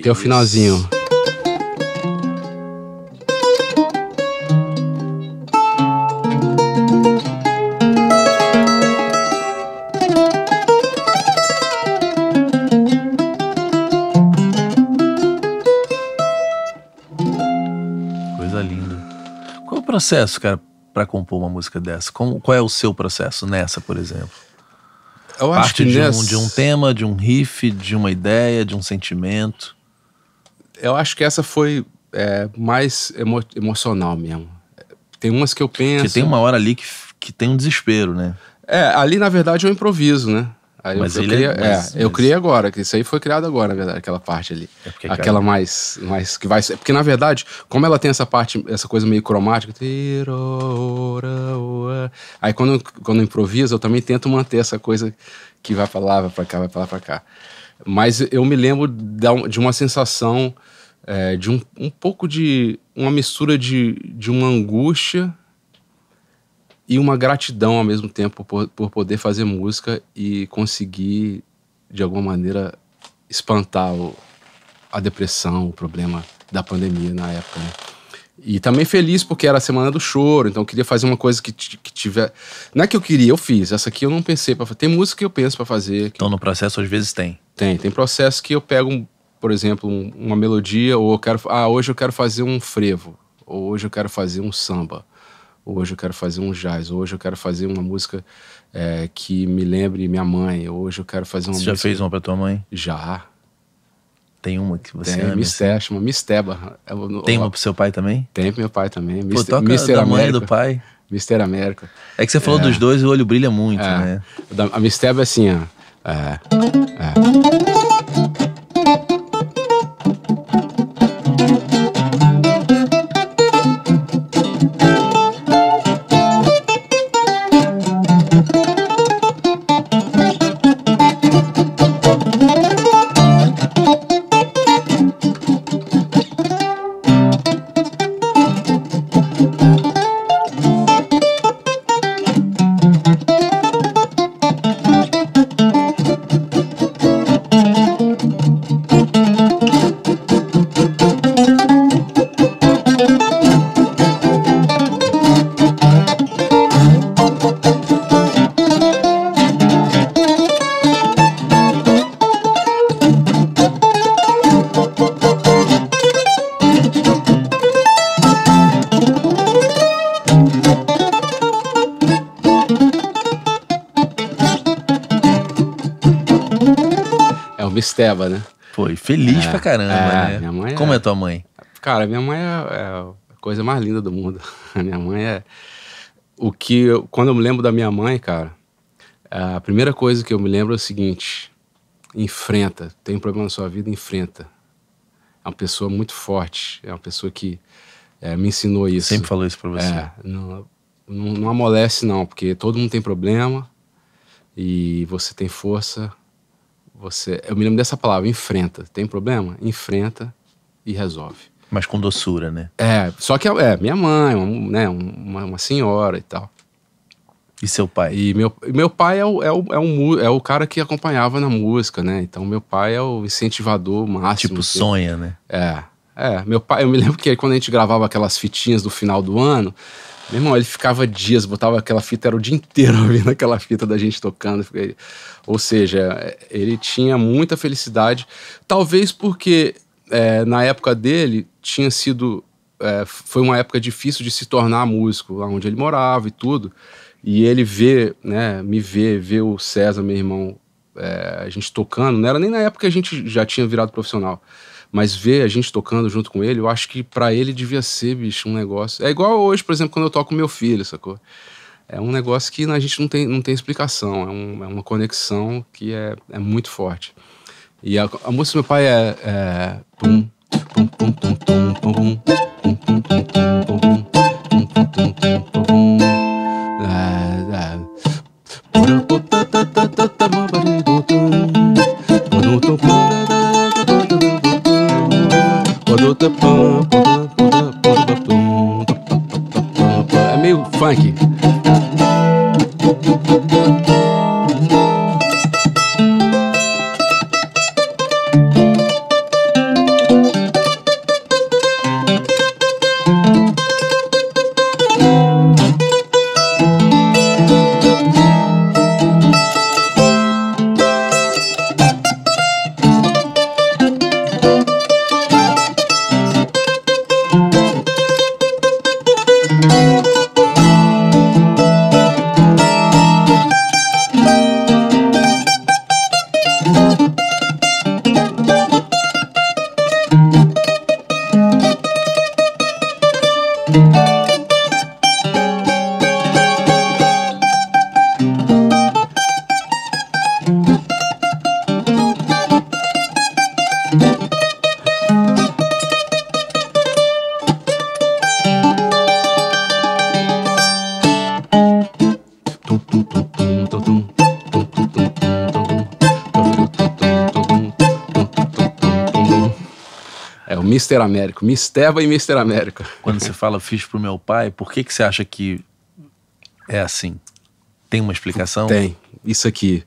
até o finalzinho. Coisa linda. Qual é o processo, cara, para compor uma música dessa? Qual é o seu processo nessa, por exemplo? Eu acho que de um tema, de um riff, de uma ideia, de um sentimento. Eu acho que essa foi mais emocional mesmo. Tem umas que eu penso... Porque tem uma hora ali que tem um desespero, né? É, ali na verdade eu improviso, né? Aí mas eu criei agora, que isso aí foi criado agora, na verdade, aquela parte ali. É porque, aquela cara, mais que vai... Porque na verdade, como ela tem essa parte, essa coisa meio cromática... Aí quando eu improviso, eu também tento manter essa coisa que vai pra lá, vai pra cá, vai pra lá, pra cá. Mas eu me lembro de uma sensação, de um pouco de... Uma mistura de uma angústia... E uma gratidão ao mesmo tempo por poder fazer música e conseguir, de alguma maneira, espantar a depressão, o problema da pandemia na época, né? E também feliz porque era a Semana do Choro, então eu queria fazer uma coisa que tiver... Não é que eu queria, eu fiz. Essa aqui eu não pensei pra fazer. Tem música que eu penso pra fazer. Que... Então no processo às vezes tem? Tem processo que eu pego, por exemplo, uma melodia, ou eu quero... Ah, hoje eu quero fazer um frevo, ou hoje eu quero fazer um samba. Hoje eu quero fazer um jazz, hoje eu quero fazer uma música que me lembre minha mãe, hoje eu quero fazer uma música... Você já fez uma pra tua mãe? Já. Tem uma que você ama? Tem, Misté, chama Misteba. Tem uma pro seu pai também? Tem pro meu pai também. Pô, toca da mãe do pai? Mister América. É que você falou dos dois e o olho brilha muito, né? A Misteba é assim, ó. Misteba, né? Foi feliz pra caramba, né? Minha mãe Como é tua mãe? Cara, minha mãe é a coisa mais linda do mundo. A minha mãe é... Quando eu me lembro da minha mãe, cara, a primeira coisa que eu me lembro é o seguinte: enfrenta. Tem um problema na sua vida, enfrenta. É uma pessoa muito forte. É uma pessoa que me ensinou isso. Sempre falou isso pra você. Não amolece não, porque todo mundo tem problema e você tem força... eu me lembro dessa palavra, enfrenta. Tem problema? Enfrenta e resolve. Mas com doçura, né? Só que minha mãe, uma senhora e tal. E seu pai? E meu pai é o cara que acompanhava na música, né? Então meu pai é o incentivador máximo. Tipo sonha, né? Meu pai, eu me lembro que quando a gente gravava aquelas fitinhas do final do ano... Meu irmão, ele ficava dias, botava aquela fita, era o dia inteiro ouvindo aquela fita da gente tocando. Ou seja, ele tinha muita felicidade. Talvez porque na época dele tinha sido... foi uma época difícil de se tornar músico, lá onde ele morava e tudo. E ele vê o César, meu irmão, a gente tocando. Não era nem na época que a gente já tinha virado profissional. Mas ver a gente tocando junto com ele, eu acho que pra ele devia ser, bicho, um negócio... É igual hoje, por exemplo, quando eu toco meu filho, sacou? É um negócio que a gente não tem explicação. É uma conexão que é muito forte. E a música do meu pai é... Pum, pum, pum, pum, pum, pum, pum, pum, pum, pum, pum, pum, pum, pum, pum, pum, é meio funk. É o Mr. Américo, Misterba e Mr. Américo. Quando você fala fiz pro meu pai, por que você acha que é assim? Tem uma explicação? Tem. Isso aqui.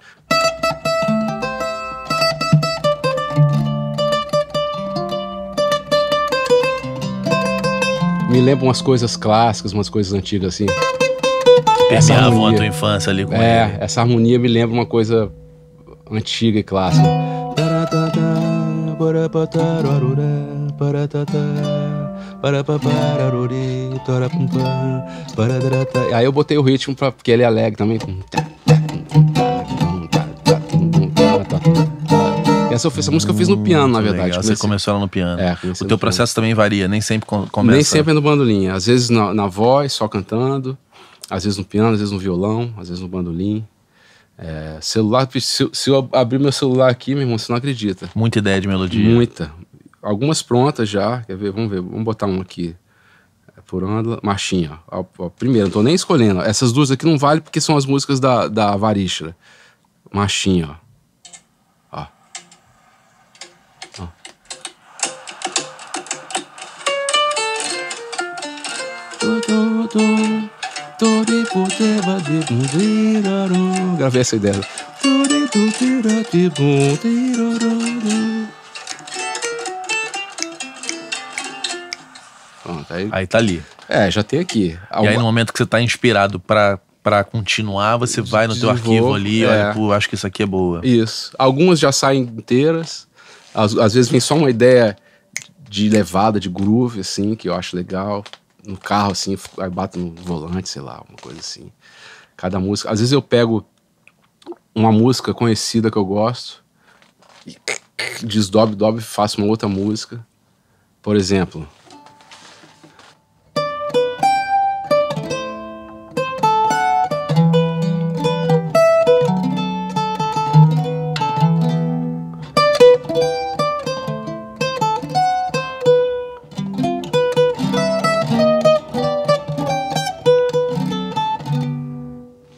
Me lembra umas coisas clássicas, umas coisas antigas assim. Permeavam a tua infância ali com ele. Essa harmonia me lembra uma coisa antiga e clássica. Aí eu botei o ritmo pra, porque ele é alegre também. Essa música eu fiz no piano, na verdade. Legal. Você começou ela no piano. O teu processo também varia, nem sempre começa... Nem sempre é no bandolim. Às vezes na voz, só cantando. Às vezes no piano, às vezes no violão, às vezes no bandolim. Celular, se eu abrir meu celular aqui, meu irmão, você não acredita. Muita ideia de melodia. Muita. Algumas prontas já. Quer ver? Vamos ver. Vamos botar uma aqui. Por onda. Marchinha. Ó, primeiro, não tô nem escolhendo. Essas duas aqui não valem porque são as músicas da Varijashree. Marchinha, ó. Gravei essa ideia. Pronto, aí tá ali. Já tem aqui. E aí no momento que você tá inspirado pra continuar, você vai no teu arquivo ali, olha, pô, acho que isso aqui é boa. Isso. Algumas já saem inteiras. Às vezes vem só uma ideia de levada, de groove, assim, que eu acho legal. No carro, assim, aí bato no volante, sei lá, uma coisa assim. Cada música... Às vezes eu pego uma música conhecida que eu gosto, e desdobro, e faço uma outra música. Por exemplo...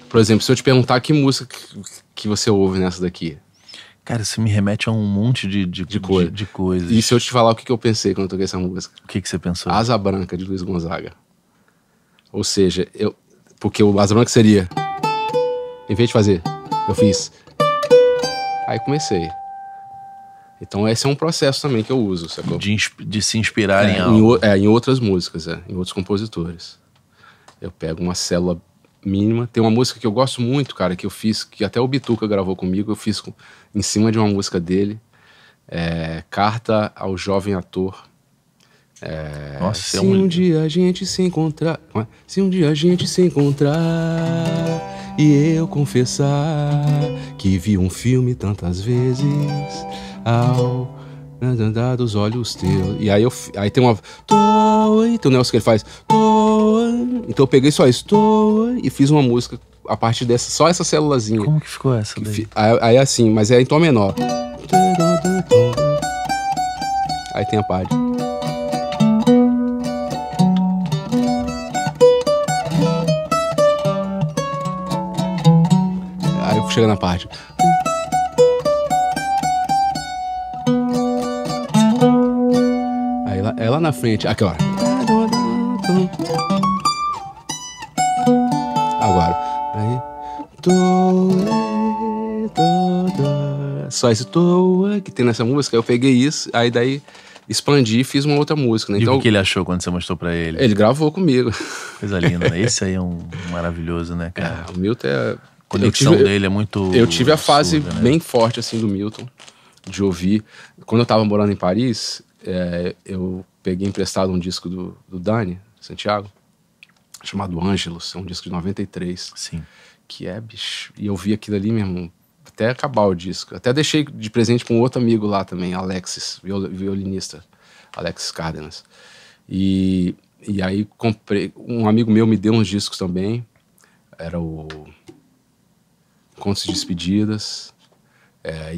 Por exemplo, se eu te perguntar que música que você ouve nessa daqui... Cara, isso me remete a um monte de coisas. E se eu te falar o que eu pensei quando eu toquei essa música? O que você pensou? Asa Branca, de Luiz Gonzaga. Ou seja, porque o Asa Branca seria... Em vez de fazer, eu fiz... Aí comecei. Então esse é um processo também que eu uso, sacou? De se inspirar em algo. Em outras músicas, em outros compositores. Eu pego uma célula... mínima. Tem uma música que eu gosto muito, cara, que eu fiz, que até o Bituca gravou comigo, eu fiz em cima de uma música dele, Carta ao Jovem Ator. Nossa, se um dia a gente se encontrar, se um dia a gente se encontrar e eu confessar que vi um filme tantas vezes ao andar dos olhos teus. E aí aí tem uma... Tem um negócio que ele faz... Então eu peguei só isso e fiz uma música a partir dessa, só essa célulazinha. Como que ficou essa daí? Aí assim, mas é em tom menor. Aí tem a parte. Aí eu chego na parte. Aí lá na frente, aqui ó. Agora. Aí. Só esse toa que tem nessa música, eu peguei isso, aí daí expandi e fiz uma outra música. Né? Então, e o que ele achou quando você mostrou pra ele? Ele gravou comigo. Coisa linda. Esse aí é um maravilhoso, né, cara? O Milton é... A conexão dele é muito... Eu tive a fase absurda, né? Bem forte, assim, do Milton, de ouvir. Quando eu tava morando em Paris, eu peguei emprestado um disco do Dani Santiago, chamado Ângelos, é um disco de 93. Sim. Que é, bicho. E eu vi aquilo ali, meu irmão, até acabar o disco. Até deixei de presente pra um outro amigo lá também, Alexis, violinista, Alexis Cárdenas. E aí comprei. Um amigo meu me deu uns discos também. Era o Contos de Despedidas.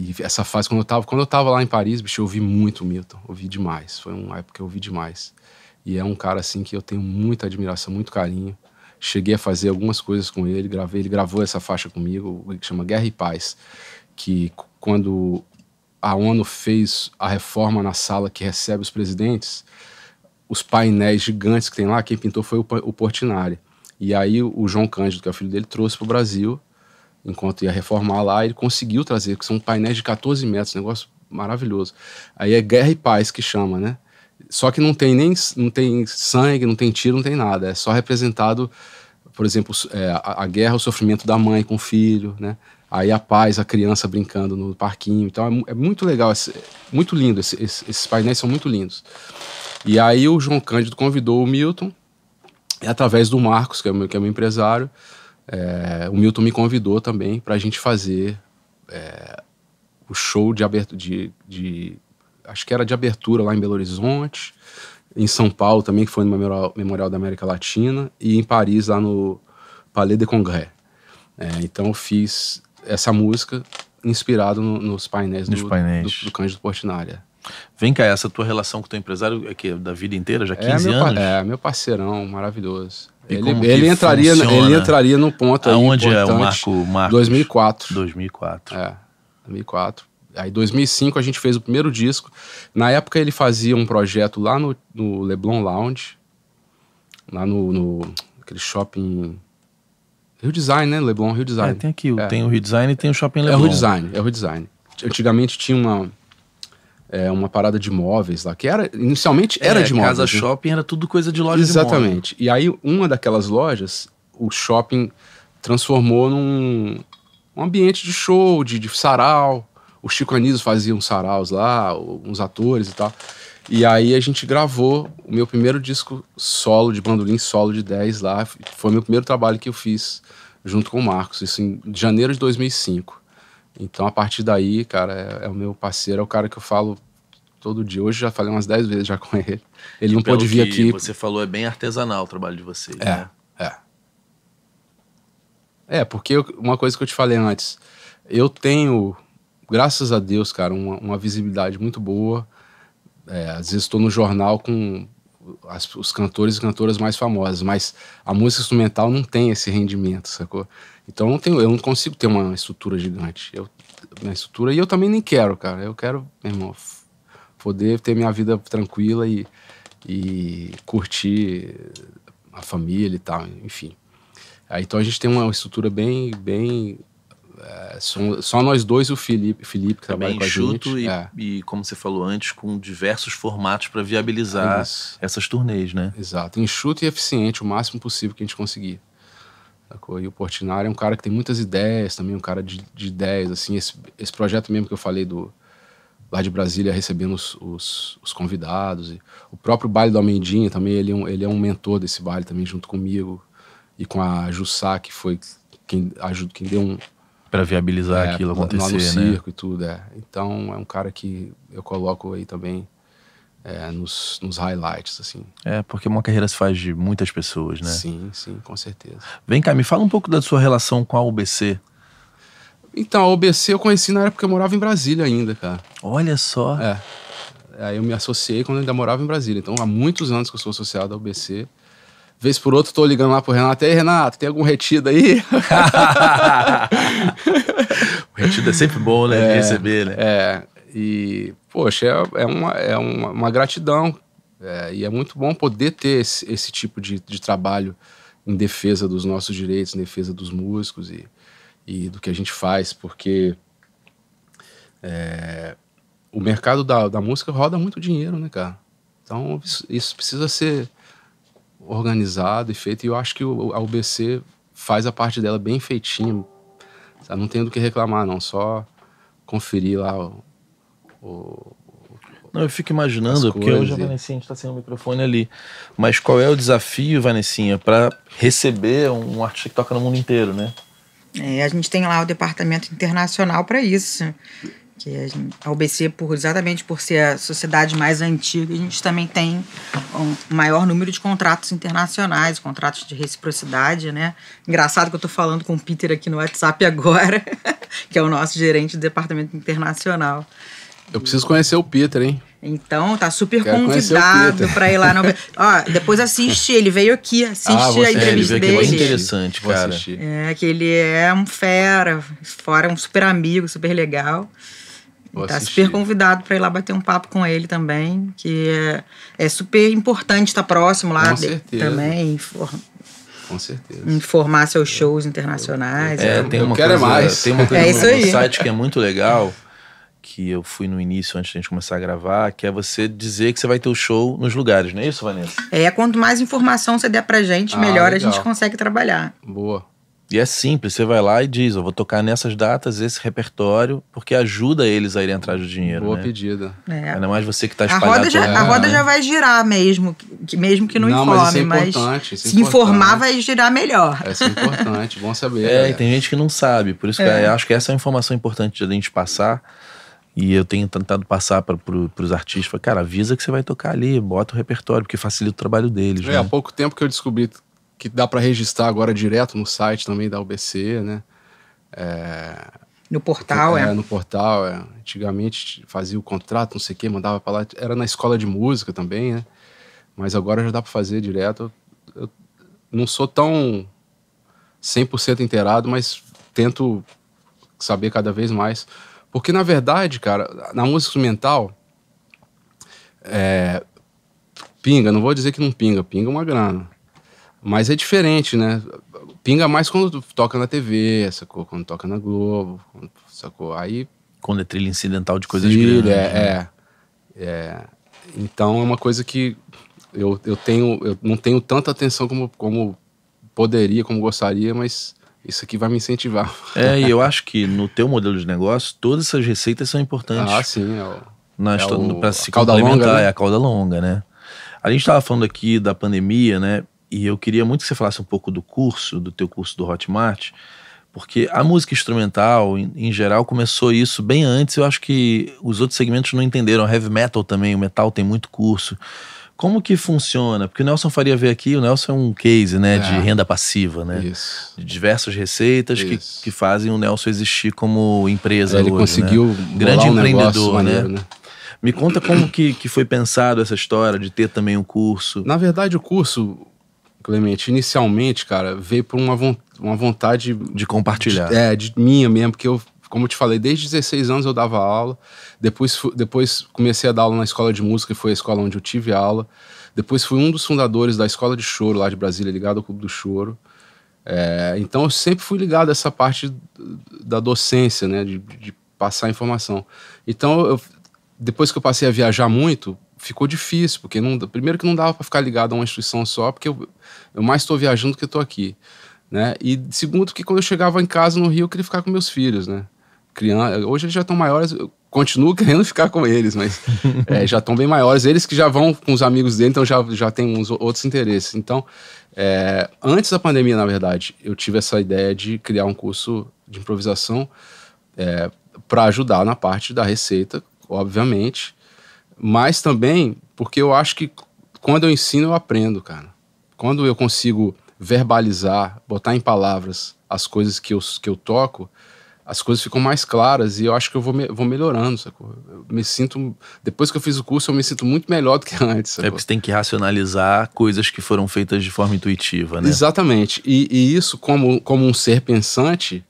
E essa fase, quando eu tava lá em Paris, bicho, eu ouvi muito Milton. Ouvi demais. Foi uma época que eu ouvi demais. E é um cara, assim, que eu tenho muita admiração, muito carinho. Cheguei a fazer algumas coisas com ele, ele gravou essa faixa comigo, que chama Guerra e Paz, que quando a ONU fez a reforma na sala que recebe os presidentes, os painéis gigantes que tem lá, quem pintou foi o Portinari. E aí o João Cândido, que é o filho dele, trouxe para o Brasil, enquanto ia reformar lá, ele conseguiu trazer, que são painéis de 14 metros, negócio maravilhoso. Aí é Guerra e Paz que chama, né? Só que não tem nem não tem sangue, não tem tiro, não tem nada. É só representado, por exemplo, a guerra, o sofrimento da mãe com o filho, né? Aí a paz, a criança brincando no parquinho. Então é muito legal, muito lindo. Esses painéis são muito lindos. E aí o João Cândido convidou o Milton, e através do Marcos, que é meu empresário, o Milton me convidou também para a gente fazer o show de abertura, acho que era de abertura lá em Belo Horizonte, em São Paulo também, que foi no Memorial da América Latina, e em Paris, lá no Palais de Congrès. Então eu fiz essa música inspirado nos painéis do Cândido Portinari. Vem cá, essa tua relação com o teu empresário aqui, da vida inteira, já 15 anos? Meu parceirão maravilhoso. Ele entraria no ponto aí importante. Aonde é o Marcos? 2004. 2004. 2004. Aí em 2005 a gente fez o primeiro disco. Na época ele fazia um projeto lá no Leblon Lounge, lá no aquele shopping... Rio Design, né? Leblon, Rio Design. Tem aqui, tem o Rio Design e tem o shopping Leblon. É o Rio Design. Antigamente tinha uma parada de móveis lá, que era, inicialmente era de móveis. Casa shopping era tudo coisa de loja. Exatamente. De móveis. E aí uma daquelas lojas, o shopping transformou num ambiente de show, de sarau. O Chico Anísio fazia uns saraus lá, uns atores e tal. E aí a gente gravou o meu primeiro disco solo de bandolim, solo de 10 lá. Foi meu primeiro trabalho que eu fiz junto com o Marcos, isso em janeiro de 2005. Então a partir daí, cara, é o meu parceiro, é o cara que eu falo todo dia. Hoje já falei umas 10 vezes já com ele. Ele não pôde vir aqui. Você falou, é bem artesanal o trabalho de vocês, né? Porque uma coisa que eu te falei antes, eu tenho, graças a Deus, cara, uma visibilidade muito boa. Às vezes estou no jornal com os cantores e cantoras mais famosos, mas a música instrumental não tem esse rendimento, sacou? Então eu não consigo ter uma estrutura gigante. E eu também nem quero, cara. Eu quero, meu irmão, poder ter minha vida tranquila e curtir a família e tal, enfim. Então a gente tem uma estrutura bem só nós dois e o Felipe que trabalha com a gente. E como você falou antes, com diversos formatos para viabilizar essas turnês, né? Exato, enxuto e eficiente, o máximo possível que a gente conseguir. E o Portinari é um cara que tem muitas ideias também, um cara de ideias, assim, esse projeto mesmo que eu falei lá de Brasília, recebendo os convidados, e o próprio baile do Almendinha também, ele é um mentor desse baile também, junto comigo e com a Jussá, que foi quem deu um... Para viabilizar aquilo acontecer, no circo, né? E tudo, Então é um cara que eu coloco aí também nos highlights, assim. Porque uma carreira se faz de muitas pessoas, né? Sim, sim, com certeza. Vem cá, me fala um pouco da sua relação com a UBC. Então, a UBC eu conheci na época que eu morava em Brasília ainda, cara. Olha só! Aí eu me associei quando eu ainda morava em Brasília. Então há muitos anos que eu sou associado à UBC. Vez por outra, tô ligando lá pro Renato. E aí, Renato, tem algum retido aí? O retido é sempre bom, né? Receber, né? E, poxa, é uma gratidão. E é muito bom poder ter esse tipo de trabalho em defesa dos nossos direitos, em defesa dos músicos e do que a gente faz, porque o mercado da música roda muito dinheiro, né, cara? Então, isso precisa ser organizado e feito, e eu acho que a UBC faz a parte dela bem feitinho, sabe? Não tenho do que reclamar, não, só conferir lá Não, eu fico imaginando, porque hoje a Vanessinha está sem o microfone ali, mas qual é o desafio, Vanessinha, para receber um artista que toca no mundo inteiro, né? A gente tem lá o departamento internacional para isso, que a UBC, exatamente por ser a sociedade mais antiga, a gente também tem um maior número de contratos internacionais, contratos de reciprocidade, né? Engraçado que eu tô falando com o Peter aqui no WhatsApp agora, que é o nosso gerente do departamento internacional. Eu preciso conhecer o Peter, hein? Então, tá super convidado pra ir lá. Depois assiste, ele veio aqui, assiste a entrevista dele. Muito interessante, cara. Que ele é um fera, fora um super amigo, super legal. Tá super convidado para ir lá bater um papo com ele também, que é super importante estar próximo lá também. Com certeza. Informar seus shows internacionais. Tem uma coisa no site que é muito legal, que eu fui no início, antes da gente começar a gravar, que é você dizer que você vai ter o show nos lugares, não é isso, Vanessa? É, quanto mais informação você der pra gente, melhor a gente consegue trabalhar. Boa. E é simples, você vai lá e diz, eu vou tocar nessas datas, esse repertório, porque ajuda eles a irem atrás do dinheiro. Boa pedida. Ainda mais você que está espalhado. A roda já vai girar mesmo que não informe, mas se informar vai girar melhor. Isso é importante, bom saber. E tem gente que não sabe, por isso que eu acho que essa é uma informação importante de a gente passar. E eu tenho tentado passar para os artistas, cara, avisa que você vai tocar ali, bota o repertório, porque facilita o trabalho deles. Há pouco tempo que eu descobri que dá para registrar agora direto no site também da UBC, né? No portal, No portal, Antigamente fazia o contrato, não sei o quê, mandava para lá. Era na escola de música também, né? Mas agora já dá para fazer direto. Eu não sou tão 100% inteirado, mas tento saber cada vez mais. Porque, na verdade, cara, na música instrumental, pinga, não vou dizer que não pinga, pinga uma grana. Mas é diferente, né? Pinga mais quando toca na TV, sacou? Quando toca na Globo, sacou? Aí... Quando é trilha incidental de coisas grandes. Então é uma coisa que eu não tenho tanta atenção como poderia, como gostaria, mas isso aqui vai me incentivar. E eu acho que no teu modelo de negócio, todas essas receitas são importantes. Sim. Pra se complementar, é a cauda longa, né? A gente tava falando aqui da pandemia, né? E eu queria muito que você falasse um pouco do teu curso do Hotmart, porque a música instrumental, em geral, começou isso bem antes. Eu acho que os outros segmentos não entenderam. O heavy metal também, o metal tem muito curso. Como que funciona? Porque o Nelson Faria veio aqui, o Nelson é um case, né, de renda passiva, né? Isso. De diversas receitas que fazem o Nelson existir como empresa hoje, ele conseguiu, né? Grande empreendedor, maneiro, né? Me conta como que foi pensado essa história de ter também um curso. Na verdade, o curso... Clemente, inicialmente, cara, veio por uma vontade... De compartilhar. De minha mesmo, porque eu, como eu te falei, desde 16 anos eu dava aula, depois comecei a dar aula na escola de música, que foi a escola onde eu tive aula, depois fui um dos fundadores da Escola de Choro, lá de Brasília, ligado ao Clube do Choro. Então eu sempre fui ligado a essa parte da docência, né, de passar informação. Então, depois que eu passei a viajar muito, ficou difícil, porque primeiro que não dava para ficar ligado a uma instituição só, porque eu mais estou viajando do que estou aqui, né? E segundo que quando eu chegava em casa no Rio, eu queria ficar com meus filhos, né? Hoje eles já estão maiores, eu continuo querendo ficar com eles, mas já estão bem maiores, eles que já vão com os amigos dele, então já tem uns outros interesses. Então, antes da pandemia, na verdade, eu tive essa ideia de criar um curso de improvisação para ajudar na parte da receita, obviamente, mas também porque eu acho que quando eu ensino, eu aprendo, cara. Quando eu consigo verbalizar, botar em palavras as coisas que eu toco, as coisas ficam mais claras e eu acho que eu vou melhorando, sacou? Eu me sinto... Depois que eu fiz o curso, eu me sinto muito melhor do que antes, sacou? É porque você tem que racionalizar coisas que foram feitas de forma intuitiva, né? Exatamente. E isso, como um ser pensante...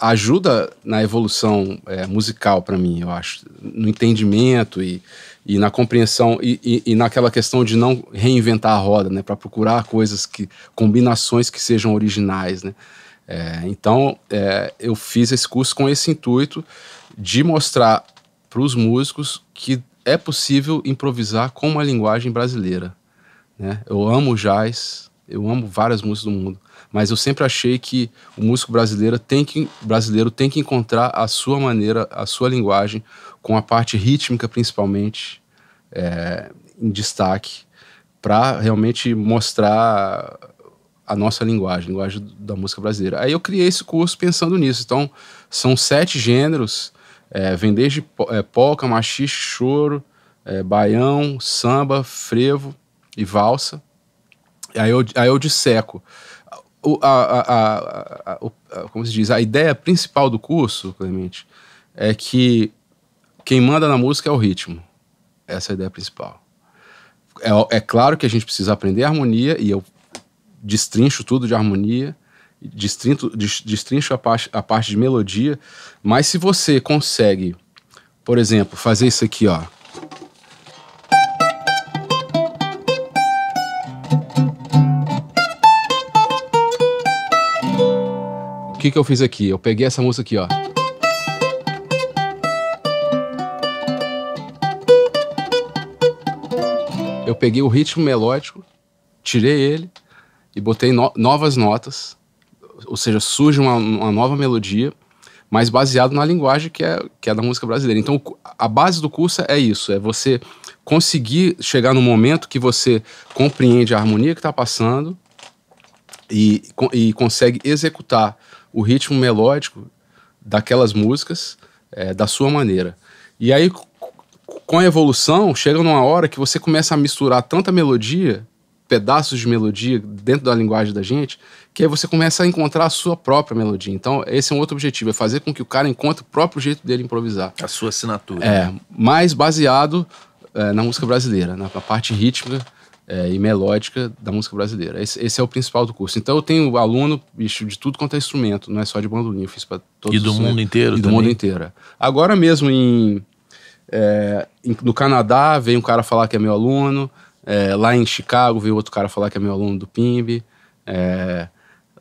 ajuda na evolução musical para mim, eu acho, no entendimento e na compreensão e naquela questão de não reinventar a roda, né, para procurar coisas combinações que sejam originais, né? Então eu fiz esse curso com esse intuito de mostrar para os músicos que é possível improvisar com uma linguagem brasileira, né? Eu amo jazz, eu amo várias músicas do mundo, mas eu sempre achei que o músico brasileiro tem que encontrar a sua maneira, a sua linguagem, com a parte rítmica principalmente, em destaque, para realmente mostrar a nossa linguagem da música brasileira. Aí eu criei esse curso pensando nisso. Então, são 7 gêneros, vem desde polca, machixe, choro, baião, samba, frevo e valsa. Aí eu disseco. Como se diz, a ideia principal do curso, Clemente, é que quem manda na música é o ritmo. Essa é a ideia principal. É claro que a gente precisa aprender a harmonia, e eu destrincho tudo de harmonia, destrincho a parte de melodia, mas se você consegue, Por exemplo, fazer isso aqui, ó. O que que eu fiz aqui? Eu peguei essa música aqui, ó. Eu peguei o ritmo melódico, tirei ele e botei novas notas, ou seja, surge uma nova melodia, mas baseado na linguagem que é da música brasileira. Então, a base do curso é isso, é você conseguir chegar no momento que você compreende a harmonia que está passando e consegue executar o ritmo melódico daquelas músicas da sua maneira. E aí, com a evolução, chega numa hora que você começa a misturar tanta melodia, pedaços de melodia dentro da linguagem da gente, que aí você começa a encontrar a sua própria melodia. Então, esse é um outro objetivo, é fazer com que o cara encontre o próprio jeito dele improvisar. A sua assinatura. É, mais baseado na música brasileira, na parte rítmica e melódica da música brasileira. Esse é o principal do curso. Então, eu tenho aluno, bicho, de tudo quanto é instrumento, não é só de bandolim, eu fiz para todos. E do mundo inteiro também? E do mundo inteiro. Agora mesmo, no Canadá, veio um cara falar que é meu aluno. Lá em Chicago veio outro cara falar que é meu aluno do PIMB,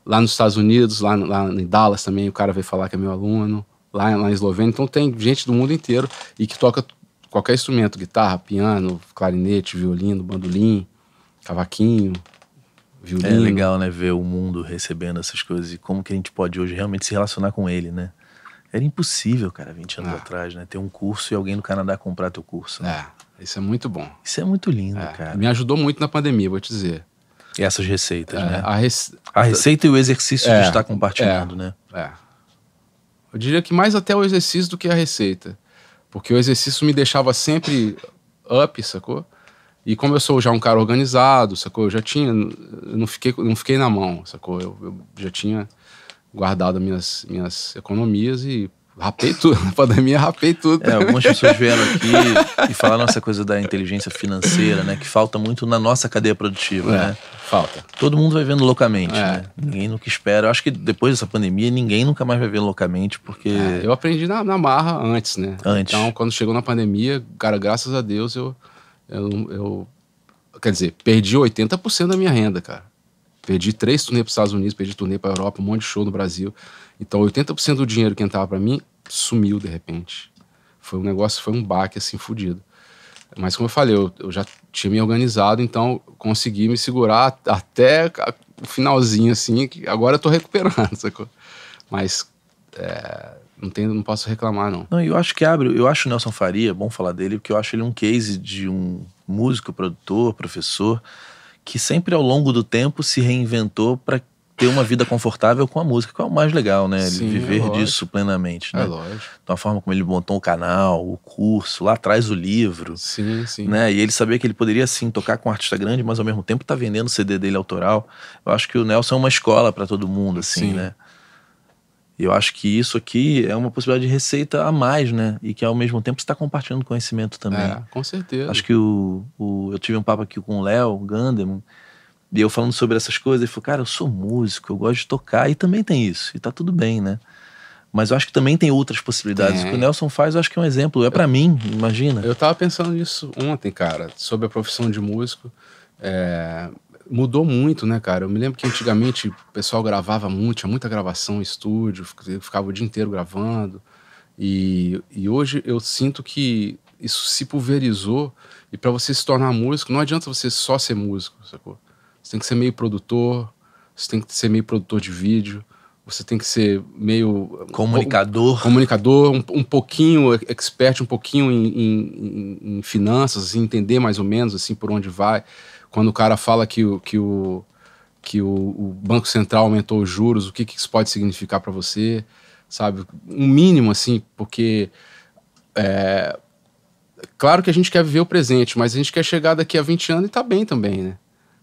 lá nos Estados Unidos, lá em Dallas também o cara veio falar que é meu aluno, lá em Eslovênia. Então tem gente do mundo inteiro e que toca qualquer instrumento, guitarra, piano, clarinete, violino, bandolim, cavaquinho, violino. É legal, né, ver o mundo recebendo essas coisas e como que a gente pode hoje realmente se relacionar com ele, né? Era impossível, cara, 20 anos atrás, né? Ter um curso e alguém no Canadá comprar teu curso, né? Isso é muito bom. Isso é muito lindo, cara. Me ajudou muito na pandemia, vou te dizer. E essas receitas, né? A receita e o exercício de estar compartilhando, né? Eu diria que mais até o exercício do que a receita. Porque o exercício me deixava sempre up, sacou? E como eu sou já um cara organizado, sacou? Eu já tinha... Não fiquei na mão, sacou? Eu já tinha guardado minhas economias e... Rapei tudo, na pandemia rapei tudo. Algumas pessoas vieram aqui e falaram essa coisa da inteligência financeira, né? Que falta muito na nossa cadeia produtiva, né? Falta. Todo mundo vai vendo loucamente, né? Ninguém nunca espera. Eu acho que depois dessa pandemia, ninguém nunca mais vai ver loucamente, porque... eu aprendi na marra antes, né? Antes. Então, quando chegou na pandemia, cara, graças a Deus, quer dizer, perdi 80% da minha renda, cara. Perdi 3 turnês para os Estados Unidos, perdi turnê para a Europa, um monte de show no Brasil. Então 80% do dinheiro que entrava para mim sumiu de repente. Foi um negócio, foi um baque assim, fodido. Mas como eu falei, eu já tinha me organizado, então consegui me segurar até o finalzinho assim, que agora eu tô recuperando, sacou? Mas não posso reclamar, não. Não, eu acho que eu acho o Nelson Faria, bom falar dele, porque eu acho ele um case de um músico, produtor, professor, que sempre ao longo do tempo se reinventou para ter uma vida confortável com a música, que é o mais legal, né? Ele viver disso plenamente, né? É lógico. Então a forma como ele montou o canal, o curso, lá atrás o livro. Sim, sim. Né? E ele sabia que ele poderia sim tocar com um artista grande, mas ao mesmo tempo tá vendendo o CD dele autoral. Eu acho que o Nelson é uma escola para todo mundo, assim, sim, né? E eu acho que isso aqui é uma possibilidade de receita a mais, né? E que ao mesmo tempo você está compartilhando conhecimento também. Com certeza. Acho que eu tive um papo aqui com o Léo Ganderman, e eu falando sobre essas coisas, ele falou, cara, eu sou músico, eu gosto de tocar, e também tem isso, e tá tudo bem, né? Mas eu acho que também tem outras possibilidades. O que o Nelson faz, eu acho que é um exemplo, para mim, imagina. Eu tava pensando nisso ontem, cara, sobre a profissão de músico, mudou muito, né, cara? Eu me lembro que antigamente o pessoal gravava muito, tinha muita gravação em estúdio, ficava o dia inteiro gravando. E hoje eu sinto que isso se pulverizou. E para você se tornar músico, não adianta você só ser músico, sacou? Você tem que ser meio produtor, você tem que ser meio produtor de vídeo, você tem que ser meio... Comunicador. Comunicador, um pouquinho expert, um pouquinho em finanças, assim, entender mais ou menos assim por onde vai... Quando o cara fala que o Banco Central aumentou os juros, o que isso pode significar para você, sabe? Um mínimo, assim, porque... claro que a gente quer viver o presente, mas a gente quer chegar daqui a 20 anos e tá bem também, né?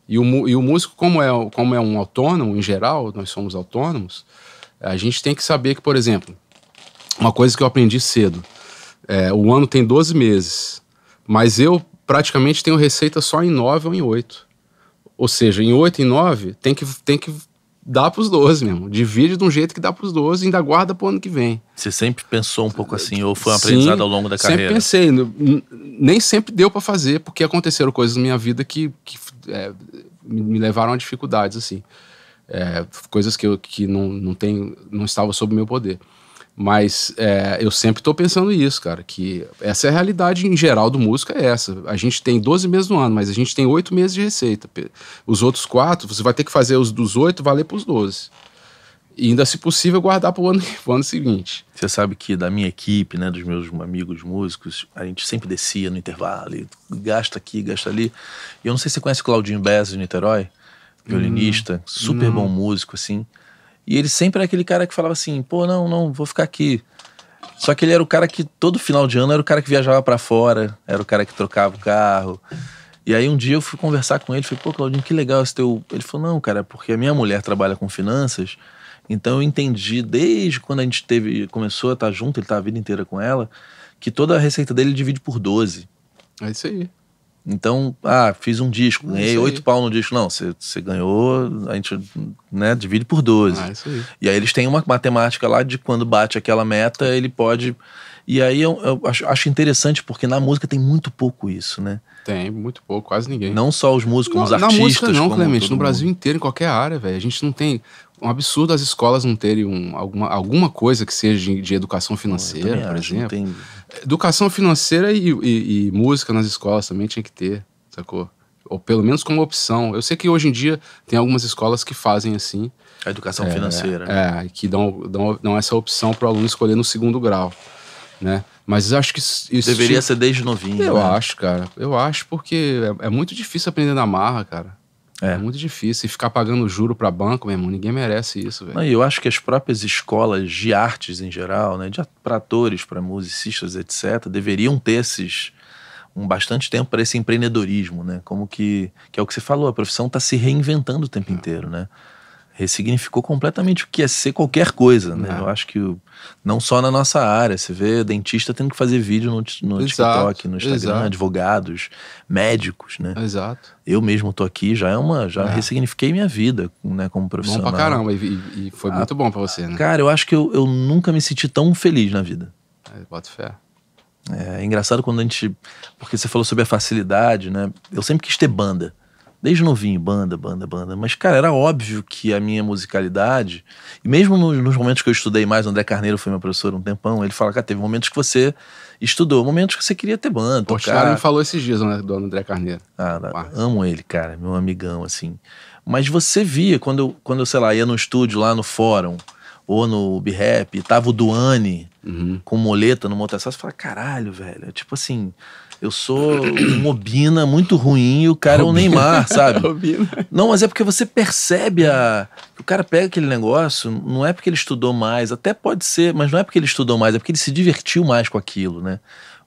E o músico, como é um autônomo, em geral, nós somos autônomos, a gente tem que saber que, por exemplo, uma coisa que eu aprendi cedo, o ano tem 12 meses, mas eu... praticamente tenho receita só em 9 ou em 8. Ou seja, em 8 e 9 tem que dá pros 12 mesmo. Divide de um jeito que dá pros 12 e ainda guarda pro ano que vem. Você sempre pensou um pouco assim, ou foi um aprendizado ao longo da carreira? Sempre pensei. Nem sempre deu pra fazer, porque aconteceram coisas na minha vida que me levaram a dificuldades, assim. Coisas que não estavam sob o meu poder. Mas eu sempre tô pensando isso, cara, que essa é a realidade em geral do músico, é essa. A gente tem 12 meses no ano, mas a gente tem 8 meses de receita. Os outros 4, você vai ter que fazer os dos 8 valer pros 12. E ainda, se possível, guardar pro ano seguinte. Você sabe que da minha equipe, né, dos meus amigos músicos, a gente sempre descia no intervalo, e gasta aqui, gasta ali. E eu não sei se você conhece o Claudinho Bez de Niterói, violinista, super bom músico, assim. E ele sempre era aquele cara que falava assim, pô, não, vou ficar aqui. Só que ele era o cara que, todo final de ano, era o cara que viajava pra fora, era o cara que trocava o carro. E aí um dia eu fui conversar com ele, falei, pô, Claudinho, que legal esse teu... Ele falou, não, cara, porque a minha mulher trabalha com finanças, então eu entendi, desde quando a gente começou a estar junto, ele tava a vida inteira com ela, que toda a receita dele ele divide por 12. É isso aí. Então, fiz um disco, ganhei 8 pau no disco. Não, você ganhou, a gente, né, divide por 12. Isso aí. E aí eles têm uma matemática lá de quando bate aquela meta, ele pode... E aí eu acho interessante, porque na música tem muito pouco isso, né? Tem, muito pouco, quase ninguém. Não só os músicos, os artistas. Na música não, Clemente, no Brasil inteiro, em qualquer área, velho. A gente não tem... Um absurdo as escolas não terem alguma coisa que seja de educação financeira, por exemplo. Tem... Educação financeira e música nas escolas também tinha que ter, sacou? Ou pelo menos como opção. Eu sei que hoje em dia tem algumas escolas que fazem assim. A educação financeira. Né? Que dão essa opção para o aluno escolher no segundo grau, né? Mas acho que isso deveria ser desde novinho. Eu acho, cara. Eu acho, porque é muito difícil aprender na marra, cara. É muito difícil. E ficar pagando juro para banco, meu irmão, ninguém merece isso, velho. E eu acho que as próprias escolas de artes em geral, né, para atores, para musicistas, etc., deveriam ter bastante tempo para esse empreendedorismo, né? Como que é o que você falou, a profissão está se reinventando o tempo inteiro, né? Ressignificou completamente o que é ser qualquer coisa, né? Eu acho que não só na nossa área, você vê dentista tendo que fazer vídeo no TikTok, no Instagram, advogados, médicos, né? Exato. Eu mesmo tô aqui, já ressignifiquei minha vida, né, como profissional. Bom pra caramba, e foi muito bom pra você, né? Cara, eu acho que eu nunca me senti tão feliz na vida. Bota fé. É engraçado quando a gente... Porque você falou sobre a facilidade, né? Eu sempre quis ter banda. Desde novinho, banda. Mas, cara, era óbvio que a minha musicalidade... E mesmo nos momentos que eu estudei mais, o André Carneiro foi meu professor um tempão, ele fala, cara, teve momentos que você estudou, momentos que você queria ter banda, tocar... O Portinari me falou esses dias, né, do André Carneiro. Amo ele, cara, meu amigão, assim. Mas você via, quando eu sei lá, ia no estúdio lá no Fórum, ou no B-Rap, tava o Duane com moleta no Motor, você fala, caralho, velho, tipo assim... Eu sou um obina muito ruim e o cara é o Neymar, sabe? Não, mas é porque você percebe O cara pega aquele negócio, não é porque ele estudou mais, até pode ser, mas não é porque ele estudou mais, é porque ele se divertiu mais com aquilo, né?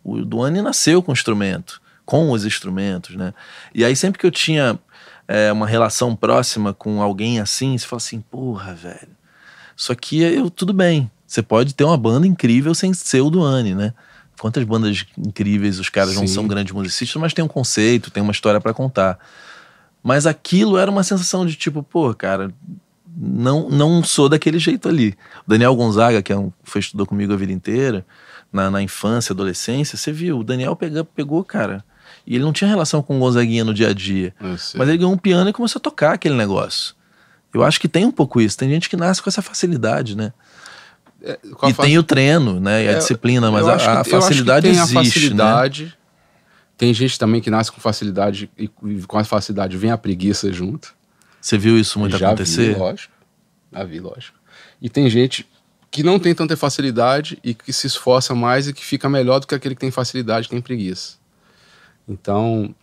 O Duane nasceu com os instrumentos, né? E aí sempre que eu tinha uma relação próxima com alguém assim, você fala assim, porra, velho, isso aqui tudo bem. Você pode ter uma banda incrível sem ser o Duane, né? Quantas bandas incríveis, os caras não são grandes musicistas, mas tem um conceito, tem uma história pra contar. Mas aquilo era uma sensação de tipo, pô, cara, não sou daquele jeito ali. O Daniel Gonzaga, que estudou comigo a vida inteira, na infância, adolescência, você viu, o Daniel pegou, cara, e ele não tinha relação com o Gonzaguinha no dia a dia, mas ele ganhou um piano e começou a tocar aquele negócio. Eu acho que tem um pouco isso, tem gente que nasce com essa facilidade, né? Tem o treino, né? E a disciplina, mas a facilidade existe, tem a facilidade, né? Tem gente também que nasce com facilidade e com a facilidade vem a preguiça junto. Você viu isso muito acontecer? Já vi, lógico. E tem gente que não tem tanta facilidade e que se esforça mais e que fica melhor do que aquele que tem facilidade e tem preguiça. Então,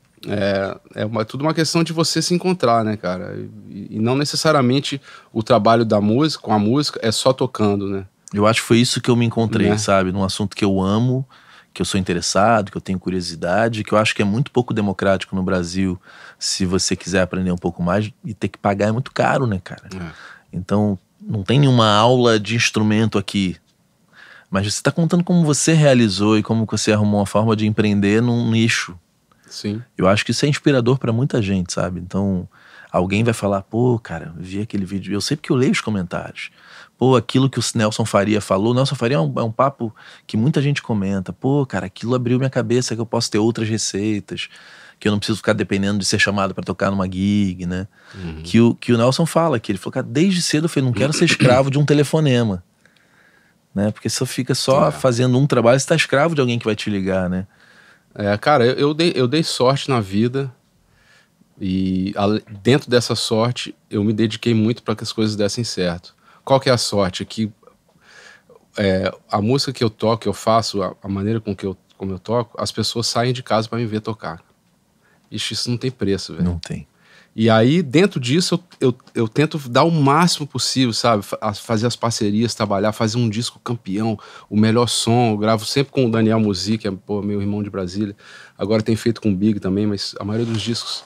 tudo uma questão de você se encontrar, né, cara? E não necessariamente o trabalho da música, com a música, é só tocando, né? Eu acho que foi isso que eu me encontrei, sabe? Num assunto que eu amo, que eu sou interessado, que eu tenho curiosidade, que eu acho que é muito pouco democrático no Brasil. Se você quiser aprender um pouco mais e ter que pagar, é muito caro, né, cara? Então, não tem nenhuma aula de instrumento aqui. Mas você tá contando como você realizou e como você arrumou uma forma de empreender num nicho. Sim. Eu acho que isso é inspirador para muita gente, sabe? Então... Alguém vai falar, pô, cara, vi aquele vídeo. Eu sei porque eu leio os comentários. Pô, aquilo que o Nelson Faria falou. Nelson Faria é um papo que muita gente comenta. Pô, cara, aquilo abriu minha cabeça, que eu posso ter outras receitas. Que eu não preciso ficar dependendo de ser chamado para tocar numa gig, né? Uhum. Que o Nelson fala que ele falou, cara, desde cedo eu falei, não quero ser escravo de um telefonema. Né? Porque você fica só fazendo um trabalho, você tá escravo de alguém que vai te ligar, né? É, cara, eu dei sorte na vida. E dentro dessa sorte, eu me dediquei muito para que as coisas dessem certo. Qual que é a sorte? Que a música que eu toco, que eu faço, a maneira como eu toco, as pessoas saem de casa para me ver tocar. Ixi, isso não tem preço, velho. Não tem. E aí, dentro disso, eu tento dar o máximo possível, sabe? Fazer as parcerias, trabalhar, fazer um disco campeão, o melhor som. Eu gravo sempre com o Daniel Musi, que é pô, meu irmão de Brasília. Agora tem feito com o Big também, mas a maioria dos discos...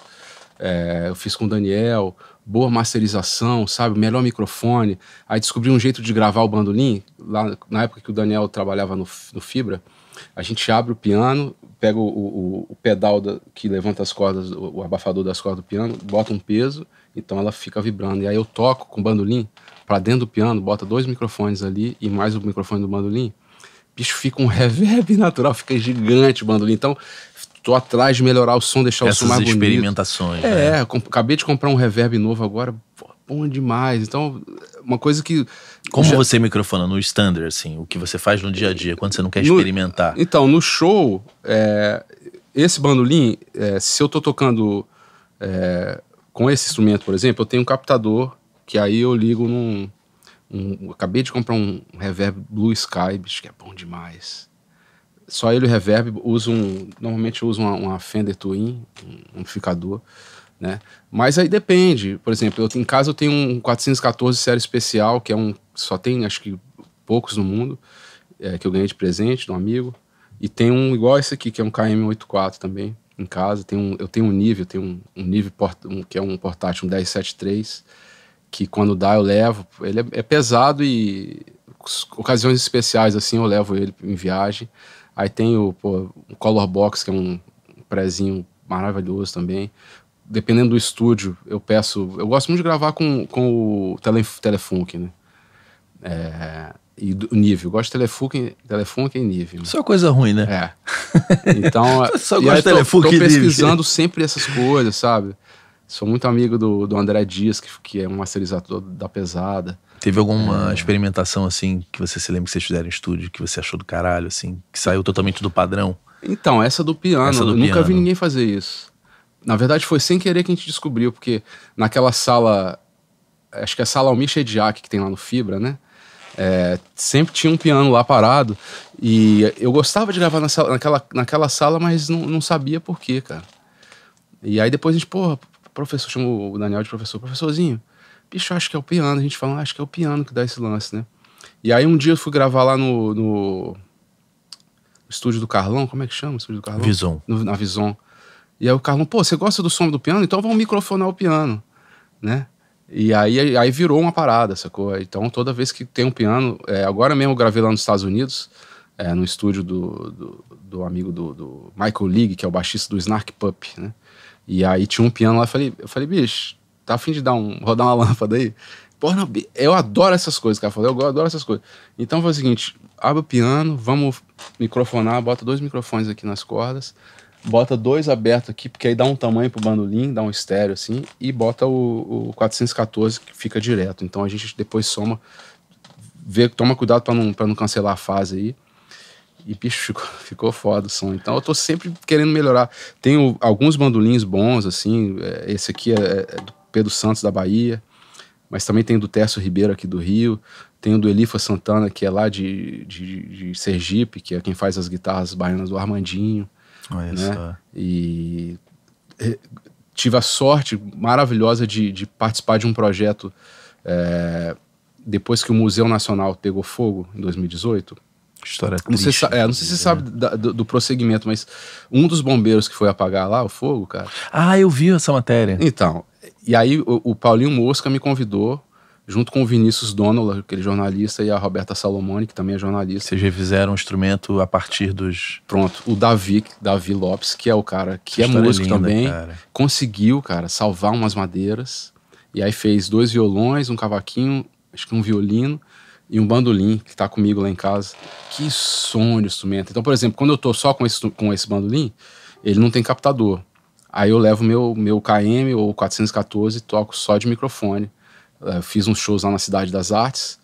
eu fiz com o Daniel, boa masterização, sabe? Melhor microfone. Aí descobri um jeito de gravar o bandolim. Lá, na época que o Daniel trabalhava no Fibra, a gente abre o piano, pega o pedal que levanta as cordas, o abafador das cordas do piano, bota um peso, então ela fica vibrando. E aí eu toco com o bandolim pra dentro do piano, bota dois microfones ali e mais o microfone do bandolim. Bicho, fica um reverb natural, fica gigante o bandolim. Então... tô atrás de melhorar o som, deixar o som mais bonito. Essas experimentações. Né? Acabei de comprar um reverb novo agora, pô, bom demais. Então, uma coisa que... Como você microfona no standard, assim, o que você faz no dia a dia, quando você não quer experimentar? Então, no show, esse bandolim, se eu tô tocando com esse instrumento, por exemplo, eu tenho um captador, que aí eu ligo num... acabei de comprar um reverb Blue Sky, bicho, que é bom demais. Só ele e o reverb, normalmente eu uso uma Fender Twin, um amplificador, né? Mas aí depende, por exemplo, em casa eu tenho um 414 série especial, que é um, só tem acho que poucos no mundo, que eu ganhei de presente de um amigo, e tem um igual esse aqui, que é um KM84 também, em casa. Eu tenho um Nive, que é um portátil, um 1073, que quando dá eu levo, ele é pesado e ocasiões especiais assim eu levo ele em viagem. Aí tem o Color Box, que é um prezinho maravilhoso também. Dependendo do estúdio, eu peço... Eu gosto muito de gravar com o Telefunk, né? E o Nive. Eu gosto de Telefunk e Nive. Né? Só coisa ruim, né? Então, só gosto de Telefunk e Nive. Estou pesquisando sempre essas coisas, sabe? Sou muito amigo do André Dias, que é um masterizador da pesada. Teve alguma experimentação, assim, que você se lembra que vocês fizeram em estúdio, que você achou do caralho, assim, que saiu totalmente do padrão? Então, essa do piano. Eu nunca vi ninguém fazer isso. Na verdade, foi sem querer que a gente descobriu, porque naquela sala, acho que é a sala Almir Shediac, que tem lá no Fibra, né? Sempre tinha um piano lá parado. E eu gostava de gravar naquela sala, mas não sabia por quê, cara. E aí depois a gente, chamou o Daniel de professorzinho. Bicho, acho que é o piano. A gente fala, acho que é o piano que dá esse lance, né? E aí um dia eu fui gravar lá no estúdio do Carlão. Como é que chama o estúdio do Carlão? Vison. Na Vison. E aí o Carlão, pô, você gosta do som do piano? Então vamos microfonar o piano, né? E aí virou uma parada, sacou? Então toda vez que tem um piano... agora mesmo eu gravei lá nos Estados Unidos, no estúdio do amigo do Michael League, que é o baixista do Snark Pup, né? E aí tinha um piano lá, eu falei, bicho... Tá a fim de rodar uma lâmpada aí? Porra, não, eu adoro essas coisas, cara. Eu adoro essas coisas. Então foi o seguinte: abre o piano, vamos microfonar, bota dois microfones aqui nas cordas, bota dois abertos aqui, porque aí dá um tamanho pro bandolim, dá um estéreo assim, e bota o 414 que fica direto. Então a gente depois soma, vê, toma cuidado pra não cancelar a fase aí. E bicho, ficou foda o som. Então eu tô sempre querendo melhorar. Tenho alguns bandolins bons, assim, esse aqui é Pedro Santos, da Bahia, mas também tem do Tércio Ribeiro, aqui do Rio, tem o do Elifa Santana, que é lá de Sergipe, que é quem faz as guitarras baianas do Armandinho. Olha, né? Só. E tive a sorte maravilhosa de participar de um projeto depois que o Museu Nacional pegou fogo, em 2018. História triste. Não sei se você sabe do prosseguimento, mas um dos bombeiros que foi apagar lá o fogo, cara... Ah, eu vi essa matéria. Então... E aí o Paulinho Mosca me convidou junto com o Vinícius Donola, aquele jornalista, e a Roberta Salomone, que também é jornalista. Vocês refizeram um instrumento a partir dos... Pronto, o Davi Lopes, que é o cara que é músico também, cara. Conseguiu, cara, salvar umas madeiras, e aí fez 2 violões, um cavaquinho, acho que um violino, e um bandolim, que tá comigo lá em casa. Que som de instrumento. Então, por exemplo, quando eu tô só com esse bandolim, ele não tem captador. Aí eu levo meu KM ou 414 e toco só de microfone. Eu fiz uns shows lá na Cidade das Artes,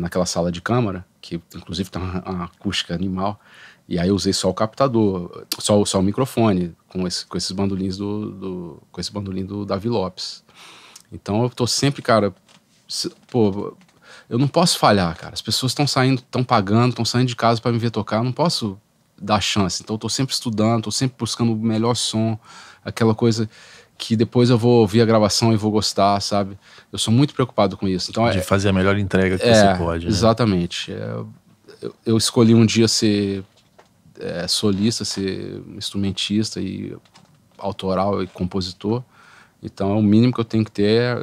naquela sala de câmara, que inclusive tem uma acústica animal. E aí eu usei só o captador, só o microfone, com esse bandolim do Davi Lopes. Então eu tô sempre, cara... Pô, eu não posso falhar, cara. As pessoas estão saindo, estão pagando, estão saindo de casa para me ver tocar. Eu não posso dar chance. Então eu tô sempre estudando, tô sempre buscando o melhor som, aquela coisa que depois eu vou ouvir a gravação e vou gostar, sabe? Eu sou muito preocupado com isso. Então, de fazer a melhor entrega que você pode. Né? Exatamente. Eu escolhi um dia ser solista, ser instrumentista e autoral e compositor. Então, o mínimo que eu tenho que ter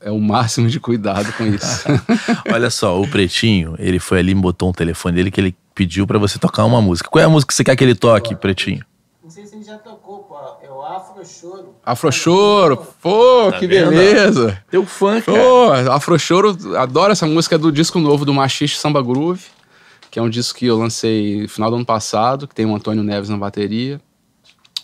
é o máximo de cuidado com isso. Olha só, o Pretinho, ele foi ali e botou um telefone dele que ele pediu pra você tocar uma música. Qual é a música que você quer que ele toque, Pretinho? Não sei se ele já tocou, pô. É o Afro Choro. Afro Choro? Pô, tá que vendo? Beleza. Teu fã, cara. Pô, Afro Choro, adoro essa música. É do disco novo do Machiste Samba Groove, que é um disco que eu lancei no final do ano passado, que tem o Antônio Neves na bateria,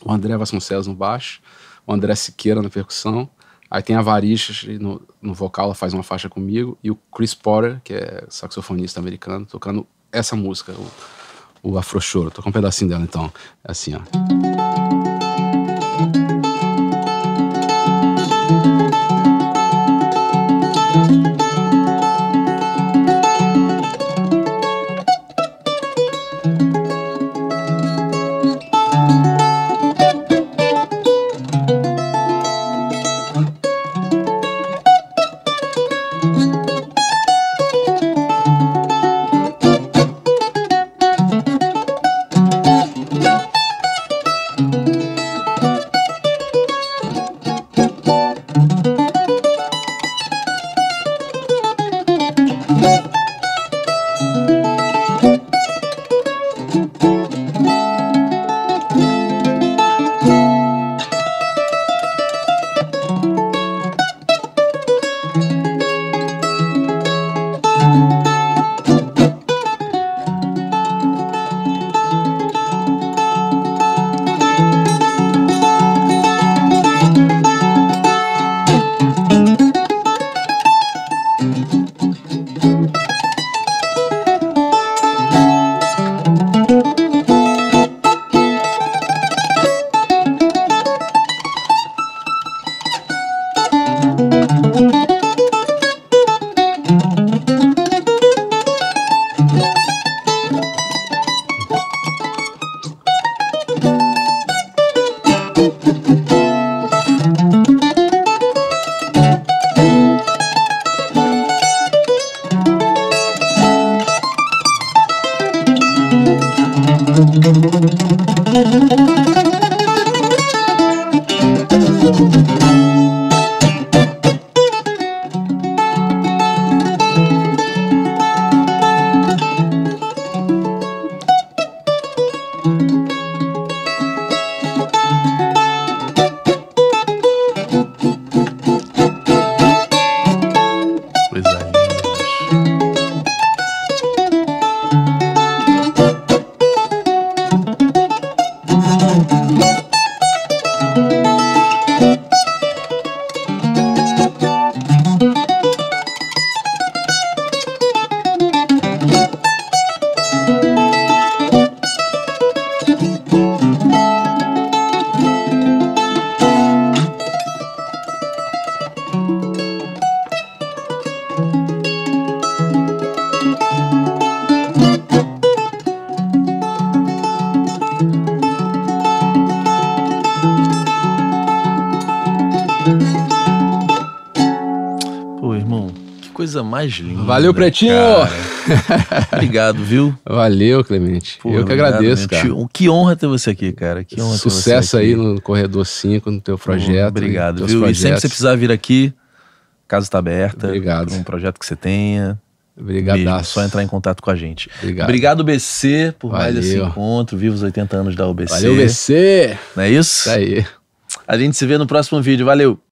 o André Vasconcelos no baixo, o André Siqueira na percussão, aí tem a Varijashree no vocal, ela faz uma faixa comigo, e o Chris Potter, que é saxofonista americano, tocando essa música, o Afro Choro. Toca um pedacinho dela então, é assim, ó. Mais lindo, valeu, Pretinho! Cara. Obrigado, viu? Valeu, Clemente. Pô, eu que agradeço, cara. Que honra ter você aqui, cara. Que honra ter você aqui. Sucesso aí no Corredor 5, no teu projeto. Obrigado, viu? Projetos. E sempre que você precisar vir aqui, casa está aberta. Obrigado. Um projeto que você tenha. Obrigado. Só entrar em contato com a gente. Obrigado. Obrigado, BC, por mais esse encontro. Viva os 80 anos da UBC. Valeu, BC. Não é isso? Isso aí. A gente se vê no próximo vídeo. Valeu.